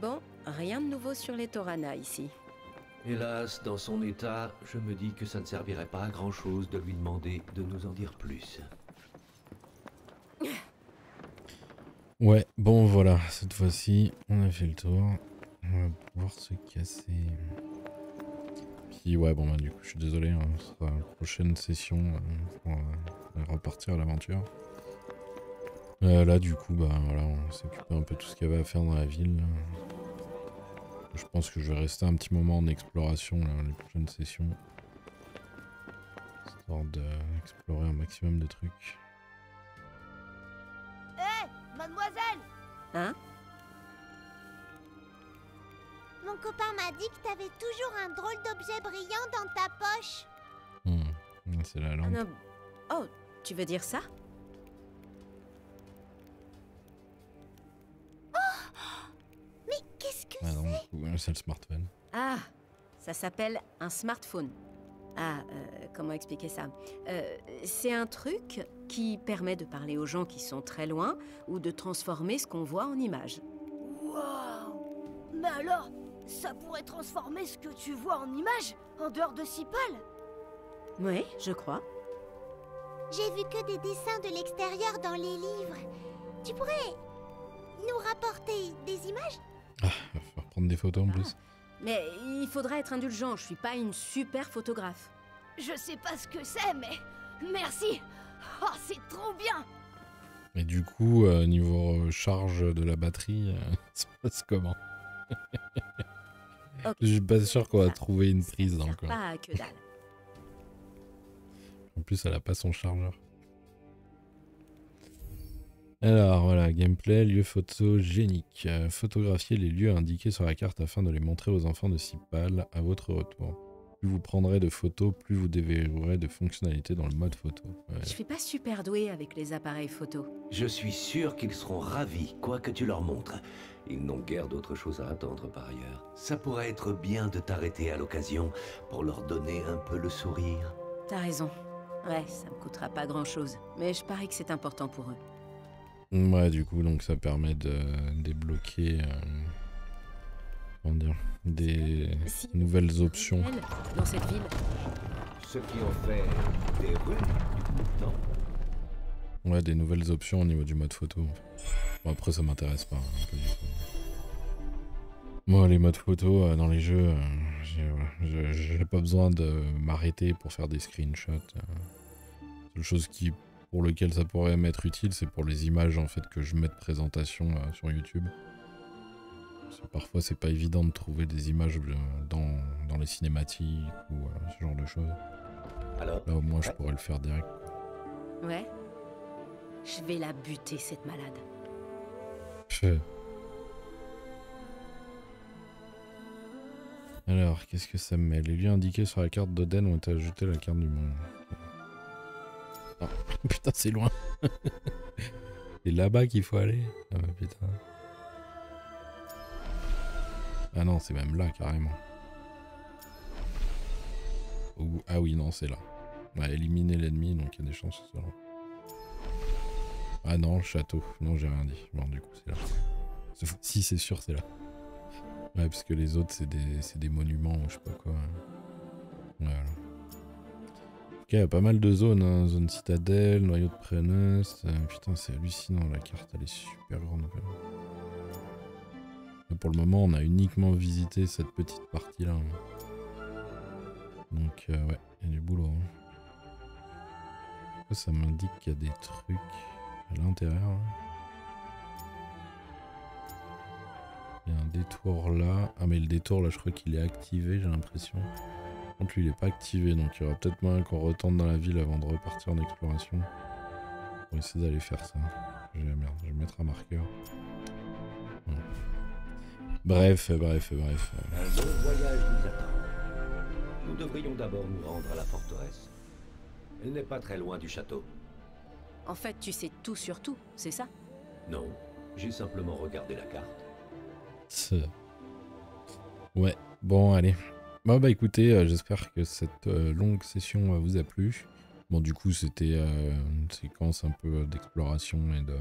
Bon, rien de nouveau sur les Torana ici. Hélas, dans son état, je me dis que ça ne servirait pas à grand chose de lui demander de nous en dire plus. Ouais, bon voilà, cette fois-ci, on a fait le tour. On va pouvoir se casser. Puis ouais, bon bah du coup, je suis désolé, hein, ce sera la prochaine session, on va, on va repartir à l'aventure. Euh, là du coup bah voilà, on s'est occupé un peu de tout ce qu'il y avait à faire dans la ville. Je pense que je vais rester un petit moment en exploration là, les prochaines sessions. Histoire d'explorer un maximum de trucs. Hé hey, mademoiselle. Hein? Mon copain m'a dit que t'avais toujours un drôle d'objet brillant dans ta poche. Hmm, c'est la lampe. Un... Oh, tu veux dire ça? Ah non, c'est le smartphone. Ah, ça s'appelle un smartphone. Ah, euh, comment expliquer ça? euh, C'est un truc qui permet de parler aux gens qui sont très loin ou de transformer ce qu'on voit en images. Wow! Mais alors, ça pourrait transformer ce que tu vois en images en dehors de Cipal? Oui, je crois. J'ai vu que des dessins de l'extérieur dans les livres. Tu pourrais nous rapporter des images? Ah, il va falloir prendre des photos en ah, plus. Mais il faudrait être indulgent, je suis pas une super photographe. Je sais pas ce que c'est, mais merci. Oh, c'est trop bien. Mais du coup, euh, niveau charge de la batterie, euh, ça se passe comment? Okay. Je suis pas sûr qu'on va trouver une prise encore. Pas que dalle. En plus, elle a pas son chargeur. Alors voilà, gameplay, lieu photogénique. Euh, photographiez les lieux indiqués sur la carte afin de les montrer aux enfants de Cipal à votre retour. Plus vous prendrez de photos, plus vous déverrouillerez de fonctionnalités dans le mode photo. Ouais. Je suis pas super doué avec les appareils photo. Je suis sûr qu'ils seront ravis, quoi que tu leur montres. Ils n'ont guère d'autre chose à attendre par ailleurs. Ça pourrait être bien de t'arrêter à l'occasion pour leur donner un peu le sourire. T'as raison. Ouais, ça me coûtera pas grand-chose. Mais je parie que c'est important pour eux. Ouais, du coup, donc ça permet de débloquer euh, comment dire, des si. nouvelles options. Dans cette ville. Ceux qui ont fait des rues, non ? Ouais, des nouvelles options au niveau du mode photo. Bon, après, ça m'intéresse pas. Un peu, du coup. Moi, les modes photo euh, dans les jeux, euh, j'ai ouais, j'ai pas besoin de m'arrêter pour faire des screenshots. Euh. C'est une chose qui... pour lequel ça pourrait m'être utile, c'est pour les images en fait que je mets de présentation euh, sur YouTube. Parce que parfois c'est pas évident de trouver des images euh, dans, dans les cinématiques ou euh, ce genre de choses. Alors, là au moins je pourrais le faire direct. Ouais. Je vais la buter cette malade. Je... Alors qu'est-ce que ça met? Les lieux indiqués sur la carte d'Oden ont été ajoutés à la carte du monde. Oh, putain, c'est loin. C'est là-bas qu'il faut aller. Ah bah putain. Ah non, c'est même là carrément. Ou, ah oui, non, c'est là. On a éliminé l'ennemi, donc il y a des chances que ce soit là. Ah non, le château. Non, j'ai rien dit. Bon, du coup, c'est là. Si, c'est sûr, c'est là. Ouais, parce que les autres, c'est des, c'est des monuments ou je sais pas quoi. Voilà. Il y a pas mal de zones, hein. Zone citadelle, noyau de Praenost, euh, putain c'est hallucinant, la carte elle est super grande. Et pour le moment on a uniquement visité cette petite partie là. Hein. Donc euh, ouais, il y a du boulot. Hein. Ça m'indique qu'il y a des trucs à l'intérieur. Il hein. y a un détour là, ah mais le détour là je crois qu'il est activé j'ai l'impression. Par contre, lui, il n'est pas activé, donc il y aura peut-être moyen qu'on retente dans la ville avant de repartir en exploration. On va essayer d'aller faire ça. J'ai la merde, je vais mettre un marqueur. Ouais. Bref, bref, bref. Un long voyage nous attend. Nous devrions d'abord nous rendre à la forteresse. Elle n'est pas très loin du château. En fait, tu sais tout sur tout, c'est ça? Non, j'ai simplement regardé la carte. Ouais, bon, allez. Bah bah écoutez, euh, j'espère que cette euh, longue session euh, vous a plu. Bon du coup c'était euh, une séquence un peu d'exploration et de,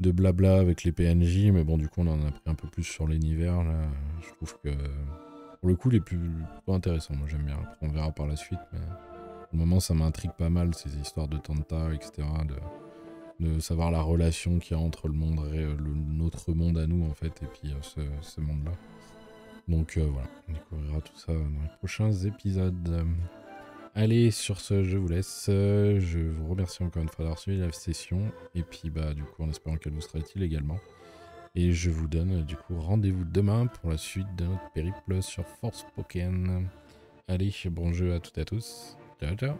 de blabla avec les P N J, mais bon du coup on en a pris un peu plus sur l'univers là. Je trouve que pour le coup les plus, plus intéressants, moi j'aime bien. Après, on verra par la suite, mais au moment ça m'intrigue pas mal ces histoires de Tanta, et cetera. De, de savoir la relation qu'il y a entre le monde et le, notre monde à nous en fait, et puis euh, ce, ce monde là. Donc euh, voilà, on découvrira tout ça dans les prochains épisodes. Allez, sur ce, je vous laisse. Je vous remercie encore une fois d'avoir suivi la session. Et puis, bah du coup, en espérant qu'elle vous sera utile également. Et je vous donne du coup rendez-vous demain pour la suite de notre périple sur Forspoken. Allez, bon jeu à toutes et à tous. Ciao, ciao.